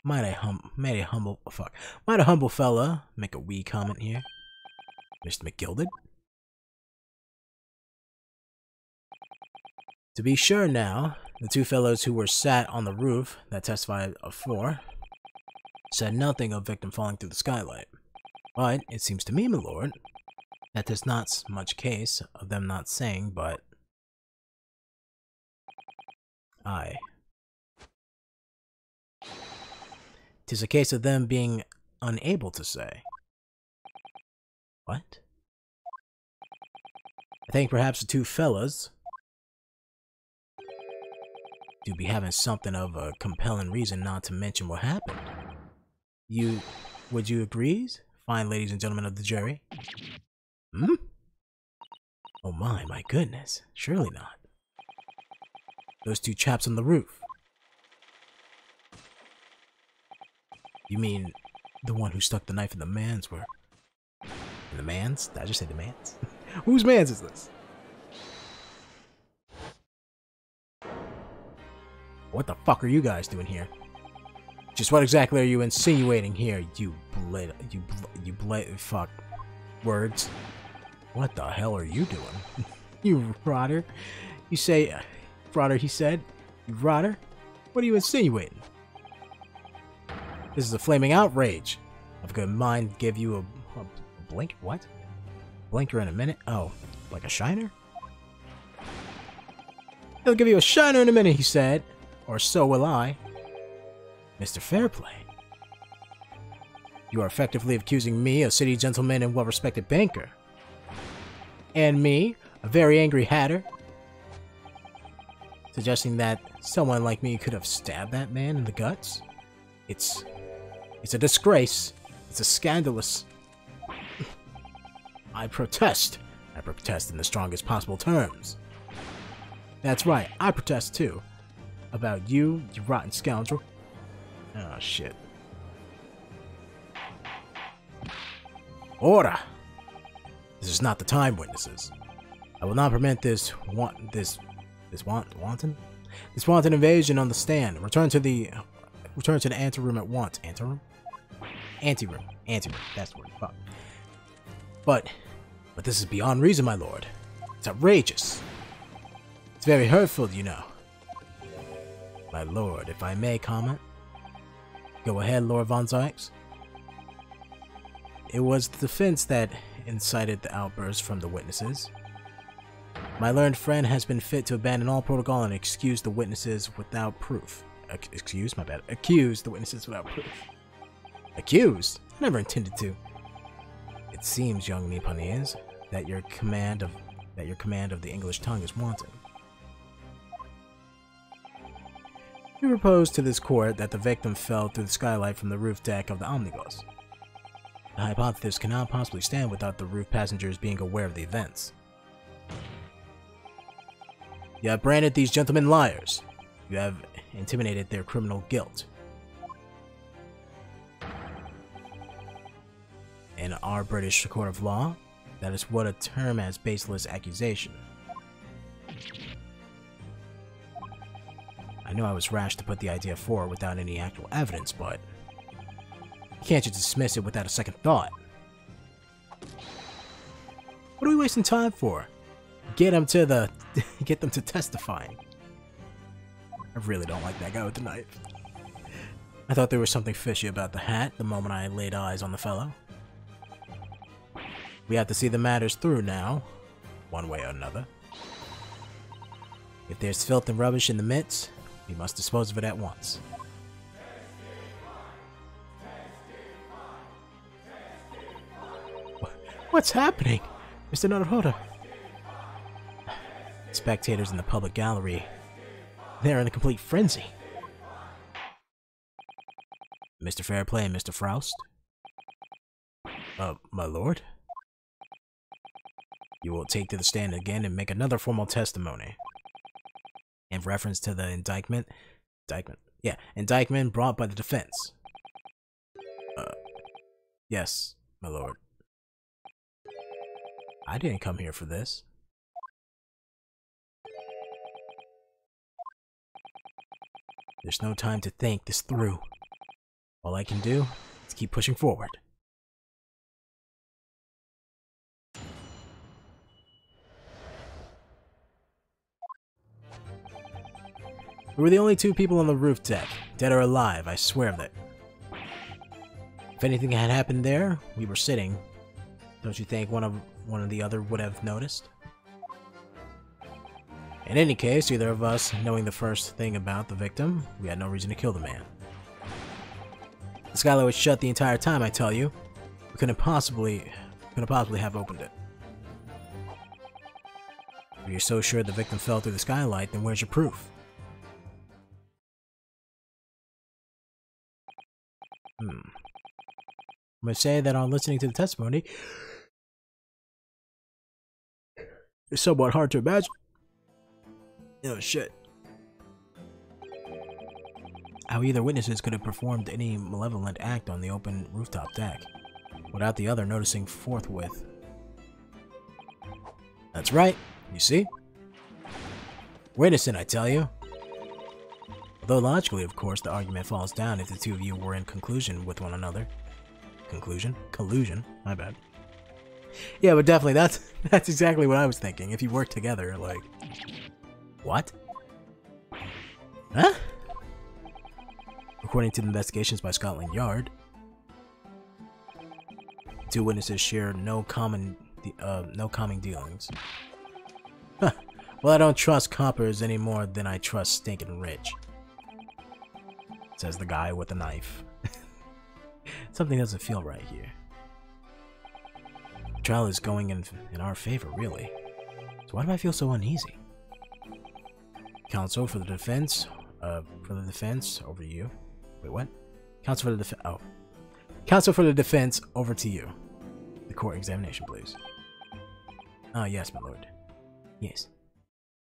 Might a humble fella make a wee comment here? Mr. McGilded? To be sure now, the two fellows who were sat on the roof that testified afore said nothing of victim falling through the skylight. But it seems to me, my lord, that there's not much case of them not saying, but... aye. 'Tis a case of them being unable to say. What? I think perhaps the two fellas do be having something of a compelling reason not to mention what happened. Would you agree, fine ladies and gentlemen of the jury? Hmm? Oh my goodness, surely not. Those two chaps on the roof. You mean the one who stuck the knife in the man's were... in the man's? Did I just say the man's? Whose man's is this? What the fuck are you guys doing here? Just what exactly are you insinuating here, fuck... words? What the hell are you doing? You rotter. You say... rotter, he said. You rotter? What are you insinuating? This is a flaming outrage. I've got a mind give you a blink. What? Blinker in a minute? Oh, like a shiner? He'll give you a shiner in a minute, he said. Or so will I. Mr. Fairplay. You are effectively accusing me, a city gentleman and well-respected banker. And me, a very angry hatter, suggesting that someone like me could have stabbed that man in the guts? It's a disgrace. It's a scandalous. I protest. I protest in the strongest possible terms. That's right, I protest too. About you, you rotten scoundrel. Oh shit. Order! This is not the time, witnesses. I will not permit this wanton invasion on the stand. Return to the anteroom at once. Anteroom? Anteroom. Anteroom. That's what the fuck. But this is beyond reason, my lord. It's outrageous. It's very hurtful, you know. My lord, if I may comment. Go ahead, Lord Von Zieks. It was the defense that incited the outburst from the witnesses. My learned friend has been fit to abandon all protocol and excuse the witnesses without proof. Excuse? My bad. Accuse the witnesses without proof. Accused? I never intended to. It seems, young Nipponese, that your command of the English tongue is wanting. You proposed to this court that the victim fell through the skylight from the roof deck of the omnibus. The hypothesis cannot possibly stand without the roof passengers being aware of the events. You have branded these gentlemen liars. You have intimidated their criminal guilt. In our British court of law, that is what a term as baseless accusation. I know I was rash to put the idea forward without any actual evidence, but can't you dismiss it without a second thought? What are we wasting time for? Get them to testifying. I really don't like that guy with the knife. I thought there was something fishy about the hat the moment I laid eyes on the fellow. We have to see the matters through now, one way or another. If there's filth and rubbish in the midst, we must dispose of it at once. What's happening? Mr. Naruhodo? Spectators in the public gallery, they're in a complete frenzy. Mr. Fairplay and Mr. Froust? My lord? You will take to the stand again and make another formal testimony. In reference to the indictment brought by the defense. Yes, my lord. I didn't come here for this. There's no time to think this through. All I can do is keep pushing forward. We were the only two people on the roof deck, dead or alive, I swear that. If anything had happened there, we were sitting. Don't you think one of the other would have noticed? In any case, either of us knowing the first thing about the victim, we had no reason to kill the man. The skylight was shut the entire time, I tell you. We couldn't possibly have opened it. If you're so sure the victim fell through the skylight, then where's your proof? I must say that on listening to the testimony, it's somewhat hard to imagine. Oh shit. How either witnesses could have performed any malevolent act on the open rooftop deck, without the other noticing forthwith. That's right, you see? We're innocent, I tell you. Though logically, of course, the argument falls down if the two of you were in conclusion with one another. Conclusion? Collusion? My bad. Yeah, but definitely, that's exactly what I was thinking. If you work together, like... What? Huh? According to the investigations by Scotland Yard, two witnesses shared no common dealings. Huh. Well, I don't trust coppers any more than I trust stinking rich. Says the guy with the knife. Something doesn't feel right here. The trial is going in our favor, really. So why do I feel so uneasy? Counsel for the defense. Over to you. Wait, what? Counsel for the defense. Oh. Counsel for the defense, over to you. The court examination, please. Ah, yes, my lord. Yes.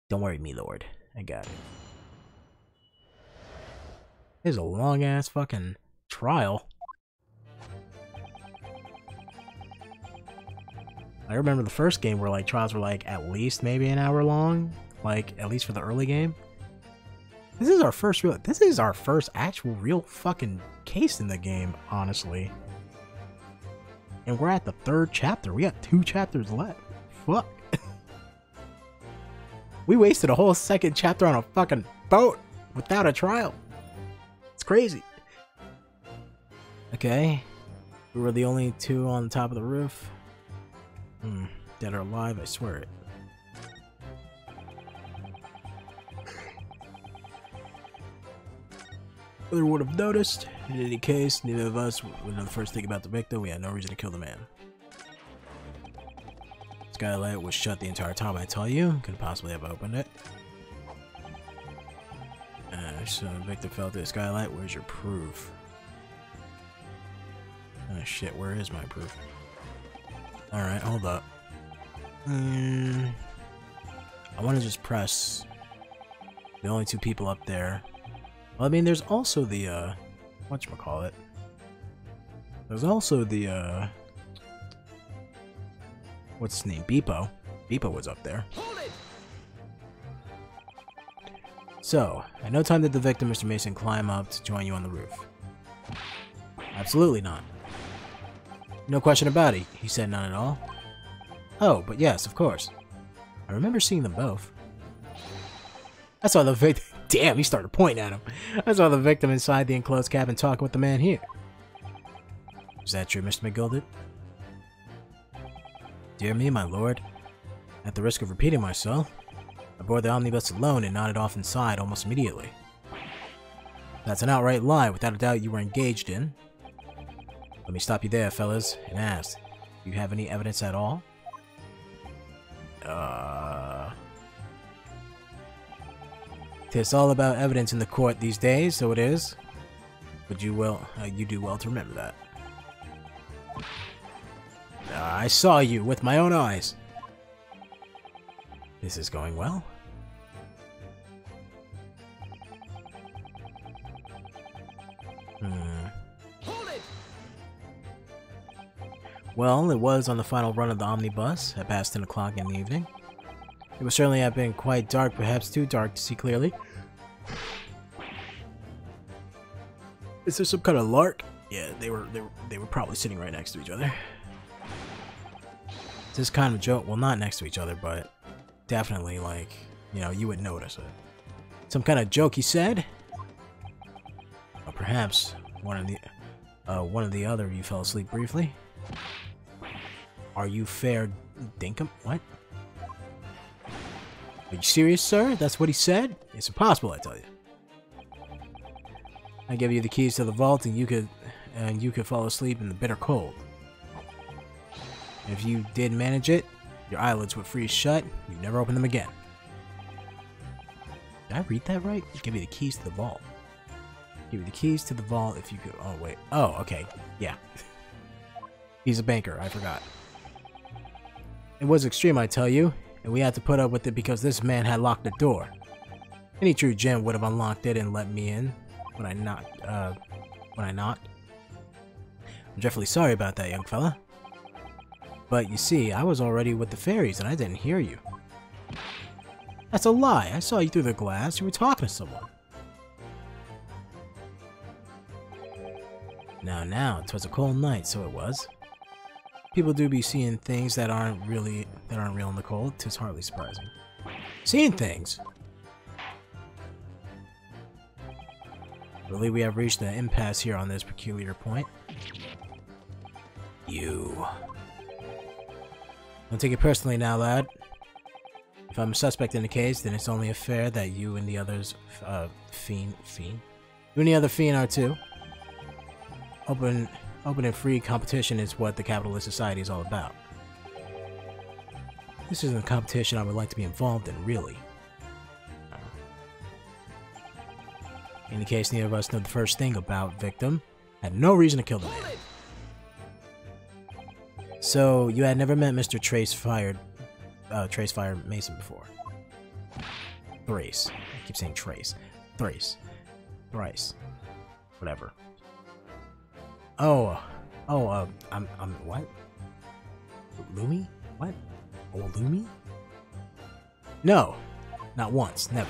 Don't worry, me lord. I got it. There's a long-ass fucking trial. I remember the first game where, like, trials were, like, at least maybe an hour long. Like, at least for the early game. This is our first real— this is our first actual real fucking case in the game, honestly. And we're at the third chapter. We got 2 chapters left. Fuck. We wasted a whole second chapter on a fucking boat without a trial. It's crazy. Okay. We were the only 2 on top of the roof. Hmm. Dead or alive, I swear it. Whether would have noticed. In any case, neither of us would know the first thing about the victim. We had no reason to kill the man. Skylight was shut the entire time, I tell you. Couldn't possibly have opened it. So the victim fell through the skylight. Where's your proof? Oh shit, where is my proof? Alright, hold up. I want to just press the only 2 people up there. Well, I mean, there's also the, whatchamacallit. There's also the, what's his name? Beppo. Beppo was up there. Hold it! So, at no time did the victim, Mr. Mason, climb up to join you on the roof. Absolutely not. No question about it. He said none at all. Oh, but yes, of course. I remember seeing them both. I saw the victim. Damn, he started pointing at him. I saw the victim inside the enclosed cabin talking with the man here. Is that true, Mr. McGilded? Dear me, my lord. At the risk of repeating myself, I boarded the omnibus alone and nodded off inside almost immediately. That's an outright lie, without a doubt you were engaged in. Let me stop you there, fellas, and ask, do you have any evidence at all? It's all about evidence in the court these days, so it is. But you will, you do well to remember that. I saw you with my own eyes. This is going well. Hold it. Well, it was on the final run of the omnibus at past 10 o'clock in the evening. It would certainly have been quite dark, perhaps too dark to see clearly. Is there some kind of lark? Yeah, they were probably sitting right next to each other. It's this kind of joke. Well, not next to each other, but definitely, like, you know, you would notice it. Some kind of joke, he said. Or perhaps one of the other of you fell asleep briefly. Are you fair dinkum? What? Are you serious, sir? That's what he said? It's impossible, I tell you. I gave you the keys to the vault, and you could fall asleep in the bitter cold. If you did manage it, your eyelids would freeze shut. You'd never open them again. Did I read that right? Give you the keys to the vault. Give you the keys to the vault if you could. Oh wait. Oh, okay. Yeah. He's a banker. I forgot. It was extreme, I tell you. And we had to put up with it because this man had locked the door. Any true gem would have unlocked it and let me in when I knocked. I'm dreadfully sorry about that, young fella. But you see, I was already with the fairies and I didn't hear you. That's a lie. I saw you through the glass. You were talking to someone. Now, 'twas a cold night, so it was. People do be seeing things that aren't real in the cold. 'Tis hardly surprising. Seeing things. Really, we have reached an impasse here on this peculiar point. You. Don't take it personally now, lad. If I'm a suspect in the case, then it's only fair that you and the others, you and the other fiend are too. Open and free competition is what the capitalist society is all about. This isn't a competition I would like to be involved in, really. In the case neither of us know the first thing about victim, had no reason to kill the man. So, you had never met Mr. Tracefire Mason before. Thrace. I keep saying Trace. Thrace. Thrice. Whatever. I'm what? Lumi? What? Old Lumi? No. Not once. Never.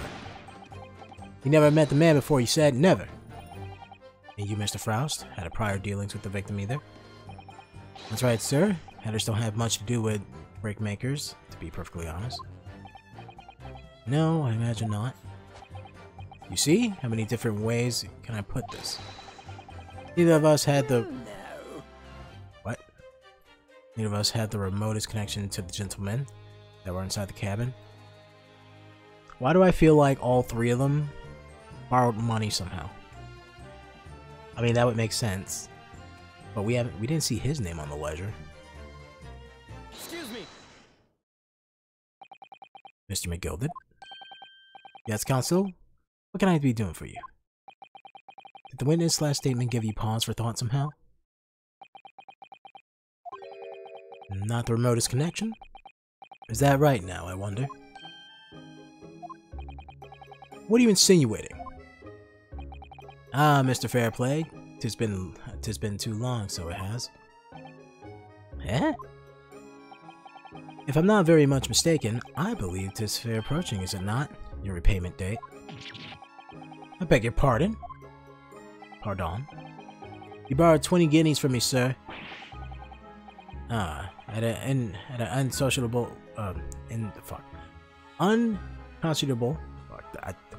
You never met the man before, you said? Never. And you, Mr. Froust, had a prior dealings with the victim either? That's right, sir. Headers don't have much to do with brick makers, to be perfectly honest. No, I imagine not. You see? How many different ways can I put this? Neither of us had the... No. What? Neither of us had the remotest connection to the gentlemen that were inside the cabin. Why do I feel like all three of them borrowed money somehow? I mean, that would make sense. But we didn't see his name on the ledger. Excuse me. Mr. McGilded? Yes, counsel? What can I be doing for you? Did the witness' last statement give you pause for thought somehow? Not the remotest connection? Is that right now, I wonder? What are you insinuating? Ah, Mr. Fairplay. Tis been too long, so it has. Eh? If I'm not very much mistaken, I believe 'tis fair approaching, is it not? Your repayment date. I beg your pardon? Pardon? You borrowed 20 guineas from me, sir. Ah, unconscionable. Fuck,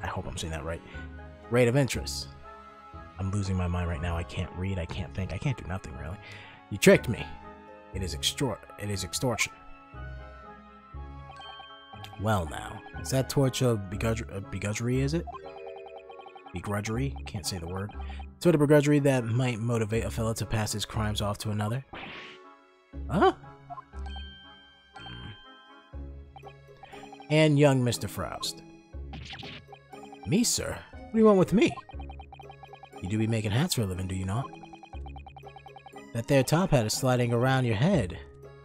I hope I'm saying that right. Rate of interest. I'm losing my mind right now. I can't read, I can't think, I can't do nothing, really. You tricked me. It is extortion. Well now, is that torch of begrudgery, is it? Begrudgery? Can't say the word. Sort of begrudgery that might motivate a fella to pass his crimes off to another? Huh? And young Mr. Froust. Me, sir? What do you want with me? You do be making hats for a living, do you not? That there top hat is sliding around your head.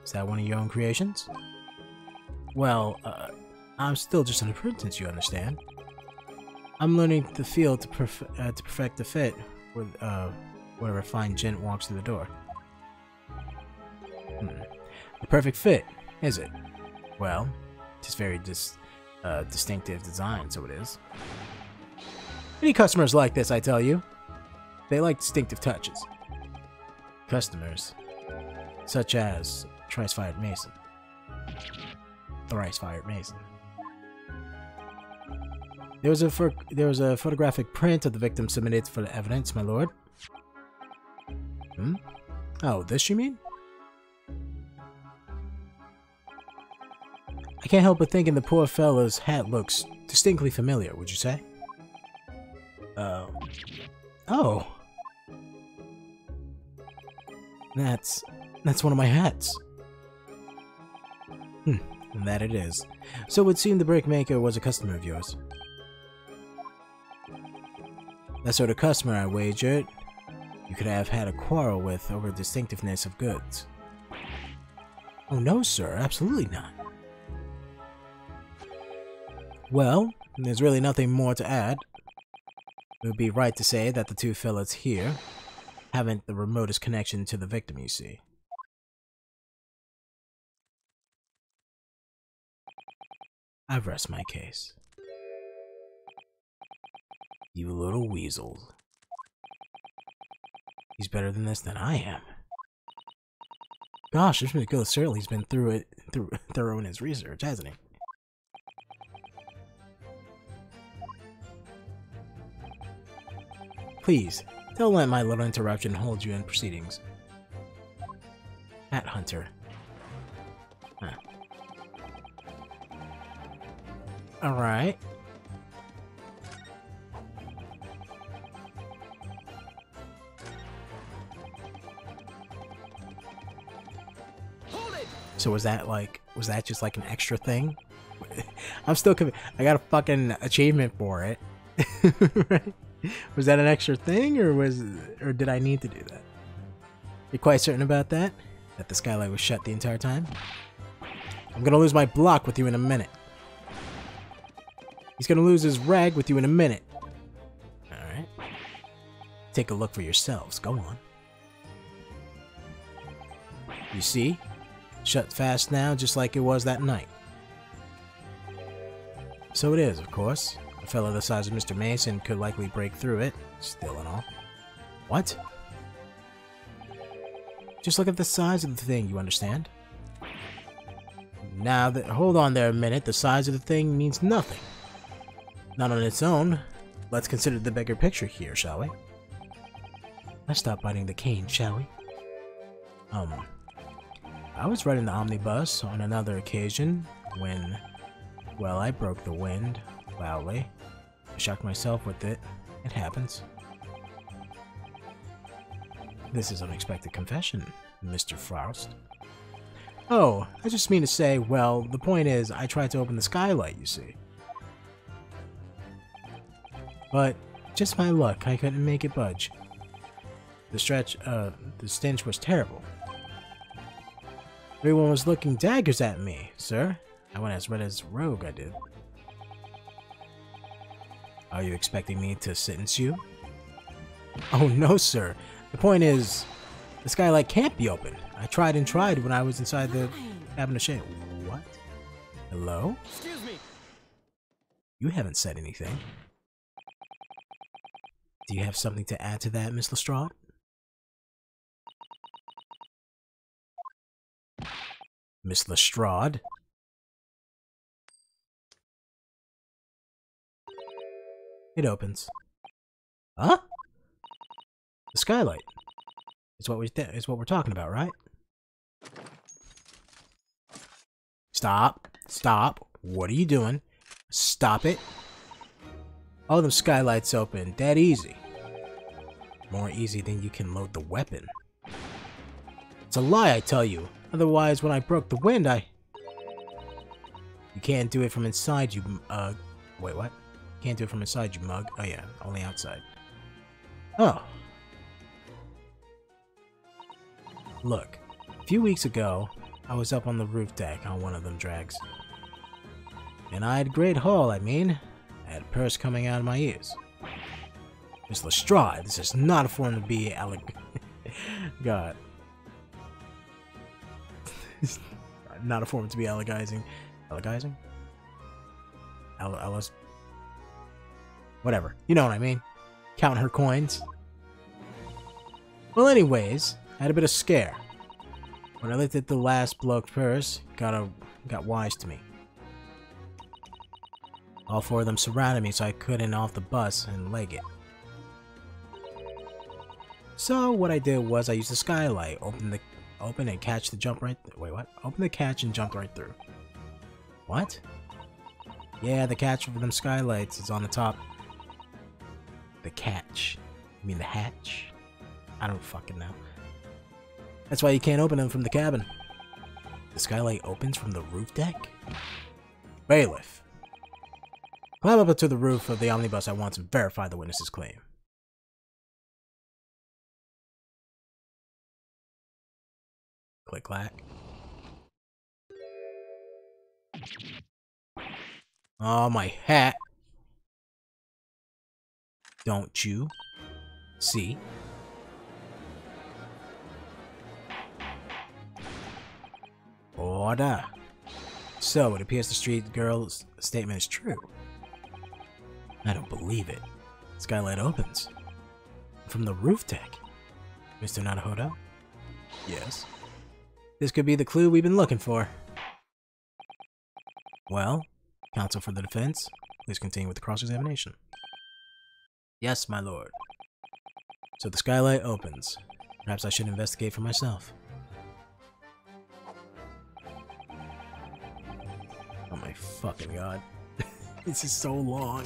Is that one of your own creations? Well, I'm still just an apprentice, you understand. I'm learning the field to perfect the fit with, where a refined gent walks through the door. Hmm. The perfect fit, is it? Well, it's very distinctive design, so it is. Any customers like this, I tell you. They like distinctive touches. Customers, such as Tracefire Mason. Tracefire Mason. There was a photographic print of the victim submitted for the evidence, my lord. Hmm? Oh, this you mean? I can't help but thinking the poor fellow's hat looks distinctly familiar, would you say? Oh. That's one of my hats. Hmm, and that it is. So it would seem the brickmaker was a customer of yours. That sort of customer, I wagered, you could have had a quarrel with over the distinctiveness of goods. Oh no, sir, absolutely not. Well, there's really nothing more to add. It would be right to say that the two fellas here haven't the remotest connection to the victim, you see. I rest my case. You little weasel. He's better than this than I am. Gosh, this McGill certainly has been thorough in his research, hasn't he? Please, don't let my little interruption hold you in proceedings. Hat Hunter. Huh. Alright. So was that just like an extra thing? I'm still I got a fucking achievement for it. Right? Was that an extra thing, or did I need to do that? You're quite certain about that? That the skylight was shut the entire time? I'm gonna lose my block with you in a minute. He's gonna lose his rag with you in a minute. Alright. Take a look for yourselves. Go on. You see? Shut fast now, just like it was that night. So it is, of course. A fellow the size of Mr. Mason could likely break through it, still and all. What? Just look at the size of the thing, you understand? Now, hold on there a minute, the size of the thing means nothing. Not on its own. Let's consider the bigger picture here, shall we? Let's stop biting the cane, shall we? I was riding the omnibus on another occasion when, well, I broke the wind loudly. I shocked myself with it. It happens. This is unexpected confession, Mr. Froust. Oh, I just mean to say, well, the point is, I tried to open the skylight, you see. But, just my luck, I couldn't make it budge. The stench was terrible. Everyone was looking daggers at me, sir. I went as red as rogue, I did. Are you expecting me to sentence you? Oh no, sir. The point is, the skylight can't be opened. I tried and tried when I was inside the cabin of shame. What? Hello? Excuse me. You haven't said anything. Do you have something to add to that, Miss Lestrade? Miss Lestrade? It opens. Huh? The skylight. Is what we're talking about, right? Stop. Stop. What are you doing? Stop it. All them skylights open. That easy. More easy than you can load the weapon. It's a lie, I tell you. Otherwise, when I broke the wind, I... You can't do it from inside, you... Wait, what? Can't do it from inside, you mug. Oh yeah, only outside. Oh. Look, a few weeks ago, I was up on the roof deck on one of them drags. And I had great haul, I mean. I had a purse coming out of my ears. Miss Lestrade, this is not a form to be alleg... God. Not a form to be allegizing. Allegizing? Whatever. You know what I mean. Count her coins. Well, anyways, I had a bit of scare. When I looked at the last bloke purse, got wise to me. All four of them surrounded me, so I couldn't off the bus and leg it. So what I did was I used the skylight, Open the catch and jump right through. What? Yeah, the catch for them skylights is on the top. The catch. You mean the hatch? I don't fucking know. That's why you can't open them from the cabin. The skylight opens from the roof deck? Bailiff. Climb up to the roof of the omnibus I want to verify the witness's claim. Click clack. Oh, my hat. Don't you see? Order. So, it appears the street girl's statement is true. I don't believe it. Skylight opens. From the roof deck. Mr. Naruhodo? Yes. This could be the clue we've been looking for. Well, counsel for the defense, please continue with the cross-examination. Yes, my lord. So the skylight opens. Perhaps I should investigate for myself. Oh my fucking god. This is so long.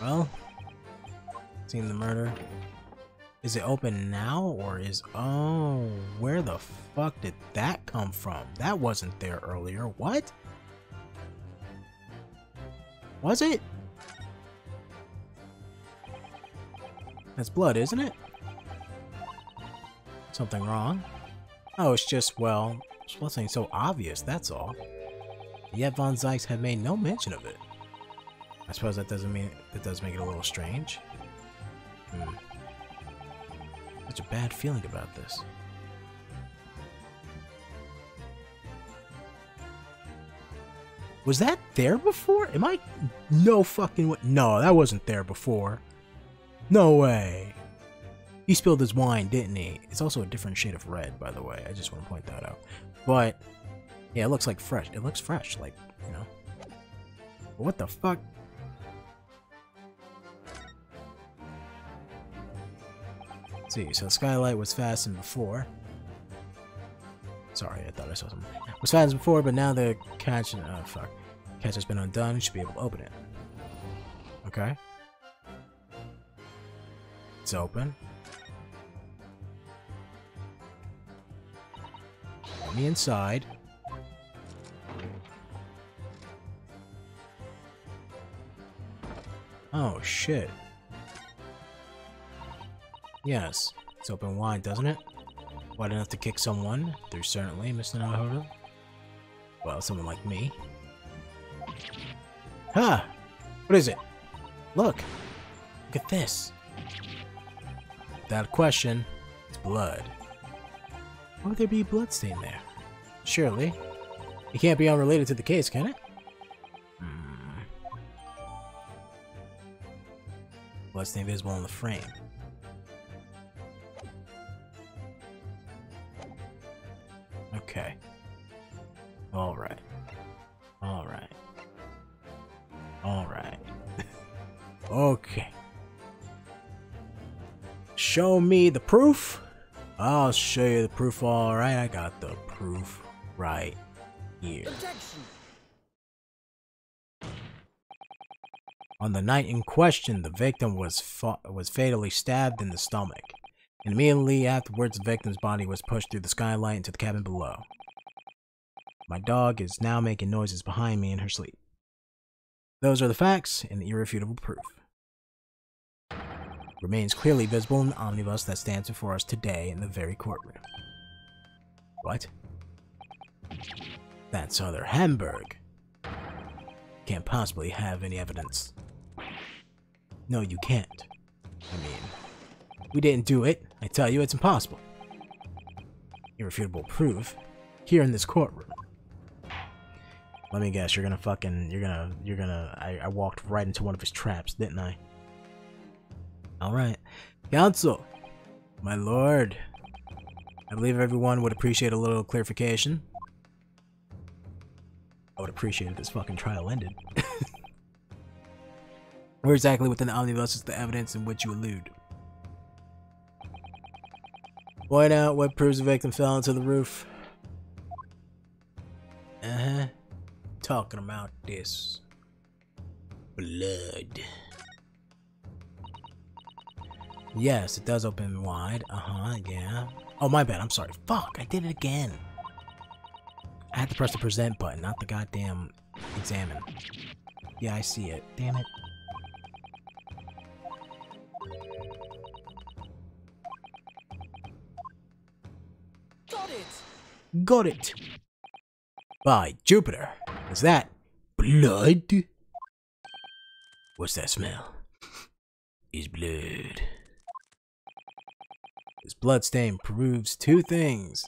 Well, seen the murder. Is it open now, or is... Oh, where the fuck did that come from? That wasn't there earlier. What? Was it? That's blood, isn't it? Something wrong? Oh, it's just, well, it's nothing so obvious, that's all. Yet Van Zieks had made no mention of it. I suppose that doesn't mean it does make it a little strange. Such a bad feeling about this. Was that there before? Am I? No fucking way. No, that wasn't there before. No way. He spilled his wine, didn't he? It's also a different shade of red, by the way. I just want to point that out. But yeah, it looks like fresh. It looks fresh, like, you know. But what the fuck? Let's see, so the skylight was fastened before. Sorry, I thought I saw something. It was fastened before, but now the catch... Oh, fuck. The catch has been undone. You should be able to open it. Okay. It's open. Let me inside. Oh, shit. Yes. It's open wide, doesn't it? Wide enough to kick someone through, certainly, Mr. Naruhodo. Well, someone like me. Huh! What is it? Look! Look at this! Without question, it's blood. Why would there be blood stain there? Surely. It can't be unrelated to the case, can it? Bloodstain visible on the frame. Okay. Alright. Alright. Alright. Okay. Show me the proof. I'll show you the proof, alright. I got the proof right here. Objection. On the night in question, the victim was fatally stabbed in the stomach. And immediately afterwards, the victim's body was pushed through the skylight into the cabin below. My dog is now making noises behind me in her sleep. Those are the facts and the irrefutable proof. Remains clearly visible in the omnibus that stands before us today in the very courtroom. What? That's other Hamburg. Can't possibly have any evidence. No, you can't. I mean, we didn't do it. I tell you, it's impossible. Irrefutable proof here in this courtroom. Let me guess, I walked right into one of his traps, didn't I? Alright. Counsel! My lord! I believe everyone would appreciate a little clarification. I would appreciate if this fucking trial ended. Where exactly within the omnibus is the evidence in which you allude? Point out what proves the victim fell into the roof. Uh-huh. Talking about this. Blood. Yes, it does open wide. Uh-huh, yeah. Oh, my bad. I'm sorry. Fuck, I did it again. I had to press the present button, not the goddamn examine. Yeah, I see it. Damn it. Got it! Got it! By Jupiter! Is that blood? What's that smell? It's blood. This blood stain proves two things.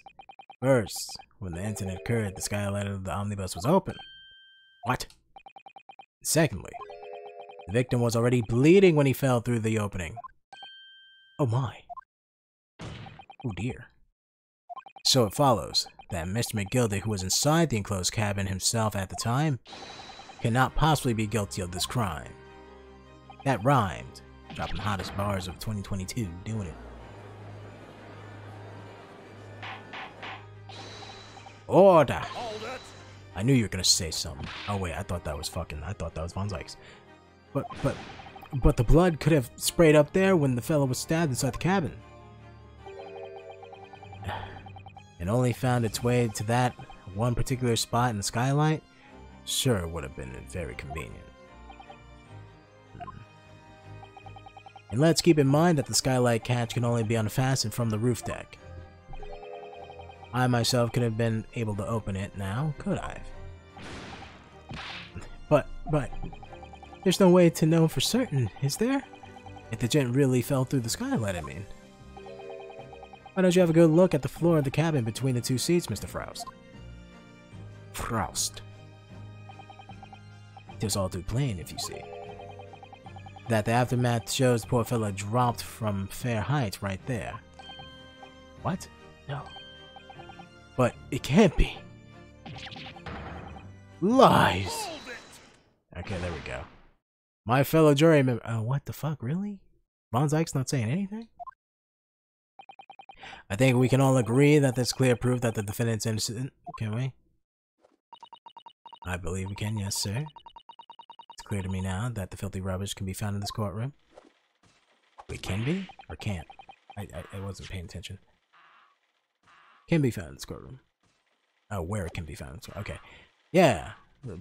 First, when the incident occurred, the skylight of the omnibus was open. What? Secondly, the victim was already bleeding when he fell through the opening. Oh my. Oh dear. So it follows that Mr. McGilded, who was inside the enclosed cabin himself at the time, cannot possibly be guilty of this crime. That rhymed. Dropping the hottest bars of 2022, doing it. Order! I knew you were gonna say something. Oh wait, I thought that was fucking... I thought that was Von Zieks. But the blood could have sprayed up there when the fellow was stabbed inside the cabin. And only found its way to that one particular spot in the skylight? Sure, would have been very convenient. And let's keep in mind that the skylight catch can only be unfastened from the roof deck. I myself could have been able to open it now, could I? But, there's no way to know for certain, is there? If the gent really fell through the skylight, I mean. Why don't you have a good look at the floor of the cabin between the two seats, Mr. Froust? Froust. It was all too plain, if you see. That the aftermath shows the poor fella dropped from fair height right there. What? No. But it can't be. Lies! Okay, there we go. My fellow jury member. What the fuck, really? Van Zieks not saying anything? I think we can all agree that there's clear proof that the defendant's innocent. Can we? I believe we can, yes, sir. It's clear to me now that the filthy rubbish can be found in this courtroom. It can be? Or can't? I wasn't paying attention. Can be found in this courtroom. Oh, where it can be found. Okay. Yeah.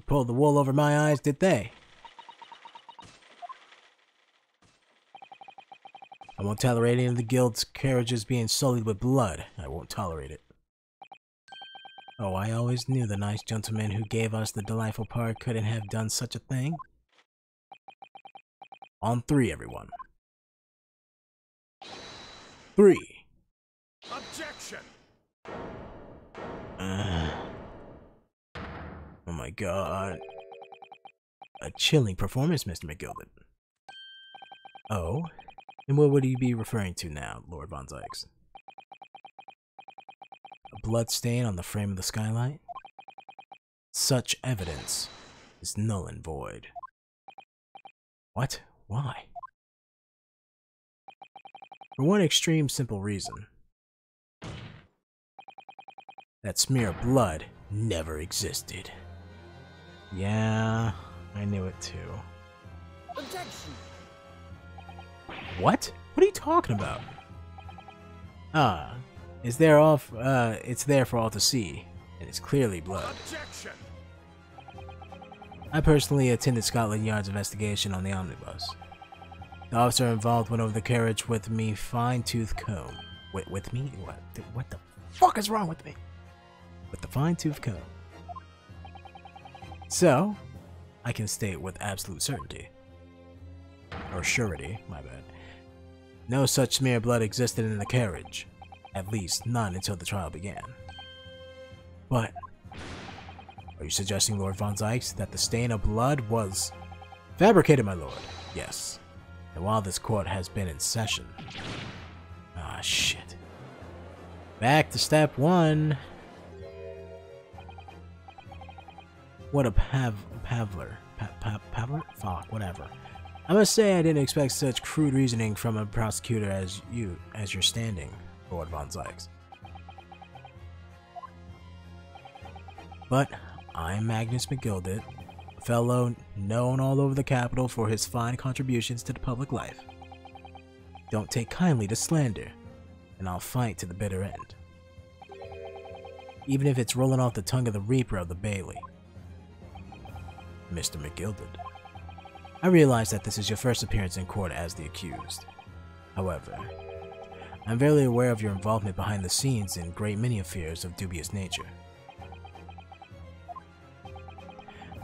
Pulled the wool over my eyes, did they? I won't tolerate any of the guild's carriages being sullied with blood. I won't tolerate it. Oh, I always knew the nice gentleman who gave us the delightful part couldn't have done such a thing. On three, everyone. Three. Objection. Oh my god. A chilling performance, Mr. McGilded. Oh? And what would he be referring to now, Lord Von Zieks? A blood stain on the frame of the skylight? Such evidence is null and void. What? Why? For one extreme simple reason. That smear of blood never existed. Yeah, I knew it too. Objection. What? What are you talking about? Ah, it's there for all to see, and it's clearly blood. Objection. I personally attended Scotland Yard's investigation on the omnibus. The officer involved went over the carriage with me fine-tooth comb. Wait, with me? What the fuck is wrong with me? With the fine-tooth comb. So, I can state with absolute certainty. Or surety, my bad. No such smear of blood existed in the carriage. At least, none until the trial began. But, are you suggesting, Lord Von Zieks, that the stain of blood was fabricated, my lord? Yes. And while this court has been in session... Ah, shit. Back to step one. What a Pavler. Pavler? Fuck, whatever. I must say I didn't expect such crude reasoning from a prosecutor as you, as you're standing, Lord Von Zieks. But I'm Magnus McGilded, a fellow known all over the capital for his fine contributions to the public life. Don't take kindly to slander, and I'll fight to the bitter end. Even if it's rolling off the tongue of the Reaper of the Bailey. Mr. McGilded. I realize that this is your first appearance in court as the accused. However, I'm fairly aware of your involvement behind the scenes in great many affairs of dubious nature.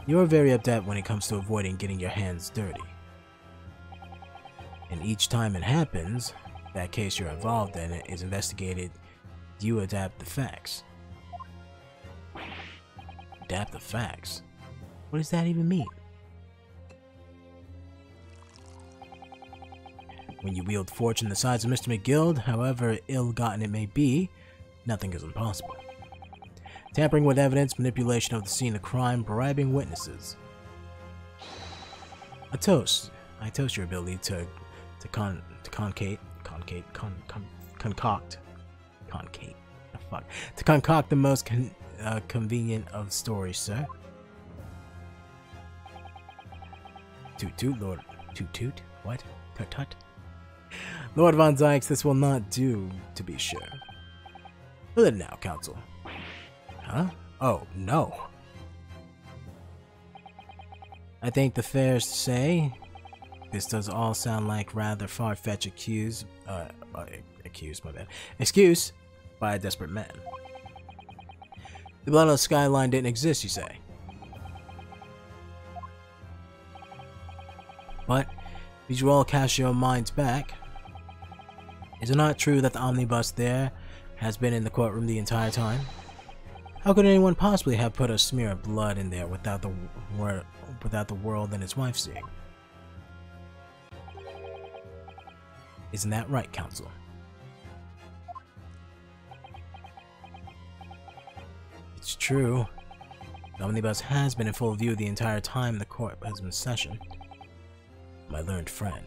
You are very adept when it comes to avoiding getting your hands dirty. And each time it happens, that case you're involved in is investigated, you adapt the facts. Adapt the facts? What does that even mean? When you wield fortune the size of Mr. McGild, however ill-gotten it may be, nothing is impossible. Tampering with evidence, manipulation of the scene of crime, bribing witnesses. A toast. I toast your ability to concoct the most convenient of stories, sir. Toot toot, Lord. Toot toot? What? Tut tut? Lord Von Zieks, this will not do, to be sure. Well then now, counsel. Huh? Oh, no. I think the fair's to say, This does all sound like rather far-fetched excuse by a desperate man. The blood on the skyline didn't exist, you say? But did you all cast your minds back? Is it not true that the omnibus there has been in the courtroom the entire time? How could anyone possibly have put a smear of blood in there without the world and his wife seeing? Isn't that right, counsel? It's true. The omnibus has been in full view the entire time the court has been in session. My learned friend.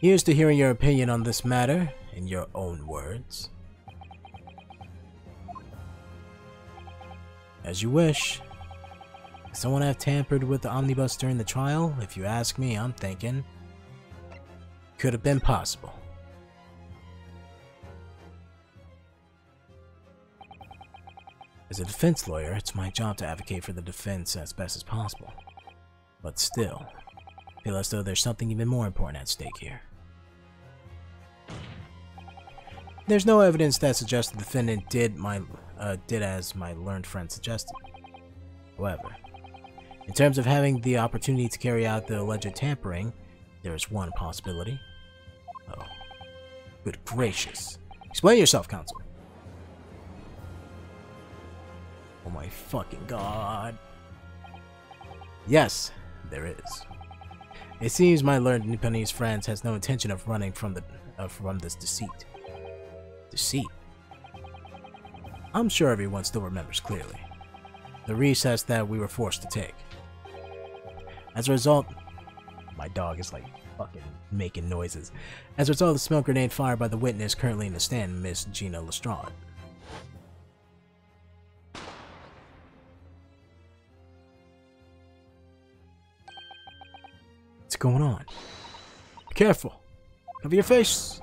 Here's to hearing your opinion on this matter, in your own words. As you wish. Could someone have tampered with the omnibus during the trial? If you ask me, I'm thinking. Could have been possible. As a defense lawyer, it's my job to advocate for the defense as best as possible. But still, I feel as though there's something even more important at stake here. There's no evidence that suggests the defendant did as my learned friend suggested. However, in terms of having the opportunity to carry out the alleged tampering, there is one possibility. Oh, good gracious. Explain yourself, counsel. Oh my fucking god. Yes, there is. It seems my learned Japanese friend has no intention of running from this deceit. Deceit? I'm sure everyone still remembers clearly the recess that we were forced to take. As a result, my dog is like fucking making noises. As a result of the smoke grenade fired by the witness currently in the stand, Miss Gina Lestrade. What's going on? Be careful. Cover your face.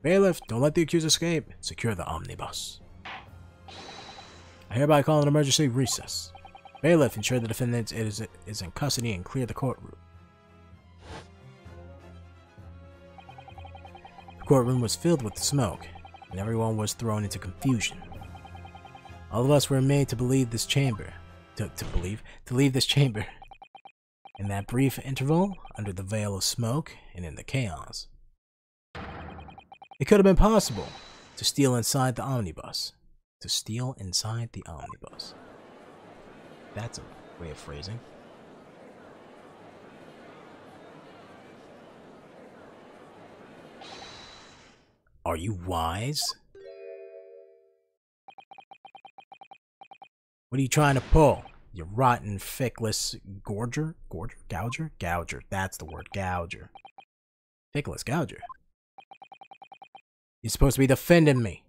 Bailiff, don't let the accused escape. Secure the omnibus. I hereby call an emergency recess. Bailiff, ensure the defendant is in custody and clear the courtroom. The courtroom was filled with smoke, and everyone was thrown into confusion. All of us were made to leave this chamber. To leave this chamber. In that brief interval, under the veil of smoke, and in the chaos. It could have been possible to steal inside the omnibus. To steal inside the omnibus. That's a way of phrasing. Are you wise? What are you trying to pull? You rotten, fickless gorger? Gorger? Gouger? Gouger. That's the word. Gouger. Fickless gouger. You're supposed to be defending me.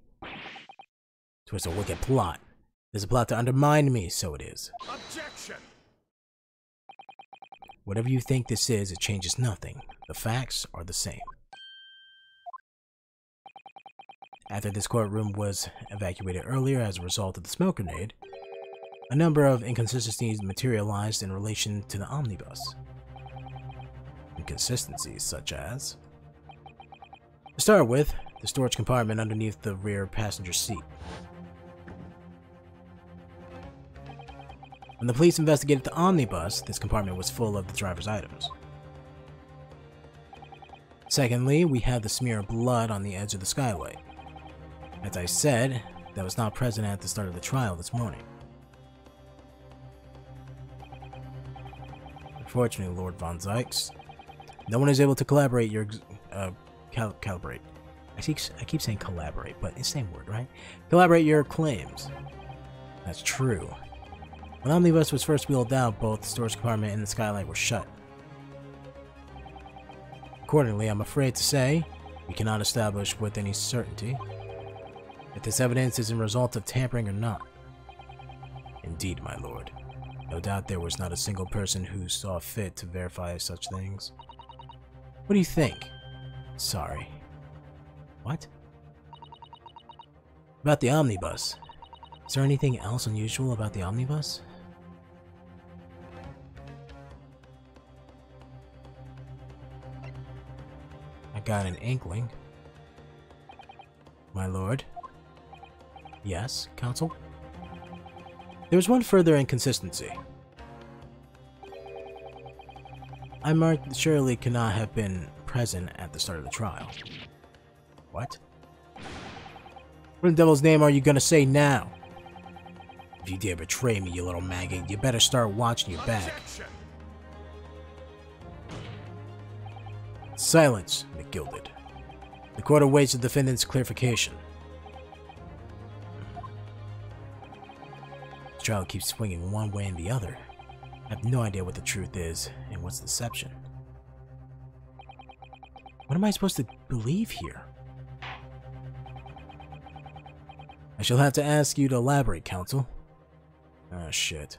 Twas a wicked plot. There's a plot to undermine me, so it is. Objection! Whatever you think this is, it changes nothing. The facts are the same. After this courtroom was evacuated earlier as a result of the smoke grenade, a number of inconsistencies materialized in relation to the omnibus. Inconsistencies such as... To start with, the storage compartment underneath the rear passenger seat. When the police investigated the omnibus, this compartment was full of the driver's items. Secondly, we had the smear of blood on the edge of the skyway. As I said, that was not present at the start of the trial this morning. Unfortunately, Lord Von Zieks, no one is able to collaborate your calibrate. I keep saying collaborate, but it's the same word, right? Collaborate your claims. That's true. When the omnibus was first wheeled out, both the storage compartment and the skylight were shut. Accordingly, I'm afraid to say, we cannot establish with any certainty if this evidence is a result of tampering or not. Indeed, my lord. No doubt there was not a single person who saw fit to verify such things. What do you think? Sorry. What? About the omnibus. Is there anything else unusual about the omnibus? got an inkling. My lord. Yes, counsel? There was one further inconsistency. I marked surely cannot have been present at the start of the trial. What? What in the devil's name are you gonna say now? If you dare betray me, you little maggot, you better start watching your back. Silence, McGilded. The court awaits the defendant's clarification. The trial keeps swinging one way and the other. I have no idea what the truth is and what's deception. What am I supposed to believe here? I shall have to ask you to elaborate, counsel. Ah, shit.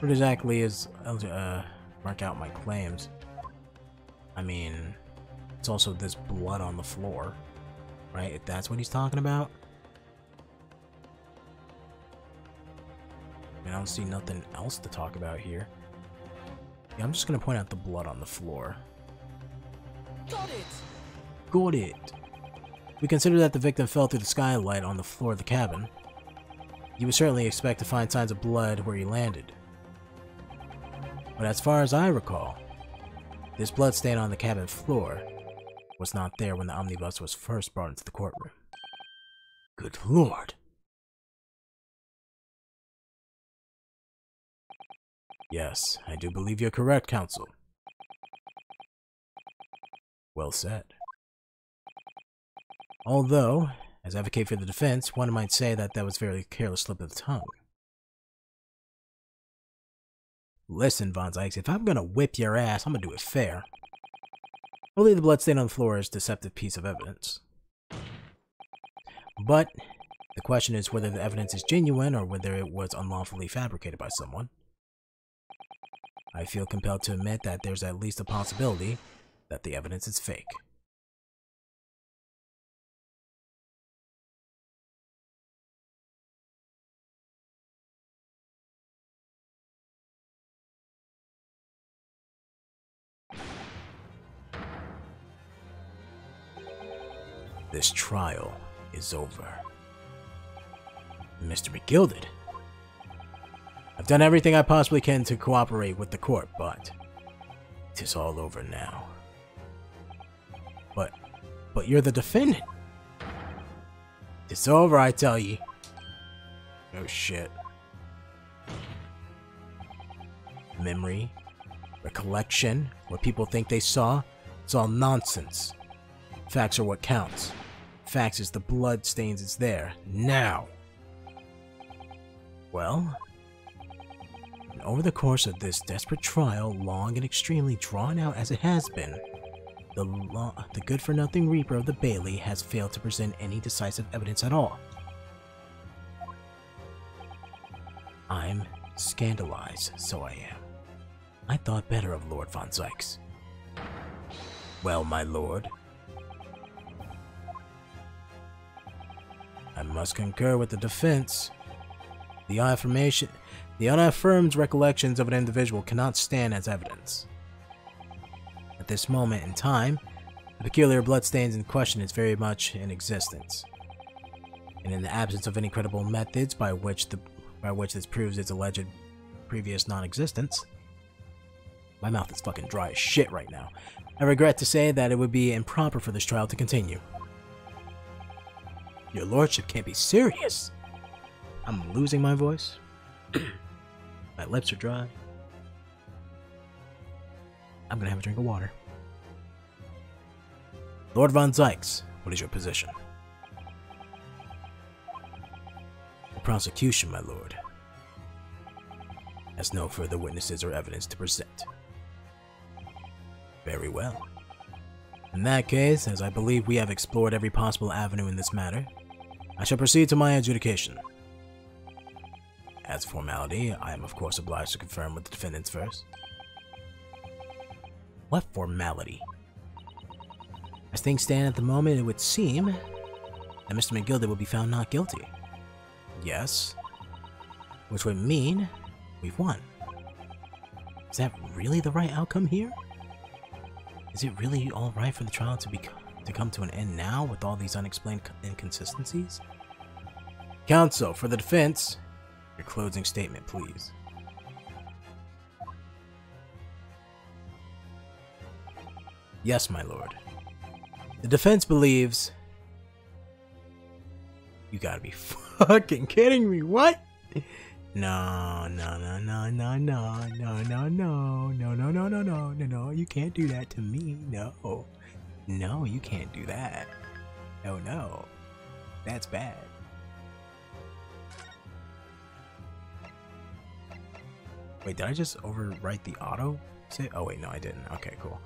What exactly is... mark out my claims. I mean, it's also this blood on the floor, right? If that's what he's talking about. I mean, I don't see nothing else to talk about here. Yeah, I'm just gonna point out the blood on the floor. Got it! Got it! We consider that the victim fell through the skylight on the floor of the cabin. You would certainly expect to find signs of blood where he landed. But as far as I recall, this blood stain on the cabin floor was not there when the omnibus was first brought into the courtroom. Good lord! Yes, I do believe you're correct, counsel. Well said. Although, as advocate for the defense, one might say that that was a very careless slip of the tongue. Listen, Von Zieks, if I'm gonna whip your ass, I'm gonna do it fair. Only the bloodstain on the floor is a deceptive piece of evidence. But the question is whether the evidence is genuine or whether it was unlawfully fabricated by someone. I feel compelled to admit that there's at least a possibility that the evidence is fake. This trial is over. Mr. McGilded, I've done everything I possibly can to cooperate with the court, but it is all over now. But you're the defendant. It's over, I tell you. Oh shit. Memory, recollection, what people think they saw, it's all nonsense. Facts are what counts. Facts is the blood stains is there. Now! Well? And over the course of this desperate trial, long and extremely drawn out as it has been, the good-for-nothing Reaper of the Bailey has failed to present any decisive evidence at all. I'm scandalized, so I am. I thought better of Lord Von Zieks. Well, my lord, I must concur with the defense. The unaffirmed recollections of an individual cannot stand as evidence. At this moment in time, the peculiar bloodstains in question is very much in existence. And in the absence of any credible methods by which this proves its alleged previous non-existence, my mouth is fucking dry as shit right now. I regret to say that it would be improper for this trial to continue. Your lordship can't be serious. I'm losing my voice. My lips are dry. I'm gonna have a drink of water. Lord Von Zieks, what is your position? The prosecution, my lord, has no further witnesses or evidence to present. Very well. In that case, as I believe we have explored every possible avenue in this matter, I shall proceed to my adjudication. As formality, I am of course obliged to confirm with the defendants first. What formality? As things stand at the moment, it would seem that Mr. McGilded will be found not guilty. Yes. Which would mean we've won. Is that really the right outcome here? Is it really all right for the trial to come to an end now with all these unexplained inconsistencies? Counsel, for the defense, your closing statement, please. Yes, my lord. The defense believes... You gotta be fucking kidding me, what? No, you can't do that to me, no. No, you can't do that. Oh no, that's bad. Wait, did I just overwrite the auto save? Oh wait, no I didn't, okay cool.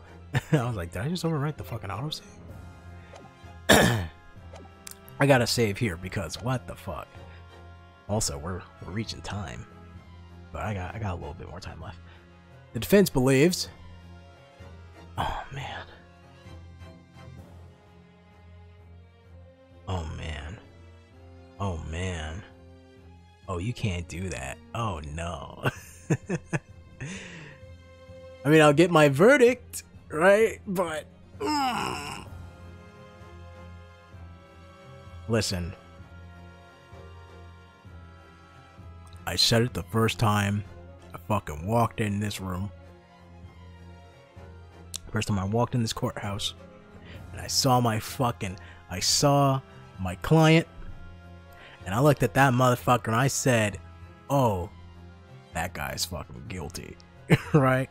I was like, did I just overwrite the fucking auto save? I gotta save here because what the fuck. Also, we're reaching time, but I got a little bit more time left. The defense believes. Oh man. Oh man. Oh man. Oh, you can't do that. Oh no. I mean, I'll get my verdict, right? But listen. I said it the first time I fucking walked in this room. First time I walked in this courthouse and I saw my client and I looked at that motherfucker and I said, oh, that guy's fucking guilty, right?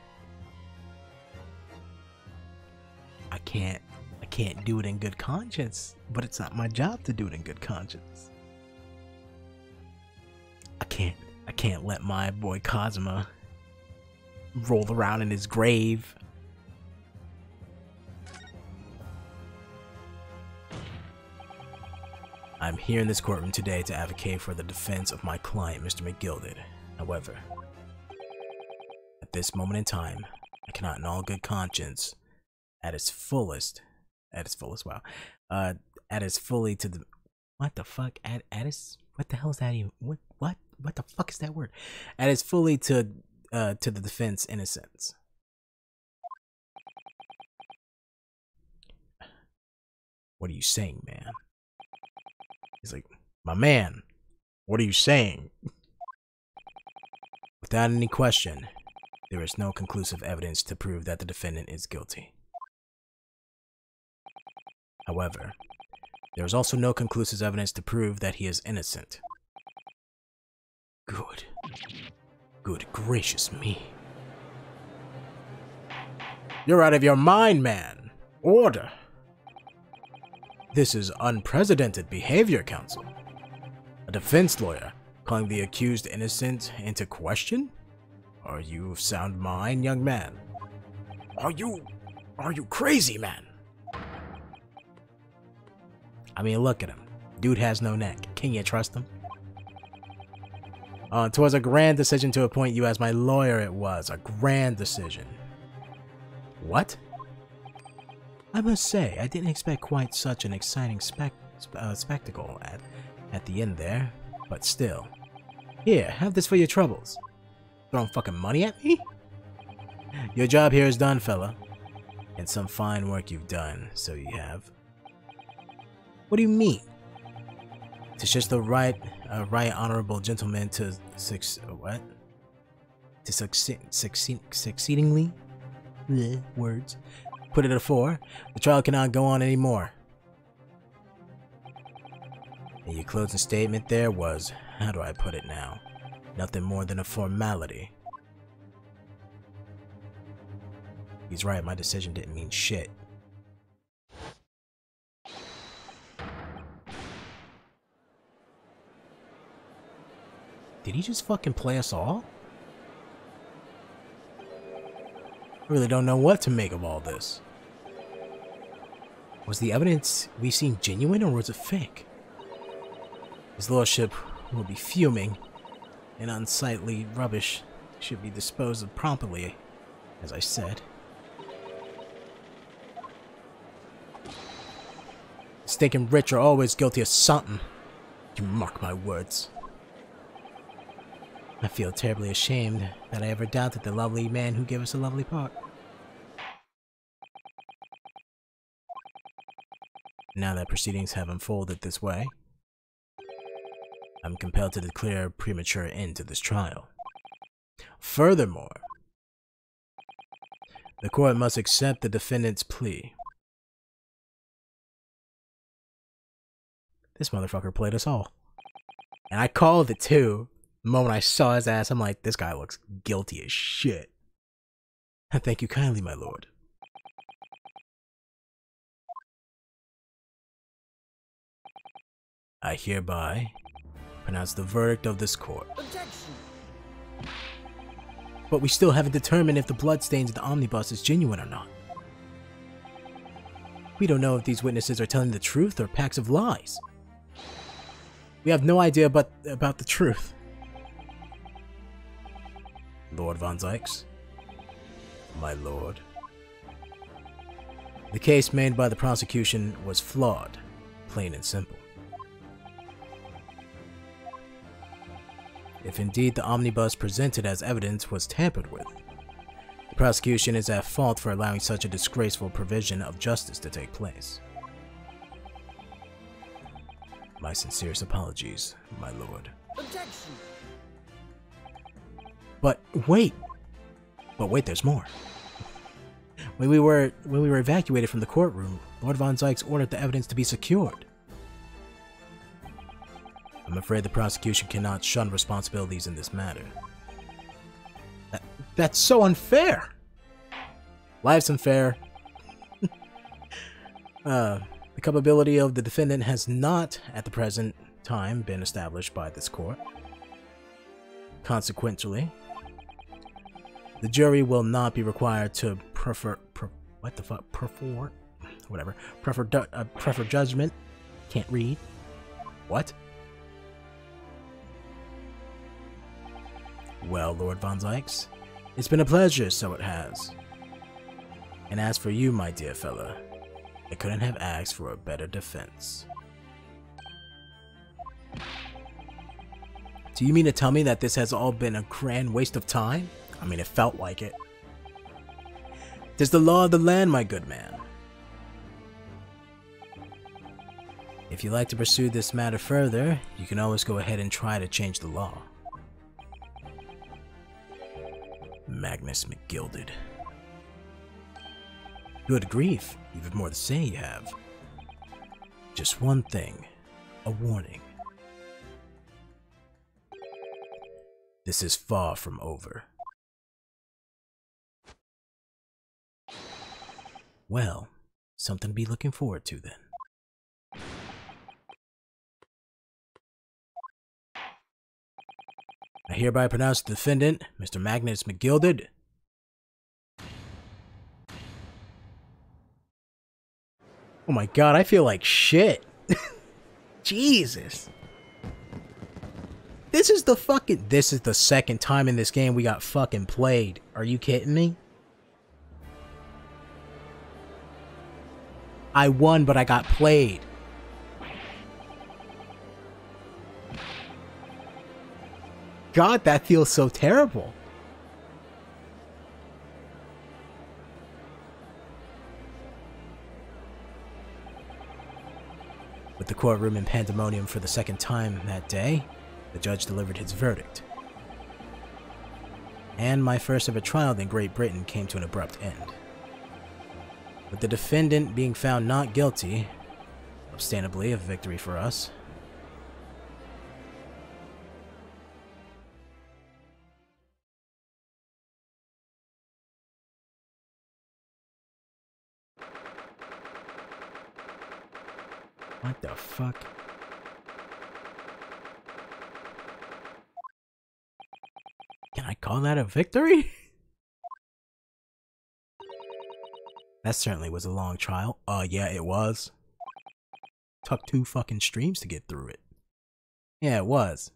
I can't do it in good conscience, but it's not my job to do it in good conscience. I can't let my boy Kazuma roll around in his grave. I'm here in this courtroom today to advocate for the defense of my client, Mr. McGilded. However, at this moment in time, I cannot in all good conscience, add as fully to the defense innocence. What are you saying, man? He's like, my man, what are you saying? Without any question, there is no conclusive evidence to prove that the defendant is guilty. However, there is also no conclusive evidence to prove that he is innocent. Good. Good gracious me. You're out of your mind, man. Order. This is unprecedented behavior, counsel. A defense lawyer calling the accused innocent into question? Are you of sound mind, young man? Are you crazy, man? I mean, look at him. Dude has no neck. Can you trust him? Towards a grand decision to appoint you as my lawyer, it was a grand decision. What? I must say, I didn't expect quite such an exciting spectacle at the end there, but still. Here, have this for your troubles. Throwing fucking money at me? Your job here is done, fella. And some fine work you've done, so you have. What do you mean? To just the right honorable gentleman to succeedingly, bleh, words, put it at 4. The trial cannot go on anymore. And your closing statement there was, how do I put it now? Nothing more than a formality. He's right. My decision didn't mean shit. Did he just fucking play us all? I really don't know what to make of all this. Was the evidence we've seen genuine or was it fake? His lordship will be fuming, and unsightly rubbish should be disposed of promptly, as I said. The stinking rich are always guilty of something. You mark my words. I feel terribly ashamed that I ever doubted the lovely man who gave us a lovely part. Now that proceedings have unfolded this way, I'm compelled to declare a premature end to this trial. Furthermore, the court must accept the defendant's plea. This motherfucker played us all. And I called it too. The moment I saw his ass, I'm like, this guy looks guilty as shit. I thank you kindly, my lord. I hereby pronounce the verdict of this court. Objection. But we still haven't determined if the bloodstains of the omnibus is genuine or not. We don't know if these witnesses are telling the truth or packs of lies. We have no idea about the truth. Lord Van Zieks, my lord. The case made by the prosecution was flawed, plain and simple. If indeed the omnibus presented as evidence was tampered with, the prosecution is at fault for allowing such a disgraceful provision of justice to take place. My sincerest apologies, my lord. Objection. But wait, there's more. When we were evacuated from the courtroom, Lord Van Zieks ordered the evidence to be secured. I'm afraid the prosecution cannot shun responsibilities in this matter. That's so unfair! Life's unfair. The culpability of the defendant has not, at the present time, been established by this court. Consequently, the jury will not be required to prefer judgment. Can't read. What? Well, Lord Van Zieks, it's been a pleasure, so it has. And as for you, my dear fella, I couldn't have asked for a better defense. Do you mean to tell me that this has all been a grand waste of time? I mean, it felt like it. 'Tis the law of the land, my good man. If you like to pursue this matter further, you can always go ahead and try to change the law. Magnus McGilded. Good grief, even more to say you have. Just one thing, a warning. This is far from over. Well, something to be looking forward to then. I hereby pronounce the defendant, Mr. Magnus McGilded, oh my god, I feel like shit. Jesus. This is the second time in this game we got fucking played. Are you kidding me? I won, but I got played. God, that feels so terrible. With the courtroom in pandemonium for the second time that day, the judge delivered his verdict. And my first ever trial in Great Britain came to an abrupt end. With the defendant being found not guilty, understandably a victory for us. What the fuck? Can I call that a victory? That certainly was a long trial. Yeah, it was. Took 2 fucking streams to get through it. Yeah, it was.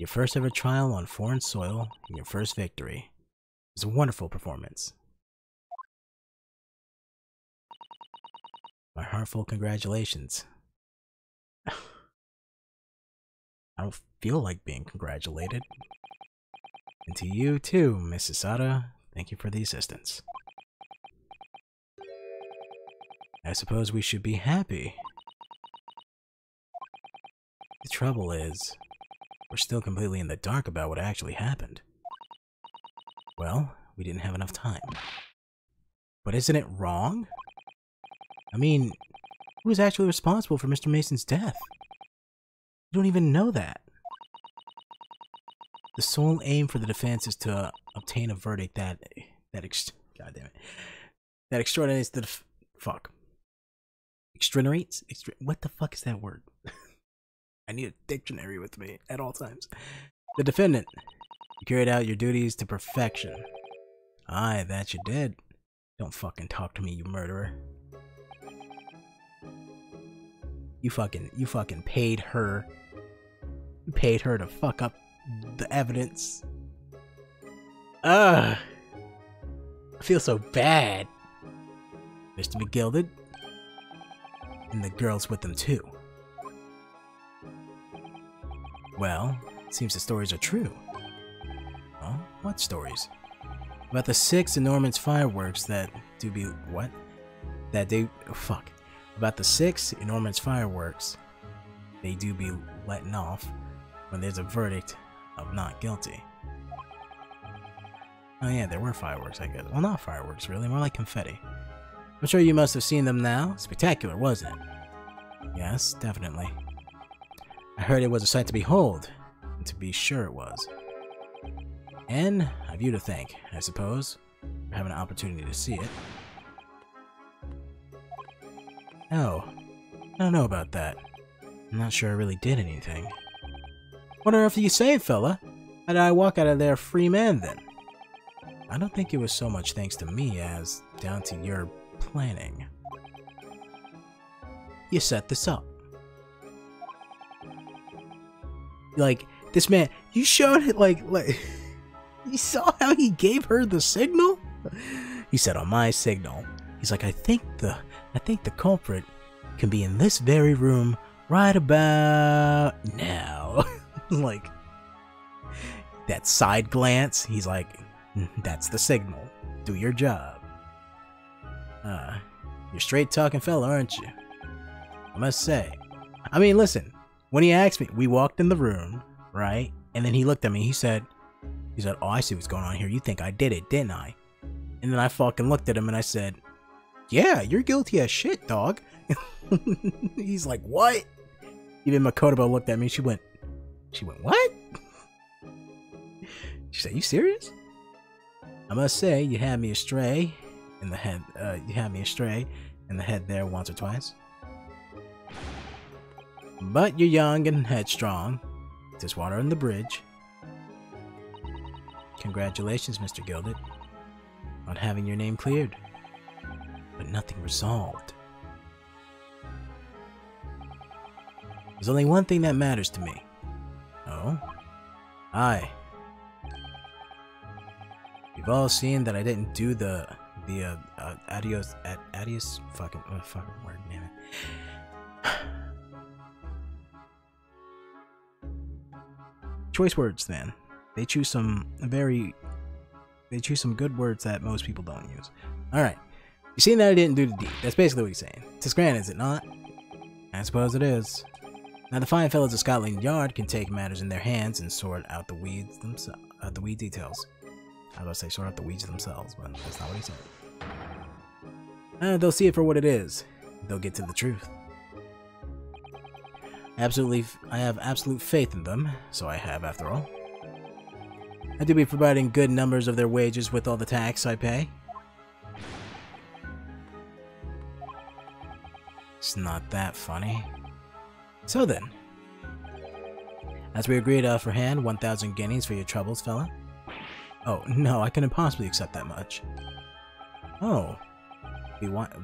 Your first ever trial on foreign soil and your first victory. It was a wonderful performance. My heartfelt congratulations. I don't feel like being congratulated. And to you too, Miss Susato, thank you for the assistance. I suppose we should be happy. The trouble is, we're still completely in the dark about what actually happened. Well, we didn't have enough time. But isn't it wrong? I mean, who is actually responsible for Mr. Mason's death? You don't even know that. The sole aim for the defense is to obtain a verdict that exonerates the I need a dictionary with me at all times. The defendant. You carried out your duties to perfection. Aye, that you did. Don't fucking talk to me, you murderer. You fucking paid her. You paid her to fuck up the evidence. Ugh. I feel so bad. Mr. McGilded. And the girls with them too. Well, it seems the stories are true. Huh? What stories? About the six enormous fireworks that do be what? That they oh, fuck. About the six enormous fireworks they do be letting off when there's a verdict of not guilty. Oh yeah, there were fireworks, I guess. Well, not fireworks really, more like confetti. I'm sure you must have seen them now. Spectacular, wasn't it? Yes, definitely. I heard it was a sight to behold, and to be sure it was. And I've you to thank, I suppose, for having an opportunity to see it. Oh, I don't know about that. I'm not sure I really did anything. What on earth did you say, fella? How did I walk out of there a free man, then? I don't think it was so much thanks to me as down to your planning. You set this up. Like, this man, you showed it, like, you saw how he gave her the signal? He said, on my signal. He's like, I think the culprit can be in this very room right about now. Like, that side glance, he's like, that's the signal. Do your job. You're straight-talking fella, aren't you? I must say. I mean, listen. When he asked me, we walked in the room, right? And then he looked at me, he said, oh, I see what's going on here. You think I did it, didn't I? And then I fucking looked at him and I said, yeah, you're guilty as shit, dog. He's like, what? Even Mikotoba looked at me, she went, what? She said, you serious? I must say, you had me astray in the head, there once or twice. But you're young and headstrong. There's water in the bridge. Congratulations, Mr. Gilded, on having your name cleared. But nothing resolved. There's only one thing that matters to me. Oh? Aye. You've all seen that I didn't do the adios fucking fucking word, damn it. Choice words, then. They choose some good words that most people don't use. Alright. You seen that I didn't do the deed. That's basically what he's saying. Tis grand, is it not? I suppose it is. Now the fine fellows of Scotland Yard can take matters in their hands and sort out the weeds themselves, the weed details. I was about to say sort out the weeds themselves, but that's not what he said. They'll see it for what it is. They'll get to the truth. Absolutely, I have absolute faith in them, so I have after all. I do be providing good numbers of their wages with all the tax I pay. It's not that funny. So then, as we agreed for hand, 1,000 guineas for your troubles, fella. Oh, no, I couldn't possibly accept that much. Oh. Be what? Oh,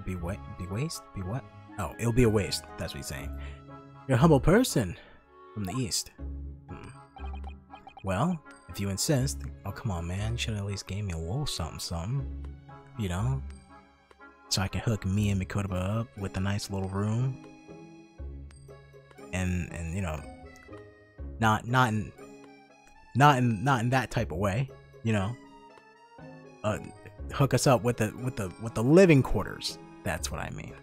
it'll be a waste, that's what he's saying. You're a humble person from the East. Hmm. Well, if you insist. Oh, come on, man. You should at least give me a little something. You know? So I can hook me and Mikotoba up with a nice little room. And you know, not in that type of way, you know. Hook us up with the living quarters. That's what I mean.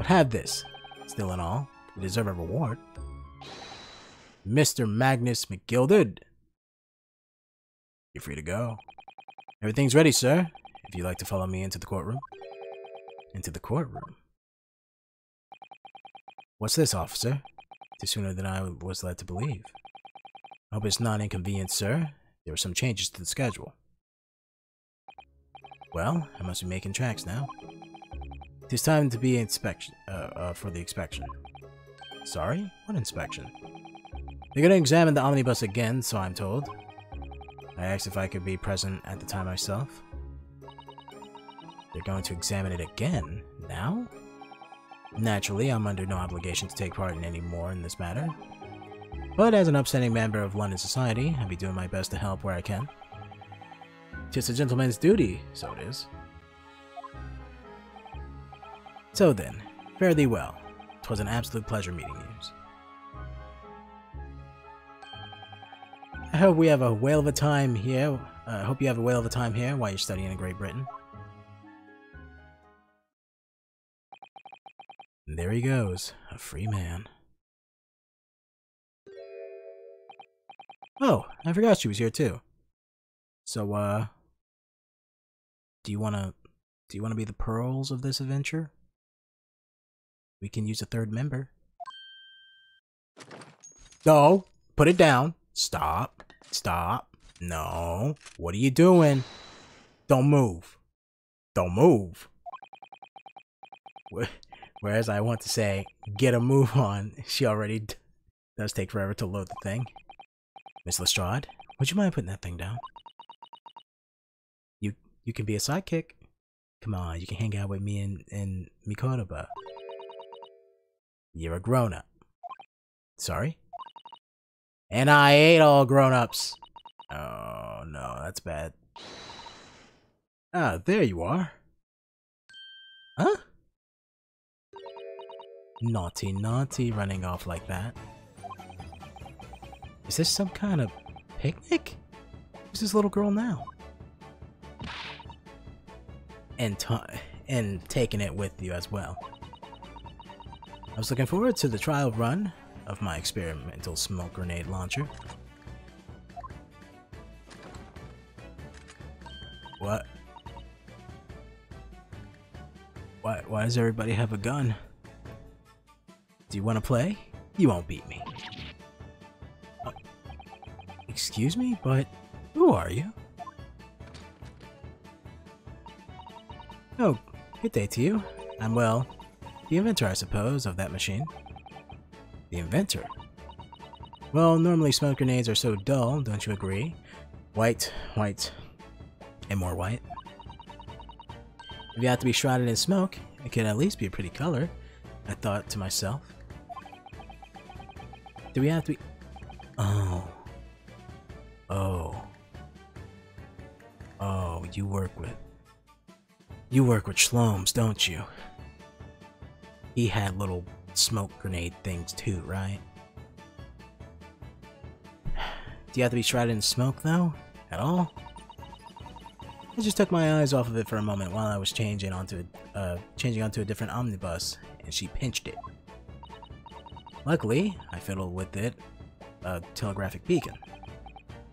But have this. Still in all, you deserve a reward. Mr. Magnus McGilded. You're free to go. Everything's ready, sir. If you'd like to follow me into the courtroom. Into the courtroom? What's this, officer? It's sooner than I was led to believe. I hope it's not inconvenient, sir. There were some changes to the schedule. Well, I must be making tracks now. It is time to be inspection for the inspection. Sorry? What inspection? They're gonna examine the omnibus again, so I'm told. I asked if I could be present at the time myself. They're going to examine it again? Now? Naturally, I'm under no obligation to take part in any more in this matter. But as an upstanding member of London society, I'll be doing my best to help where I can. It's a gentleman's duty, so it is. So then, fare thee well. 'Twas an absolute pleasure meeting you. I hope we have a whale of a time here. I hope you have a whale of a time here while you're studying in Great Britain. And there he goes, a free man. Oh, I forgot she was here too. So, do you wanna be the pearls of this adventure? We can use a third member. No, put it down. Stop. Stop. No. What are you doing? Don't move. Don't move. Whereas I want to say, get a move on. She already does take forever to load the thing. Miss Lestrade, would you mind putting that thing down? You can be a sidekick. Come on, you can hang out with me and Mikotoba. You're a grown-up. Sorry? And I ate all grown-ups. Oh, no, that's bad. Ah, there you are. Huh? Naughty, naughty, running off like that. Is this some kind of picnic? Who's this little girl now? And taking it with you as well. I was looking forward to the trial run of my experimental smoke grenade launcher. What? Why does everybody have a gun? Do you want to play? You won't beat me. Excuse me, but who are you? Oh, good day to you. I'm well. The inventor, I suppose, of that machine. The inventor? Well, normally smoke grenades are so dull, don't you agree? White, white, and more white. If you had to be shrouded in smoke, it could at least be a pretty color, I thought to myself. Do we have to be... Oh. Oh. Oh, you work with... You work with Sholmes, don't you? He had little smoke grenade things too, right? Do you have to be shrouded in smoke though? At all? I just took my eyes off of it for a moment while I was changing onto a different omnibus, and she pinched it. Luckily, I fiddled with it, a telegraphic beacon.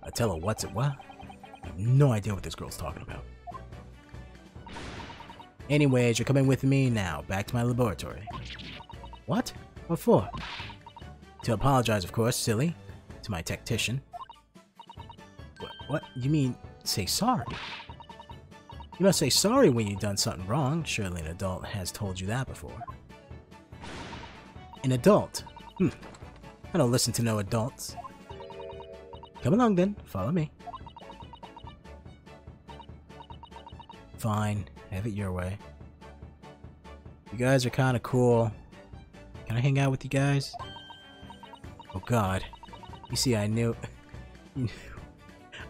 A tele what's it what? I have no idea what this girl's talking about. Anyways, you're coming with me now, back to my laboratory. What? What for? To apologize, of course, silly. To my tactician. What? You mean, say sorry? You must say sorry when you've done something wrong. Surely an adult has told you that before. An adult? Hmm. I don't listen to no adults. Come along then, follow me. Fine. Have it your way. You guys are kind of cool. Can I hang out with you guys? Oh god. You see I knew...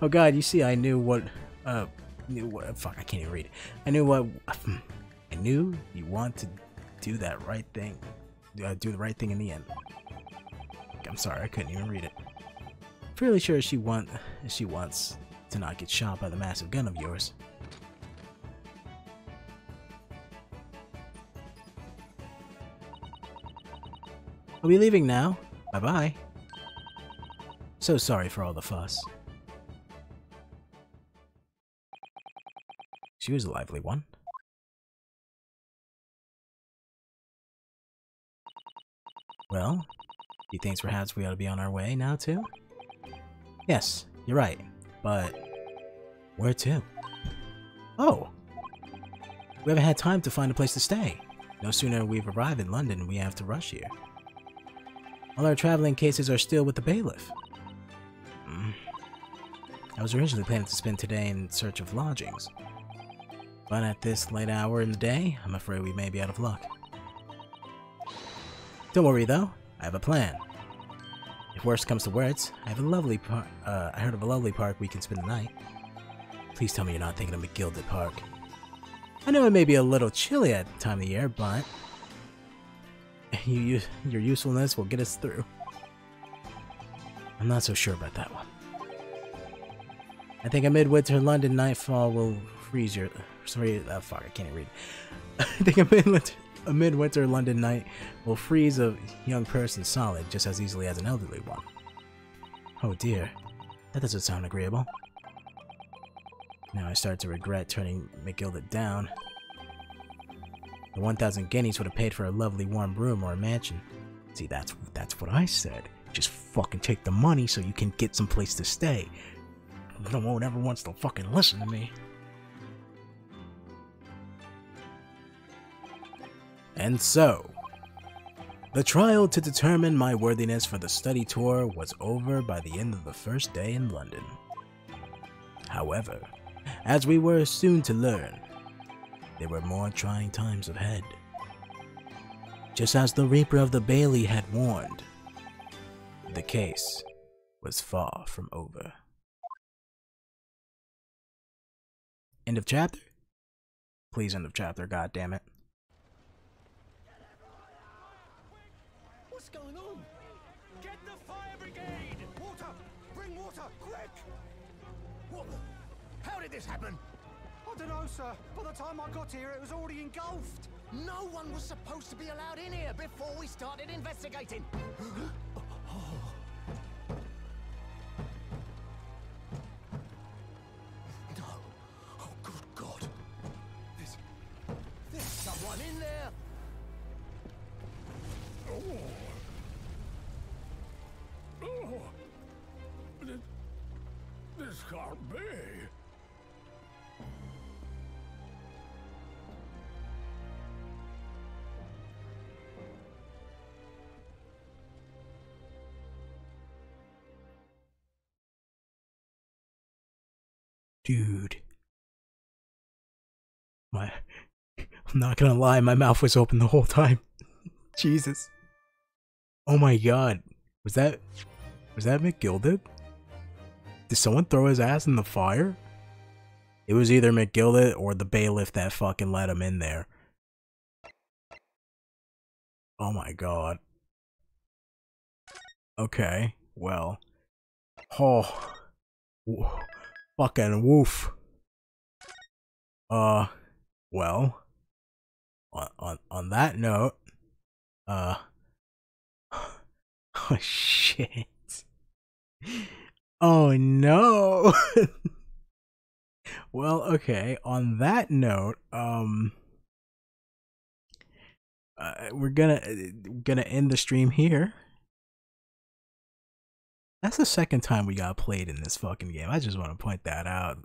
Oh god, you see I knew what... Fuck, I can't even read it. I knew you want to do that right thing. Do the right thing in the end. I'm sorry, I couldn't even read it. Fairly sure she wants to not get shot by the massive gun of yours. Are we leaving now? Bye-bye. So sorry for all the fuss. She was a lively one. Well, do you think perhaps we ought to be on our way now, too? Yes, you're right. But where to? Oh! We haven't had time to find a place to stay. No sooner we've arrived in London, we have to rush here. All our traveling cases are still with the bailiff. I was originally planning to spend today in search of lodgings. But at this late hour in the day, I'm afraid we may be out of luck. Don't worry though, I have a plan. If worse comes to worse, I heard of a lovely park we can spend the night. Please tell me you're not thinking of McGilded Park. I know it may be a little chilly at the time of year, but your usefulness will get us through. I'm not so sure about that one. I think a midwinter London nightfall will freeze your... Sorry, fuck, I can't read. I think a midwinter London night will freeze a young person solid just as easily as an elderly one. Oh dear, that doesn't sound agreeable. Now I start to regret turning McGilded down. The 1,000 guineas would have paid for a lovely warm room or a mansion. See, that's what I said. Just fucking take the money so you can get someplace to stay. No one ever wants to fucking listen to me. And so, the trial to determine my worthiness for the study tour was over by the end of the first day in London. However, as we were soon to learn, there were more trying times ahead. Just as the Reaper of the Bailey had warned, the case was far from over. End of chapter? Please end of chapter, goddammit. What's going on? Get the fire brigade! Water! Bring water! Quick! What the? How did this happen? I don't know, sir. By the time I got here, it was already engulfed. No one was supposed to be allowed in here before we started investigating. No. Oh, good God. There's someone in there. Oh. This can't be. Dude. I'm not gonna lie, my mouth was open the whole time. Jesus. Oh my God. Was that McGilded? Did someone throw his ass in the fire? It was either McGilded or the bailiff that fucking let him in there. Oh my God. Okay, well. Oh. Fucking woof. Well. On that note. Oh shit. Oh no. Well, okay, on that note, we're gonna end the stream here. That's the second time we got played in this fucking game. I just want to point that out.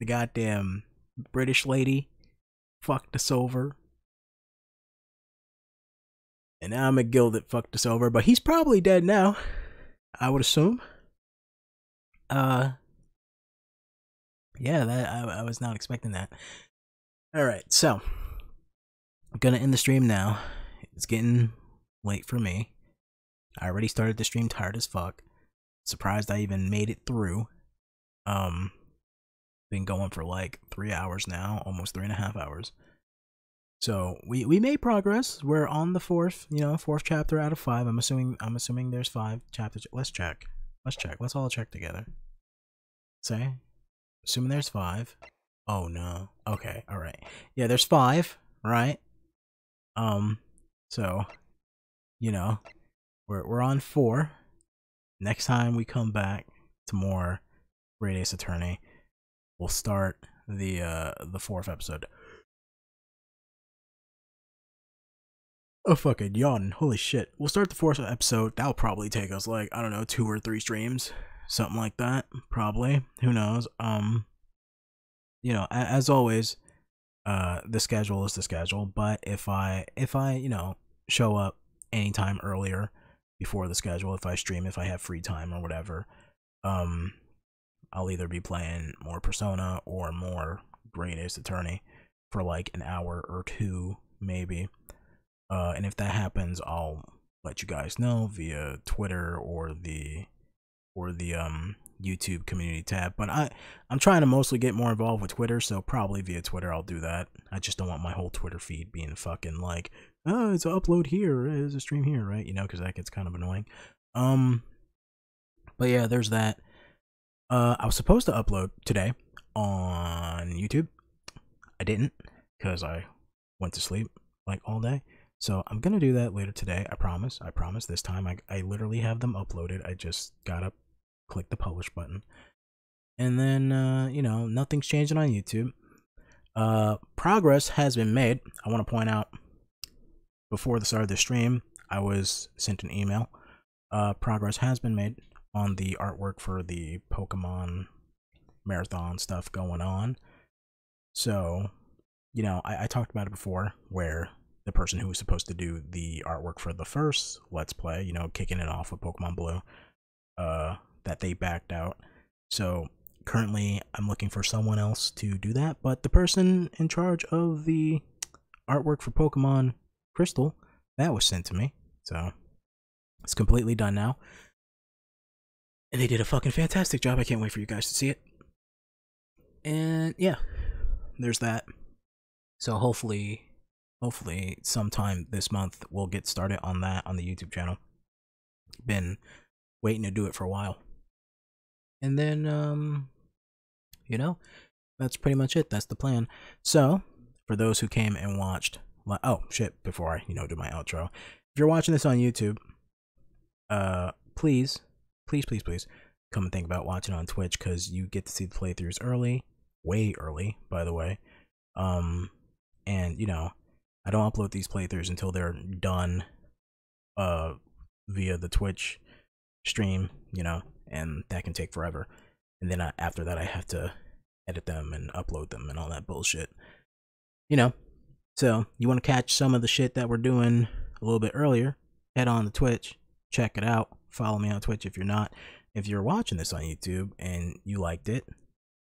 The goddamn British lady fucked us over. And now McGilded fucked us over, but he's probably dead now, I would assume. Yeah, I was not expecting that. Alright, so, I'm gonna end the stream now. It's getting late for me. I already started the stream tired as fuck. Surprised I even made it through. Been going for like 3 hours now, almost 3.5 hours. So we made progress. We're on the fourth chapter out of 5. I'm assuming there's 5 chapters. Let's check. Let's all check together. Say, assuming there's 5. Oh no. Okay. All right. Yeah, there's 5. Right. So, you know, we're on 4. Next time we come back to more Great Ace Attorney, we'll start the 4th episode. Oh, fucking yawn. Holy shit. We'll start the 4th episode. That'll probably take us, like, I don't know, 2 or 3 streams. Something like that. Probably. Who knows? You know, as always, the schedule is the schedule. But if I, you know, show up anytime earlier before the schedule, if I stream, if I have free time or whatever, I'll either be playing more Persona or more Great Ace Attorney for, like, an hour or 2, maybe. And if that happens, I'll let you guys know via Twitter or the YouTube community tab. But I'm trying to mostly get more involved with Twitter, so probably via Twitter I'll do that. I just don't want my whole Twitter feed being fucking like, oh, it's an upload here, it's a stream here, right? You know, because that gets kind of annoying. But yeah, there's that. I was supposed to upload today on YouTube. I didn't because I went to sleep like all day, so I'm gonna do that later today. I promise this time. I literally have them uploaded. I just gotta click the publish button, and then you know, nothing's changing on YouTube. Progress has been made. I want to point out, before the start of the stream, I was sent an email. Progress has been made on the artwork for the Pokemon marathon stuff going on. So, you know, I talked about it before, where the person who was supposed to do the artwork for the first Let's Play, you know, kicking it off with Pokemon Blue, that they backed out. So currently I'm looking for someone else to do that, but the person in charge of the artwork for Pokemon Crystal, that was sent to me. So it's completely done now. And they did a fucking fantastic job. I can't wait for you guys to see it. And yeah, there's that. So hopefully sometime this month we'll get started on that on the YouTube channel. Been waiting to do it for a while. And then, you know, that's pretty much it. That's the plan. So, for those who came and watched, oh shit, before I, you know, do my outro. If you're watching this on YouTube, please come and think about watching on Twitch, because you get to see the playthroughs early, way early, by the way. And, you know, I don't upload these playthroughs until they're done via the Twitch stream, you know, and that can take forever. And then after that, I have to edit them and upload them and all that bullshit, you know. So you want to catch some of the shit that we're doing a little bit earlier, head on to Twitch, check it out. Follow me on Twitch if you're not. If you're watching this on YouTube and you liked it,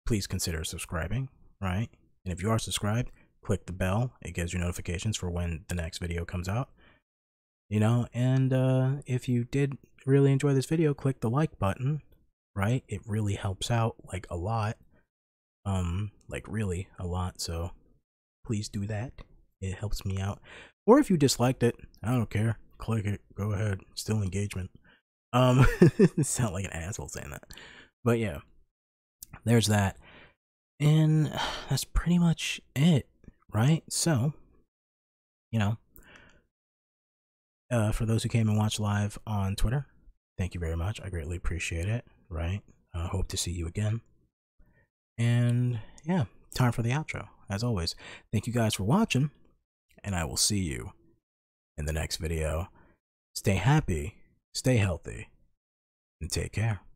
please consider subscribing, right? And if you are subscribed, click the bell. It gives you notifications for when the next video comes out. You know, and if you did really enjoy this video, click the like button, right? It really helps out, like, a lot. Like, really a lot. So please do that. It helps me out. Or if you disliked it, I don't care. Click it. Go ahead. Still engagement. Sound like an asshole saying that. But yeah, there's that. And that's pretty much it, right? So, you know, for those who came and watched live on Twitter, thank you very much. I greatly appreciate it, right? I hope to see you again. And yeah, time for the outro. As always, thank you guys for watching, and I will see you in the next video. Stay happy, stay healthy, and take care.